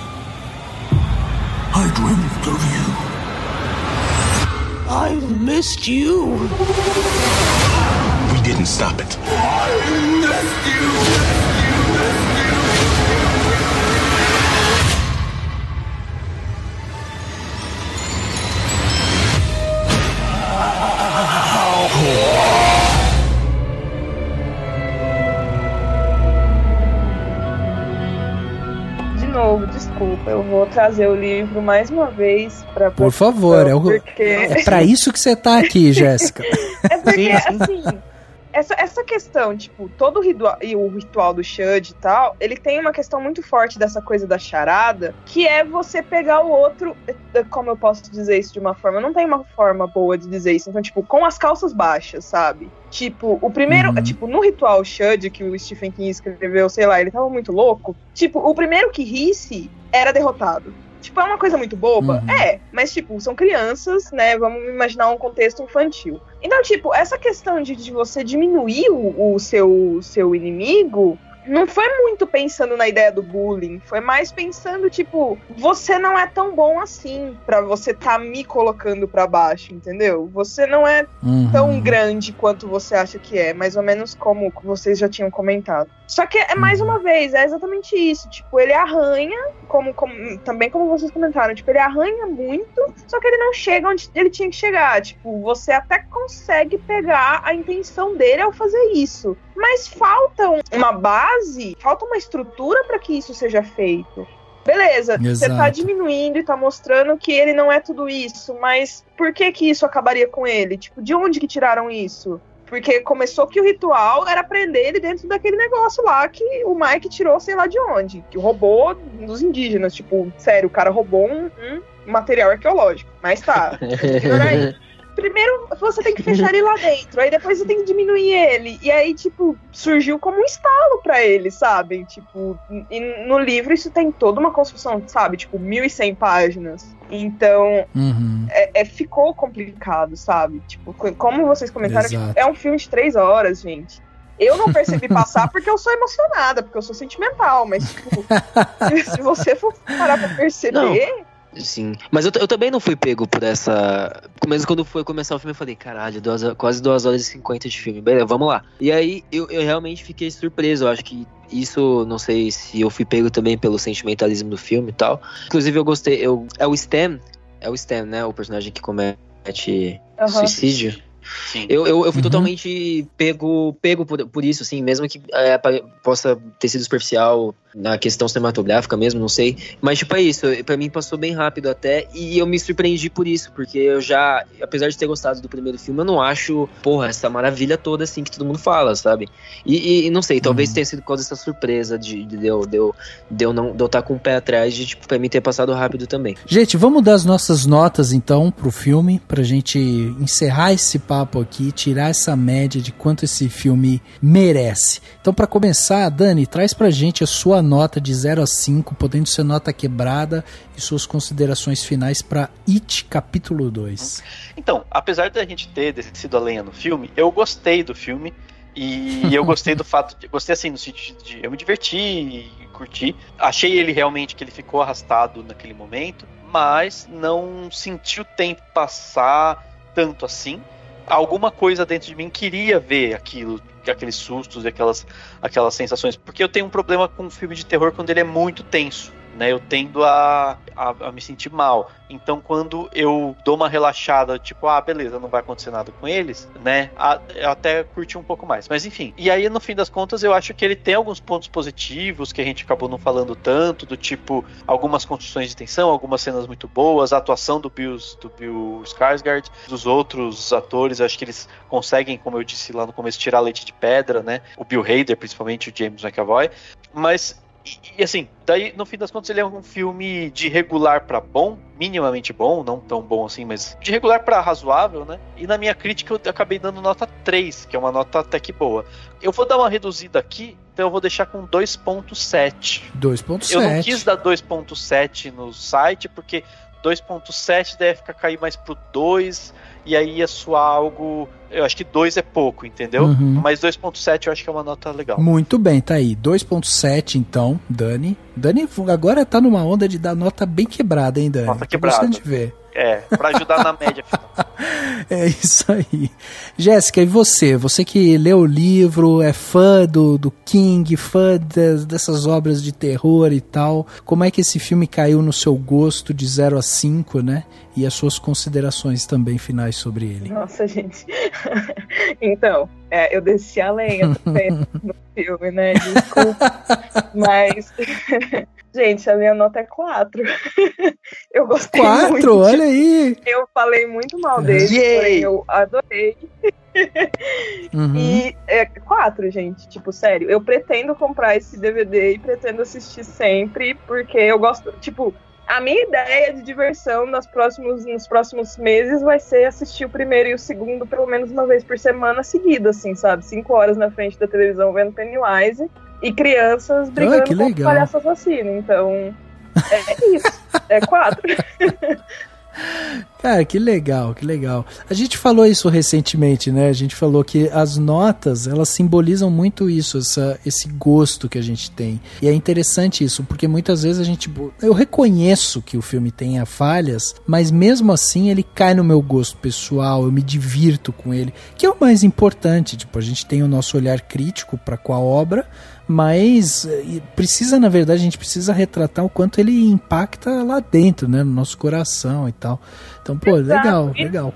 I dreamt of you. I've missed you. We didn't stop it. I missed you. De novo, desculpa, eu vou trazer o livro mais uma vez pra... Por favor, porque... é pra isso que você tá aqui, Jéssica. É porque, assim, essa questão, tipo, todo o ritual do Shud e tal, ele tem uma questão muito forte dessa coisa da charada, que é você pegar o outro, como eu posso dizer isso de uma forma, não tem uma forma boa de dizer isso, então, tipo, com as calças baixas, sabe? Tipo, o primeiro... Tipo, no ritual Shud, que o Stephen King escreveu, sei lá, ele tava muito louco. Tipo, o primeiro que risse era derrotado. Tipo, é uma coisa muito boba? Mas, tipo, são crianças, né? Vamos imaginar um contexto infantil. Então, tipo, essa questão de você diminuir o seu inimigo... Não foi muito pensando na ideia do bullying, foi mais pensando, tipo, você não é tão bom assim pra você tá me colocando pra baixo, entendeu? Você não é tão grande quanto você acha que é, mais ou menos como vocês já tinham comentado. Só que, mais uma vez, é exatamente isso, tipo, ele arranha, também como vocês comentaram, tipo, ele arranha muito, só que ele não chega onde ele tinha que chegar, tipo, você até consegue pegar a intenção dele ao fazer isso. Mas falta uma base, falta uma estrutura para que isso seja feito. Beleza, exato. Você tá diminuindo e tá mostrando que ele não é tudo isso, mas por que que isso acabaria com ele? Tipo, de onde que tiraram isso? Porque começou que o ritual era prender ele dentro daquele negócio lá que o Mike tirou sei lá de onde, que roubou dos indígenas, tipo, sério, o cara roubou um material arqueológico, mas tá, primeiro você tem que fechar ele lá dentro, aí depois você tem que diminuir ele. E aí, tipo, surgiu como um estalo pra ele, sabe? Tipo, e no livro isso tem toda uma construção, sabe? Tipo, 1.100 páginas. Então, ficou complicado, sabe? Tipo, como vocês comentaram, tipo, é um filme de 3 horas, gente. Eu não percebi passar porque eu sou emocionada, porque eu sou sentimental, mas, tipo, se você for parar pra perceber... Não. Sim, mas eu também não fui pego por essa... Mesmo quando foi começar o filme, eu falei, caralho, quase 2 horas e 50 de filme, beleza, vamos lá. E aí, eu realmente fiquei surpreso, eu acho que isso, não sei se eu fui pego também pelo sentimentalismo do filme e tal. Inclusive, eu gostei, é o Stan, né, o personagem que comete suicídio. Sim. Eu fui totalmente pego por isso, assim, mesmo que possa ter sido superficial na questão cinematográfica mesmo, não sei. Mas, tipo, é isso. Pra mim passou bem rápido até, e eu me surpreendi por isso, porque eu já, apesar de ter gostado do primeiro filme, eu não acho, porra, essa maravilha toda, assim, que todo mundo fala, sabe? E não sei, talvez tenha sido por causa dessa surpresa de eu estar com o pé atrás de, tipo, pra mim ter passado rápido também. Gente, vamos dar as nossas notas, então, pro filme, pra gente encerrar esse papo aqui, tirar essa média de quanto esse filme merece. Então, para começar, Dani, traz pra gente a sua nota de 0 a 5, podendo ser nota quebrada, e suas considerações finais para It capítulo 2. Então, apesar da gente ter descido a lenha no filme, eu gostei do filme, e eu gostei do fato de, gostei assim, no sentido de eu me diverti e curti. Achei ele realmente que ele ficou arrastado naquele momento, mas não senti o tempo passar tanto assim. Alguma coisa dentro de mim queria ver aquilo, aqueles sustos e aquelas sensações, porque eu tenho um problema com o filme de terror quando ele é muito tenso, né? Eu tendo a me sentir mal. Então, quando eu dou uma relaxada, tipo, beleza, não vai acontecer nada com eles, né? Eu até curti um pouco mais, mas enfim. E aí, no fim das contas, eu acho que ele tem alguns pontos positivos que a gente acabou não falando tanto, do tipo, algumas construções de tensão, algumas cenas muito boas, a atuação do Bill Skarsgård, dos outros atores, eu acho que eles conseguem, como eu disse lá no começo, tirar leite de pedra, né? O Bill Hader, principalmente, o James McAvoy, mas... E assim, daí no fim das contas ele é um filme de regular pra bom, minimamente bom, não tão bom assim, mas de regular pra razoável, né? E na minha crítica eu acabei dando nota 3, que é uma nota até que boa. Eu vou dar uma reduzida aqui, então eu vou deixar com 2.7. 2.7. Eu não quis dar 2.7 no site, porque 2.7 deve ficar cair mais pro 2, e aí ia soar algo... Eu acho que 2 é pouco, entendeu? Uhum. Mas 2.7 eu acho que é uma nota legal. Muito bem, tá aí. 2.7 então, Dani. Dani agora tá numa onda de dar nota bem quebrada, hein, Dani? Nota quebrada. Gostando de ver. É, pra ajudar na média. É isso aí. Jéssica, e você? Você que leu o livro, é fã do King, fã dessas obras de terror e tal, como é que esse filme caiu no seu gosto de 0 a 5, né? E as suas considerações também finais sobre ele. Nossa, gente. Então, eu desci a lenha no filme, né? Desculpa. Mas... Gente, a minha nota é 4. Eu gostei 4? Muito. 4? Olha aí! Eu falei muito mal dele, porém eu adorei. E 4, gente. Tipo, sério, eu pretendo comprar esse DVD e pretendo assistir sempre, porque eu gosto, tipo... A minha ideia de diversão nos próximos meses vai ser assistir o primeiro e o segundo pelo menos uma vez por semana seguida, assim, sabe? 5 horas na frente da televisão vendo Pennywise e crianças brigando com o palhaço assassino. Então, é isso. É 4. Cara, que legal, que legal. A gente falou isso recentemente, né? A gente falou que as notas, elas simbolizam muito isso, esse gosto que a gente tem. E é interessante isso, porque muitas vezes a gente... Eu reconheço que o filme tenha falhas, mas mesmo assim ele cai no meu gosto pessoal, eu me divirto com ele, que é o mais importante. Tipo, a gente tem o nosso olhar crítico para com a obra, mas na verdade a gente precisa retratar o quanto ele impacta lá dentro, né, no nosso coração e tal. Então, pô, legal,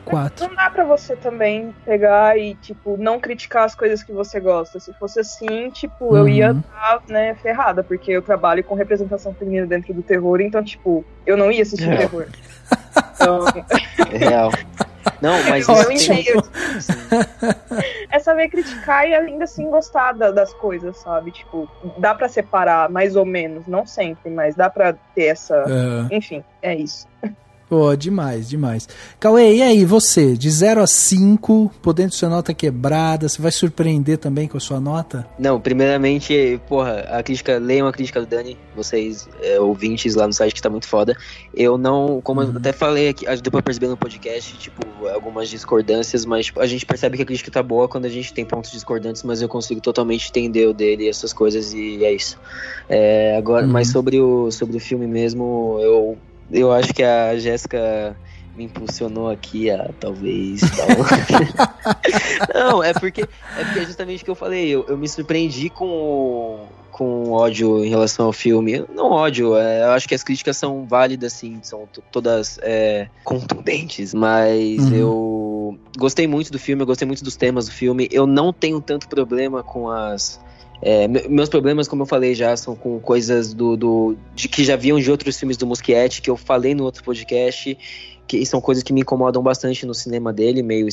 4. Não dá pra você também pegar e, tipo, não criticar as coisas que você gosta. Se fosse assim, tipo, eu ia estar, né, ferrada, porque eu trabalho com representação feminina dentro do terror, então, tipo, eu não ia assistir terror. Então... Real. Não, mas é saber criticar e ainda assim gostar das coisas, sabe? Tipo, dá pra separar mais ou menos, não sempre, mas dá pra ter essa... Enfim, é isso. Pô, demais, demais. Cauê, e aí, você? De 0 a 5, podendo sua nota quebrada, você vai surpreender também com a sua nota? Não, primeiramente, porra, a crítica, leiam a crítica do Dani, vocês ouvintes lá no site, que tá muito foda. Eu não, como eu até falei aqui, depois percebi no podcast, tipo, algumas discordâncias, mas tipo, a gente percebe que a crítica tá boa quando a gente tem pontos discordantes, mas eu consigo totalmente entender o dele e essas coisas, e é isso. É, agora, mas sobre o filme mesmo, eu acho que a Jéssica me impulsionou aqui a talvez... Não, é porque justamente o que eu falei. Eu me surpreendi com ódio em relação ao filme. Não ódio, eu acho que as críticas são válidas, sim. São todas contundentes. Mas eu gostei muito do filme, eu gostei muito dos temas do filme. Eu não tenho tanto problema com as... meus problemas, como eu falei já, são com coisas de que já vinham de outros filmes do Muschietti, que eu falei no outro podcast, que são coisas que me incomodam bastante no cinema dele, meio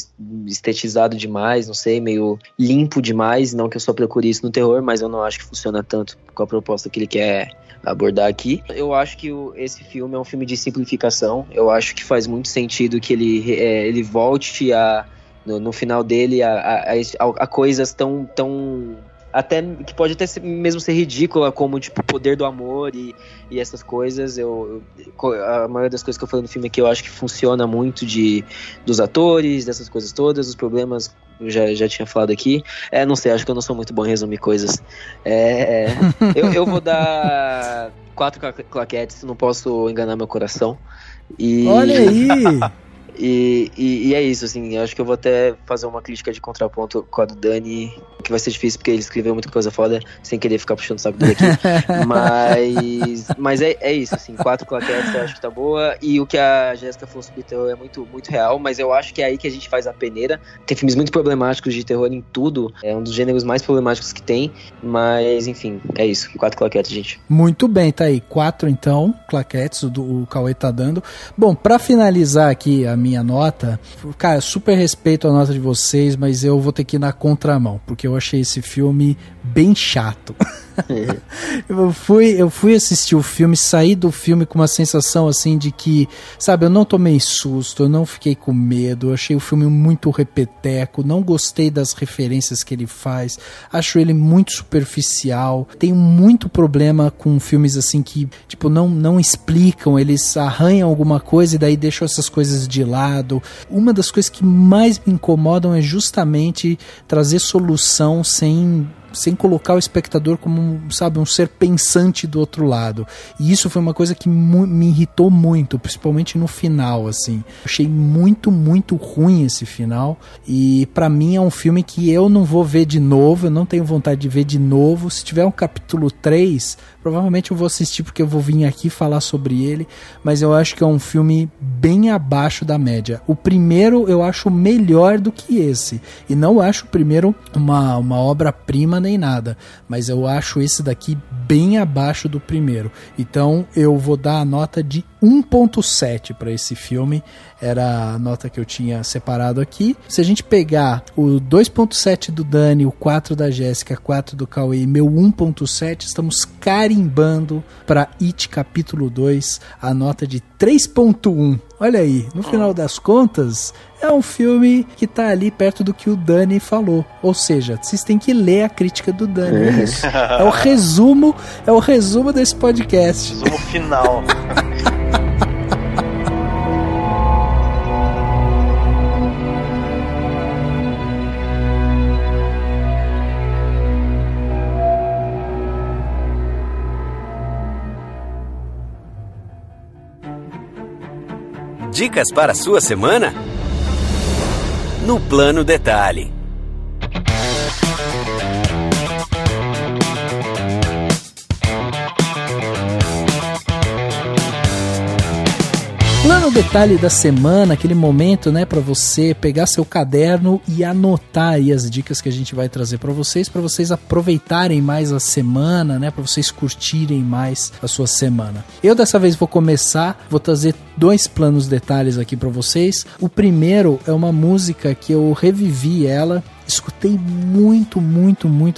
estetizado demais, não sei, meio limpo demais, não que eu só procure isso no terror, mas eu não acho que funciona tanto com a proposta que ele quer abordar aqui. Eu acho que esse filme é um filme de simplificação, eu acho que faz muito sentido que ele volte no final dele a coisas tão até que pode até mesmo ser ridícula, como tipo, o poder do amor e essas coisas. A maioria das coisas que eu falei no filme aqui, eu acho que funciona muito dos atores, dessas coisas todas. Os problemas eu já tinha falado aqui. Não sei, acho que eu não sou muito bom em resumir coisas. Eu vou dar 4 claquetes, não posso enganar meu coração. Olha aí! E é isso, assim, eu acho que eu vou até fazer uma crítica de contraponto com a do Dani, que vai ser difícil porque ele escreveu muita coisa foda, sem querer ficar puxando o saco dele aqui, mas é isso, assim, 4 claquetes eu acho que tá boa, e o que a Jéssica falou sobre terror é muito, muito real, mas eu acho que é aí que a gente faz a peneira. Tem filmes muito problemáticos de terror em tudo, é um dos gêneros mais problemáticos que tem, mas enfim, é isso, 4 claquetes, gente. Muito bem, tá aí, 4 então, claquetes, o Cauê tá dando. Bom, pra finalizar aqui a minha nota, cara, super respeito a nota de vocês, mas eu vou ter que ir na contramão, porque eu achei esse filme bem chato. Eu fui assistir o filme, saí do filme com uma sensação assim de que, sabe, eu não tomei susto, eu não fiquei com medo, eu achei o filme muito repeteco, não gostei das referências que ele faz, acho ele muito superficial, tenho muito problema com filmes assim que, tipo, não explicam, eles arranham alguma coisa e daí deixam essas coisas de lado. Uma das coisas que mais me incomodam é justamente trazer solução sem colocar o espectador como um ser pensante do outro lado. E isso foi uma coisa que me irritou muito, principalmente no final, assim. Achei muito, muito ruim esse final. E pra mim é um filme que eu não vou ver de novo, eu não tenho vontade de ver de novo. Se tiver um capítulo 3, provavelmente eu vou assistir, porque eu vou vir aqui falar sobre ele, mas eu acho que é um filme bem abaixo da média. O primeiro eu acho melhor do que esse. E não acho o primeiro uma obra-prima nem nada, mas eu acho esse daqui bem abaixo do primeiro. Então eu vou dar a nota de 1.7 para esse filme, era a nota que eu tinha separado aqui. Se a gente pegar o 2.7 do Dani, o 4 da Jéssica, 4 do Cauê e meu 1.7, estamos carimbando para It capítulo 2 a nota de 3.1. Olha aí, no final das contas, é um filme que tá ali perto do que o Dani falou. Ou seja, vocês têm que ler a crítica do Dani. É isso. É o resumo desse podcast. Resumo final. Dicas para a sua semana? No Plano Detalhe. Plano Detalhe da semana, aquele momento, né, para você pegar seu caderno e anotar aí as dicas que a gente vai trazer para vocês aproveitarem mais a semana, né, para vocês curtirem mais a sua semana. Eu dessa vez vou começar, vou trazer 2 planos detalhes aqui para vocês. O primeiro é uma música que eu revivi ela escutei muito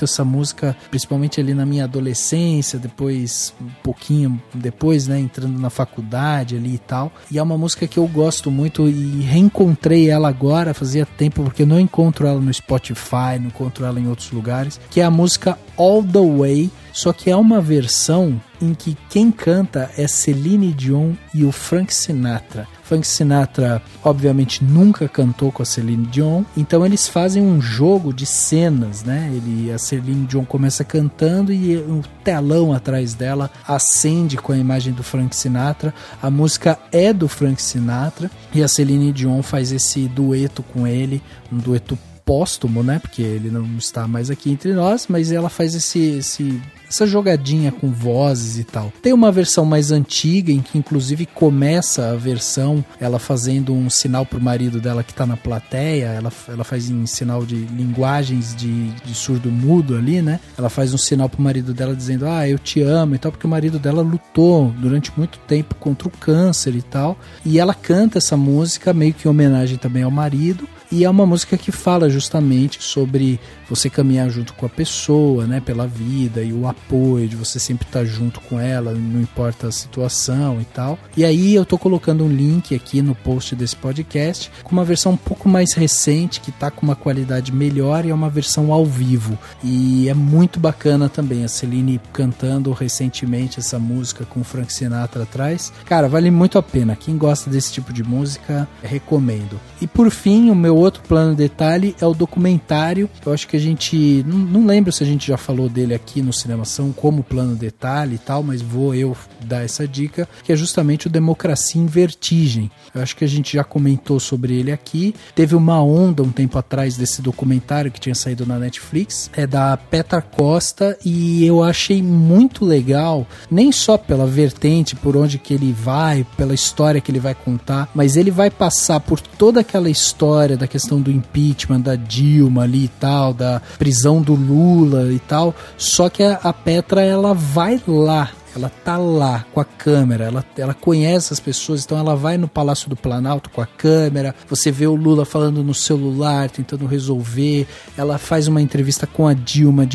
essa música, principalmente ali na minha adolescência, depois, um pouquinho depois, né, entrando na faculdade ali e tal, e é uma música que eu gosto muito e reencontrei ela agora, fazia tempo, porque eu não encontro ela no Spotify, não encontro ela em outros lugares, que é a música All The Way, só que é uma versão em que quem canta é Celine Dion e o Frank Sinatra. Frank Sinatra, obviamente, nunca cantou com a Celine Dion, então eles fazem um jogo de cenas, né? A Celine Dion começa cantando e o telão atrás dela acende com a imagem do Frank Sinatra. A música é do Frank Sinatra e a Celine Dion faz esse dueto com ele, um dueto póstumo, né? Porque ele não está mais aqui entre nós, mas ela faz essa jogadinha com vozes e tal. Tem uma versão mais antiga, em que inclusive começa a versão ela fazendo um sinal pro marido dela que tá na plateia, ela faz em sinal de linguagens de surdo-mudo ali, né? Ela faz um sinal pro marido dela dizendo, ah, eu te amo e tal, porque o marido dela lutou durante muito tempo contra o câncer e tal, e ela canta essa música meio que em homenagem também ao marido. E é uma música que fala justamente sobre você caminhar junto com a pessoa, né, pela vida, e o apoio de você sempre estar junto com ela, não importa a situação e tal. E aí eu tô colocando um link aqui no post desse podcast com uma versão um pouco mais recente, que tá com uma qualidade melhor e é uma versão ao vivo. E é muito bacana também, a Celine cantando recentemente essa música com o Frank Sinatra atrás. Cara, vale muito a pena. Quem gosta desse tipo de música, recomendo. E por fim, o meu outro plano de detalhe é o documentário. Eu acho que a gente, não lembro se a gente já falou dele aqui no Cinemação como plano de detalhe e tal, mas vou eu dar essa dica, que é justamente o Democracia em Vertigem. Eu acho que a gente já comentou sobre ele aqui. Teve uma onda um tempo atrás desse documentário que tinha saído na Netflix, é da Petra Costa, e eu achei muito legal, nem só pela vertente, por onde que ele vai, pela história que ele vai contar, mas ele vai passar por toda aquela história da questão do impeachment, da Dilma ali e tal, da prisão do Lula e tal, só que a Petra, ela vai lá, ela tá lá com a câmera, ela conhece as pessoas, então ela vai no Palácio do Planalto com a câmera, você vê o Lula falando no celular, tentando resolver, ela faz uma entrevista com a Dilma,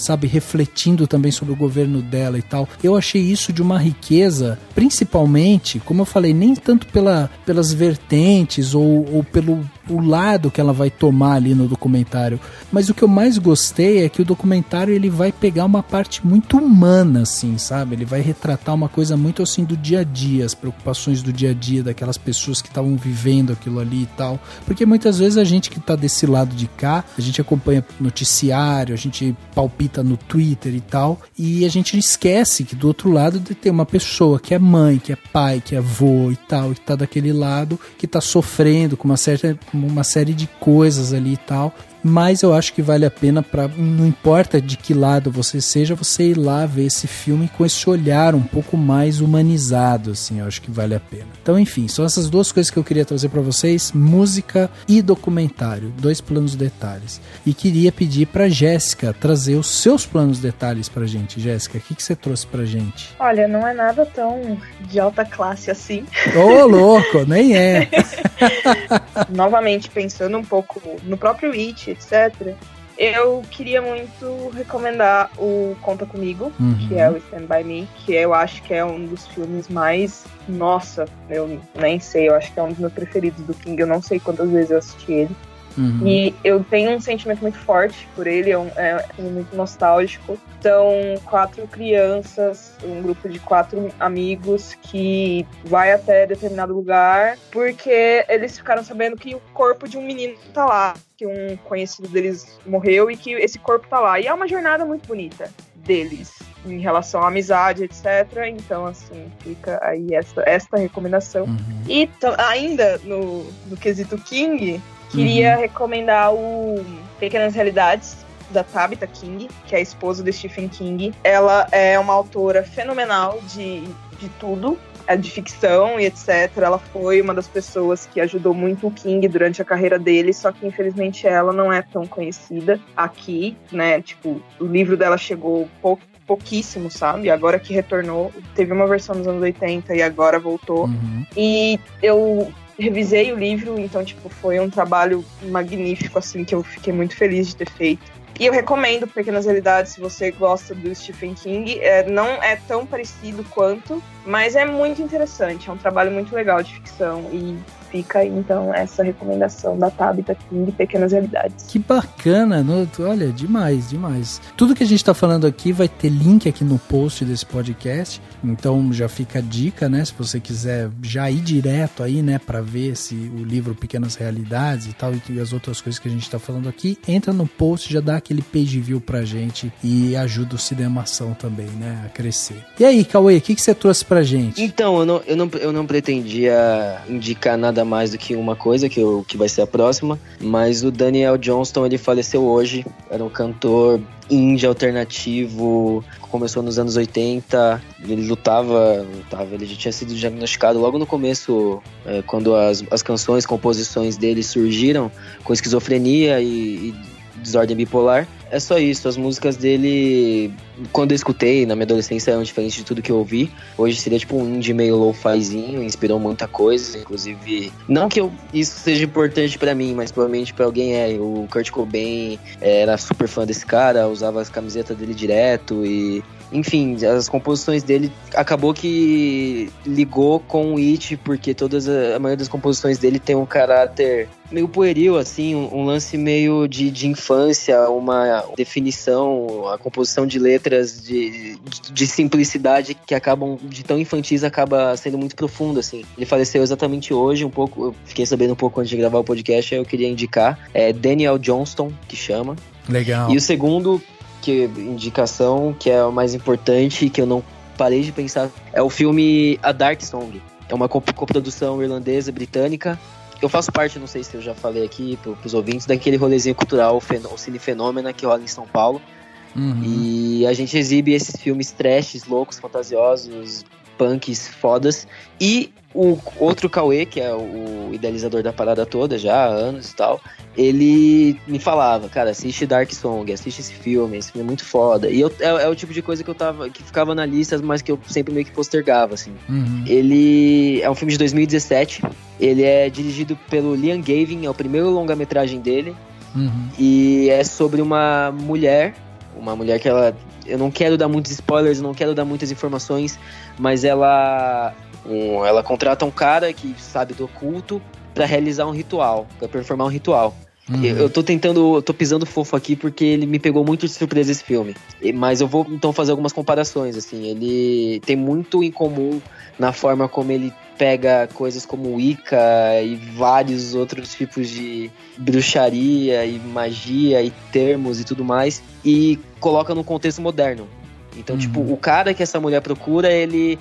sabe, refletindo também sobre o governo dela e tal. Eu achei isso de uma riqueza, principalmente, como eu falei, nem tanto pelas vertentes ou pelo o lado que ela vai tomar ali no documentário, mas o que eu mais gostei é que o documentário, ele vai pegar uma parte muito humana, assim, sabe? Ele vai retratar uma coisa muito assim do dia a dia, as preocupações do dia a dia daquelas pessoas que estavam vivendo aquilo ali e tal, porque muitas vezes a gente que tá desse lado de cá, a gente acompanha noticiário, a gente palpita no Twitter e tal, e a gente esquece que do outro lado tem uma pessoa que é mãe, que é pai, que é avô e tal, que tá daquele lado, que tá sofrendo com uma série de coisas ali e tal. Mas eu acho que vale a pena, não importa de que lado você seja, você ir lá ver esse filme com esse olhar um pouco mais humanizado, assim, eu acho que vale a pena. Então, enfim, são essas duas coisas que eu queria trazer para vocês, música e documentário, dois planos detalhes. E queria pedir pra Jéssica trazer os seus planos detalhes pra gente. Jéssica, o que você trouxe pra gente? Olha, não é nada tão de alta classe assim. Ô, louco, nem é. Novamente, pensando um pouco no próprio It, etc., eu queria muito recomendar o Conta Comigo, que é o Stand By Me, que eu acho que é um dos filmes mais... Nossa, eu nem sei, eu acho que é um dos meus preferidos do King, eu não sei quantas vezes eu assisti ele. E eu tenho um sentimento muito forte por ele, é muito nostálgico. São 4 crianças, um grupo de 4 amigos que vai até determinado lugar porque eles ficaram sabendo que o corpo de um menino tá lá, que um conhecido deles morreu e que esse corpo tá lá. E é uma jornada muito bonita deles em relação à amizade, etc. Então, assim, fica aí esta recomendação. E ainda no quesito King... Queria recomendar o Pequenas Realidades, da Tabitha King, que é a esposa do Stephen King. Ela é uma autora fenomenal de de tudo, de ficção e etc. Ela foi uma das pessoas que ajudou muito o King durante a carreira dele, só que infelizmente ela não é tão conhecida aqui, né? Tipo, o livro dela chegou pouquíssimo, sabe? Agora que retornou, teve uma versão nos anos 80 e agora voltou. Uhum. E eu revisei o livro, então, tipo, foi um trabalho magnífico, assim, que eu fiquei muito feliz de ter feito. E eu recomendo Pequenas Realidades, se você gosta do Stephen King. Não é tão parecido quanto, mas é muito interessante. É um trabalho muito legal de ficção. E fica, então, essa recomendação da Tabitha King, Pequenas Realidades. Que bacana! Olha, demais, demais. Tudo que a gente está falando aqui vai ter link aqui no post desse podcast. Então, já fica a dica, né? Se você quiser já ir direto aí, né? Para ver se o livro Pequenas Realidades e tal, e as outras coisas que a gente está falando aqui, entra no post, já dá aquele page view pra gente e ajuda o Cinemação também, né, a crescer. E aí, Cauê, o que você trouxe pra gente? Então, eu não pretendia indicar nada mais do que uma coisa, que vai ser a próxima, mas o Daniel Johnston, ele faleceu hoje, era um cantor indie alternativo, começou nos anos 80, ele lutava, ele já tinha sido diagnosticado logo no começo, quando as canções, composições dele surgiram, com esquizofrenia e desordem bipolar. É só isso, as músicas dele, quando eu escutei na minha adolescência, eram diferentes de tudo que eu ouvi. Hoje seria tipo um indie meio lo-fizinho, inspirou muita coisa, inclusive, não que isso seja importante pra mim, mas provavelmente pra alguém é. O Kurt Cobain era super fã desse cara, usava as camisetas dele direto e, enfim, as composições dele acabou que ligou com o It, porque a maioria das composições dele tem um caráter meio pueril, assim, um lance meio de infância, uma definição, a composição de letras de simplicidade que acabam, de tão infantis, acaba sendo muito profundo, assim. Ele faleceu exatamente hoje, um pouco, eu fiquei sabendo um pouco antes de gravar o podcast, aí eu queria indicar, Daniel Johnston, que chama. Legal. E o segundo, indicação, que é o mais importante, que eu não parei de pensar, é o filme A Dark Song. É uma coprodução irlandesa, britânica. Eu faço parte, não sei se eu já falei aqui pros ouvintes, daquele rolezinho cultural, o Cine Fenômena, que rola em São Paulo. Uhum. E a gente exibe esses filmes trashes, loucos, fantasiosos, punks, fodas. E o outro Cauê, que é o idealizador da parada toda já há anos e tal, ele me falava, cara, assiste Dark Song, assiste esse filme é muito foda. E é o tipo de coisa que ficava na lista, mas que eu sempre meio que postergava, assim. Uhum. Ele é um filme de 2017, ele é dirigido pelo Liam Gavin, é o primeiro longa-metragem dele. Uhum. E é sobre uma mulher que ela... Eu não quero dar muitos spoilers, não quero dar muitas informações, mas ela contrata um cara que sabe do oculto pra realizar um ritual, pra performar um ritual. Uhum. Eu tô pisando fofo aqui porque ele me pegou muito de surpresa esse filme. Mas eu vou então fazer algumas comparações, assim. Ele tem muito em comum na forma como ele pega coisas como Wicca e vários outros tipos de bruxaria e magia e termos e tudo mais e coloca num contexto moderno. Então, tipo, o cara que essa mulher procura, ele,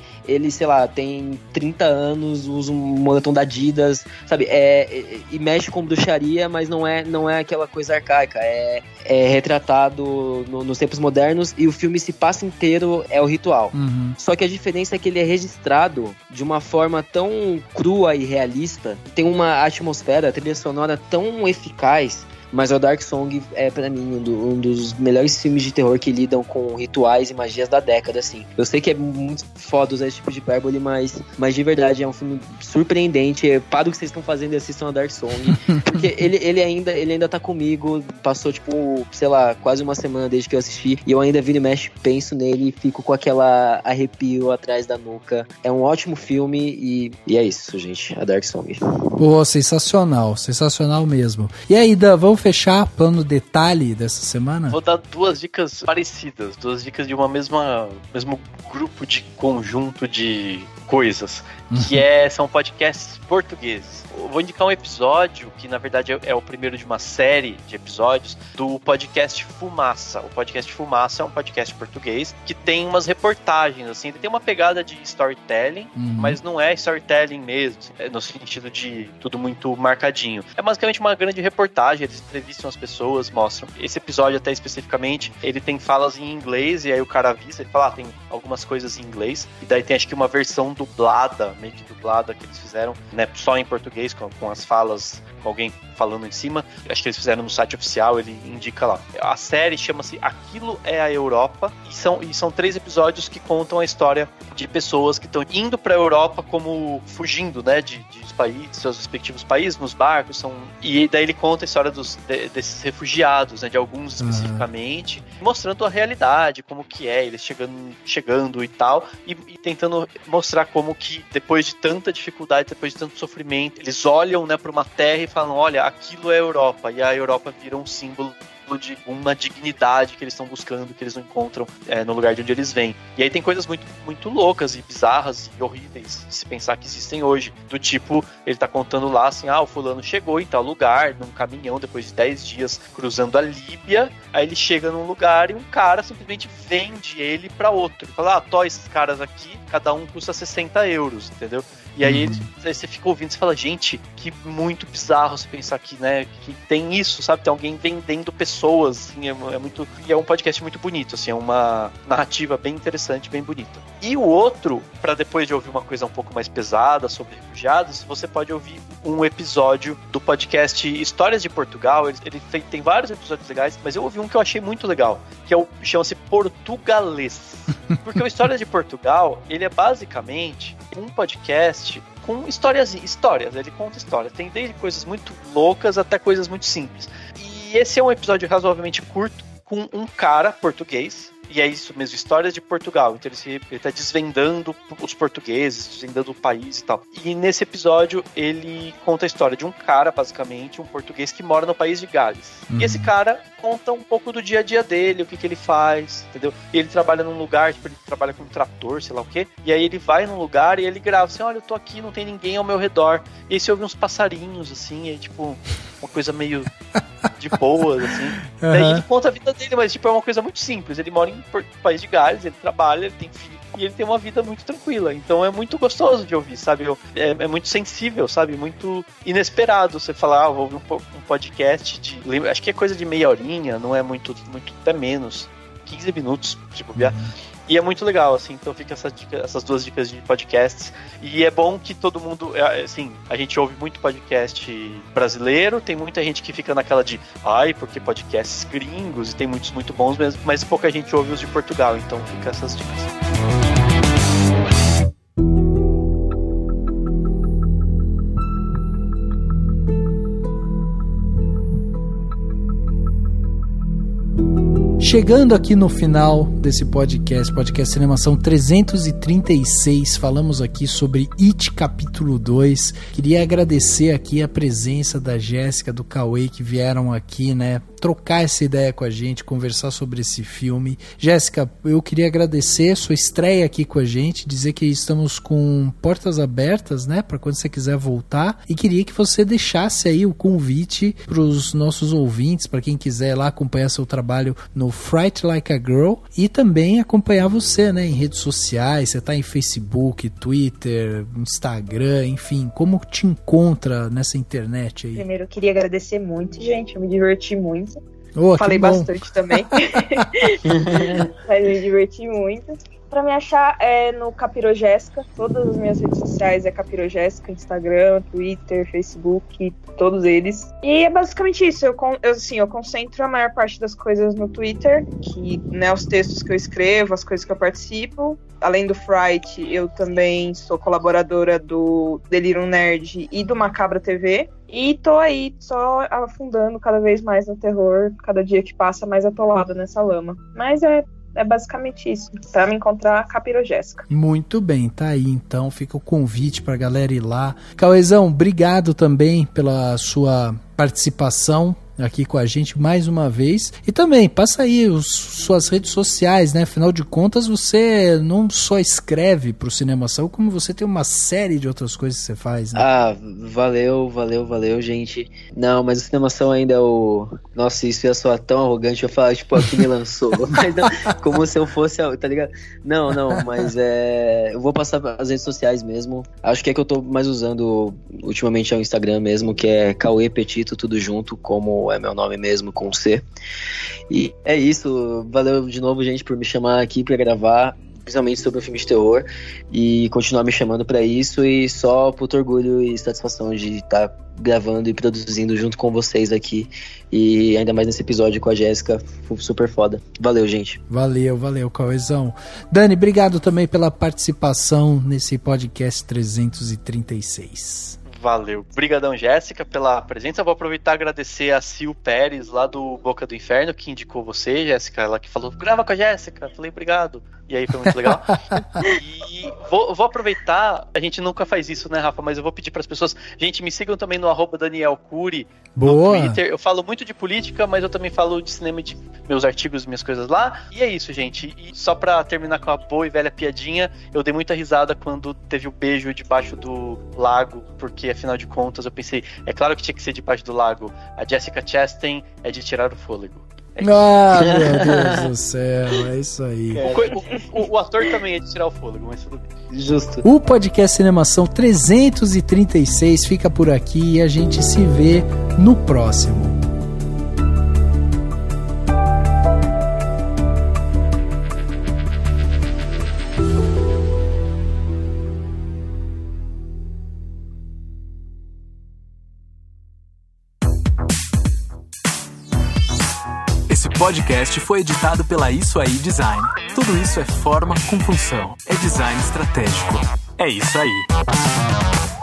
sei lá, tem 30 anos, usa um moletom da Adidas, sabe? E mexe com bruxaria, mas não é aquela coisa arcaica. É retratado nos tempos modernos e o filme se passa inteiro, é o ritual. Uhum. Só que a diferença é que ele é registrado de uma forma tão crua e realista. Tem uma atmosfera, trilha sonora tão eficaz... Mas o Dark Song é, pra mim, um dos melhores filmes de terror que lidam com rituais e magias da década, assim. Eu sei que é muito foda usar esse tipo de hipérbole, mas de verdade é um filme surpreendente. Para o que vocês estão fazendo, assistam a Dark Song. Porque ele ainda tá comigo. Passou, tipo, sei lá, quase uma semana desde que eu assisti. E eu ainda viro e mexo, penso nele e fico com aquela arrepio atrás da nuca. É um ótimo filme e é isso, gente. A Dark Song. Pô, sensacional. Sensacional mesmo. E aí, Dan, vamos fechar plano detalhe dessa semana? Vou dar duas dicas parecidas, duas dicas de uma mesmo grupo de conjunto de coisas, que são podcasts portugueses. Eu vou indicar um episódio, que na verdade é o primeiro de uma série de episódios, do podcast Fumaça. O podcast Fumaça é um podcast português que tem umas reportagens, assim, ele tem uma pegada de storytelling, mas não é storytelling mesmo, assim, no sentido de tudo muito marcadinho. É basicamente uma grande reportagem, eles entrevistam as pessoas, mostram. Esse episódio até especificamente, ele tem falas em inglês, e aí o cara avisa, ele fala, tem algumas coisas em inglês, e daí tem acho que uma versão dublada, meio que dublada, que eles fizeram, né, só em português, com as falas, com alguém falando em cima. Acho que eles fizeram no site oficial, ele indica lá. A série chama-se Aquilo é a Europa, e são 3 episódios que contam a história de pessoas que estão indo pra Europa como fugindo, né, de seus respectivos países, nos barcos, e daí ele conta a história desses refugiados, né, de alguns especificamente, mostrando a realidade, como que é, eles chegando e tal, e tentando mostrar como que depois de tanta dificuldade, depois de tanto sofrimento, eles olham, né, para uma terra e falam, olha, aquilo é a Europa, e a Europa vira um símbolo de uma dignidade que eles estão buscando, que eles não encontram no lugar de onde eles vêm. E aí tem coisas muito, muito loucas e bizarras e horríveis de se pensar que existem hoje, do tipo, ele tá contando lá assim, o fulano chegou em tal lugar, num caminhão, depois de 10 dias cruzando a Líbia, aí ele chega num lugar e um cara simplesmente vende ele pra outro, ele fala, tó, esses caras aqui, cada um custa 60€, entendeu? E aí, aí você fica ouvindo e fala, gente, que muito bizarro você pensar que, né, que tem isso, sabe? Tem alguém vendendo pessoas, assim, muito, e é um podcast muito bonito, assim, é uma narrativa bem interessante, bem bonita. E o outro, para depois de ouvir uma coisa um pouco mais pesada sobre refugiados, você pode ouvir um episódio do podcast Histórias de Portugal. Ele tem vários episódios legais, mas eu ouvi um que eu achei muito legal, que chama-se Portugalês. Porque o Histórias de Portugal, ele é basicamente um podcast com histórias, ele conta histórias. Tem desde coisas muito loucas até coisas muito simples. E esse é um episódio razoavelmente curto, com um cara português, e é isso mesmo, Histórias de Portugal. Então ele tá desvendando os portugueses, desvendando o país e tal. E nesse episódio ele conta a história de um cara, basicamente, um português que mora no país de Gales. E esse cara conta um pouco do dia a dia dele, o que ele faz, entendeu? E ele trabalha num lugar, tipo, ele trabalha com um trator, sei lá o quê. E aí ele vai num lugar e ele grava assim, olha, eu tô aqui, não tem ninguém ao meu redor. E aí você ouve uns passarinhos, assim, e tipo, uma coisa meio de boa, assim. Daí ele conta a vida dele, mas tipo, é uma coisa muito simples. Ele mora em país de Gales, ele trabalha, ele tem filho, e ele tem uma vida muito tranquila. Então é muito gostoso de ouvir, sabe? É muito sensível, sabe? Muito inesperado você falar, vou ouvir um podcast de... Acho que é coisa de meia horinha, não é muito até menos. 15 minutos, tipo, e é muito legal, assim, então fica essas 2 dicas de podcasts, e é bom que todo mundo, assim, a gente ouve muito podcast brasileiro, tem muita gente que fica naquela de, porque podcasts gringos, e tem muitos muito bons mesmo, mas pouca gente ouve os de Portugal, então fica essas dicas. Chegando aqui no final desse podcast Cinemação 336, falamos aqui sobre It capítulo 2. Queria agradecer aqui a presença da Jéssica, do Cauê, que vieram aqui, né, trocar essa ideia com a gente, conversar sobre esse filme. Jéssica, eu queria agradecer sua estreia aqui com a gente, dizer que estamos com portas abertas, né, para quando você quiser voltar, e queria que você deixasse aí o convite para os nossos ouvintes, para quem quiser lá acompanhar seu trabalho no Fright Like a Girl, e também acompanhar você, né, em redes sociais. Você tá em Facebook, Twitter, Instagram, enfim, como te encontra nessa internet aí? Primeiro, eu queria agradecer muito, gente, eu me diverti muito. Falei bastante também. Mas me diverti muito. Pra me achar é no Capiro Jéssica. Todas as minhas redes sociais é Capiro Jéssica, Instagram, Twitter, Facebook, todos eles. E é basicamente isso. Eu concentro a maior parte das coisas no Twitter, que, né, os textos que eu escrevo, as coisas que eu participo. Além do Fright, eu também sou colaboradora do Delirium Nerd e do Macabra TV. E tô aí, só afundando cada vez mais no terror, cada dia que passa mais atolado nessa lama. Mas é basicamente isso, pra me encontrar Capiro Jéssica. Muito bem, tá aí então, fica o convite pra galera ir lá. Cauezão, obrigado também pela sua participação. aqui com a gente mais uma vez. E também, passa aí suas redes sociais, né? Afinal de contas, você não só escreve pro Cinemação, como você tem uma série de outras coisas que você faz, né? Ah, valeu, gente. Não, mas o Cinemação ainda é o... Nossa, isso ia soar tão arrogante, eu ia falar, tipo, aqui me lançou. Mas não, como se eu fosse, tá ligado? Não, mas é... Eu vou passar as redes sociais mesmo. Acho que é que eu tô mais usando ultimamente é o Instagram mesmo, que é Cauê Petito, tudo junto, como é meu nome mesmo, com C. E é isso. Valeu de novo, gente, por me chamar aqui pra gravar, principalmente sobre o filme de terror, e continuar me chamando pra isso, e só puto orgulho e satisfação de estar gravando e produzindo junto com vocês aqui, e ainda mais nesse episódio com a Jéssica, super foda. Valeu, gente. Valeu, Cauêzão. Dani, obrigado também pela participação nesse podcast 336. Valeu. Obrigadão, Jéssica, pela presença. Eu vou aproveitar e agradecer a Sil Pérez, lá do Boca do Inferno, que indicou você, Jéssica. Ela que falou, grava com a Jéssica. Falei, obrigado. E aí foi muito legal. E vou aproveitar, a gente nunca faz isso, né, Rafa? Mas eu vou pedir para as pessoas, gente, me sigam também no @DanielCury no Twitter. Eu falo muito de política, mas eu também falo de cinema, de meus artigos, minhas coisas lá. E é isso, gente. E só para terminar com a boa e velha piadinha, eu dei muita risada quando teve o beijo debaixo do lago, porque afinal de contas eu pensei, é claro que tinha que ser debaixo do lago. A Jessica Chastain é de tirar o fôlego. Ah, meu Deus do céu, é isso aí. O ator também é de tirar o fôlego, mas tudo bem. Justo. O podcast Cinemação 336 fica por aqui e a gente se vê no próximo. O podcast foi editado pela Isso Aí Design. Tudo isso é forma com função. É design estratégico. É isso aí.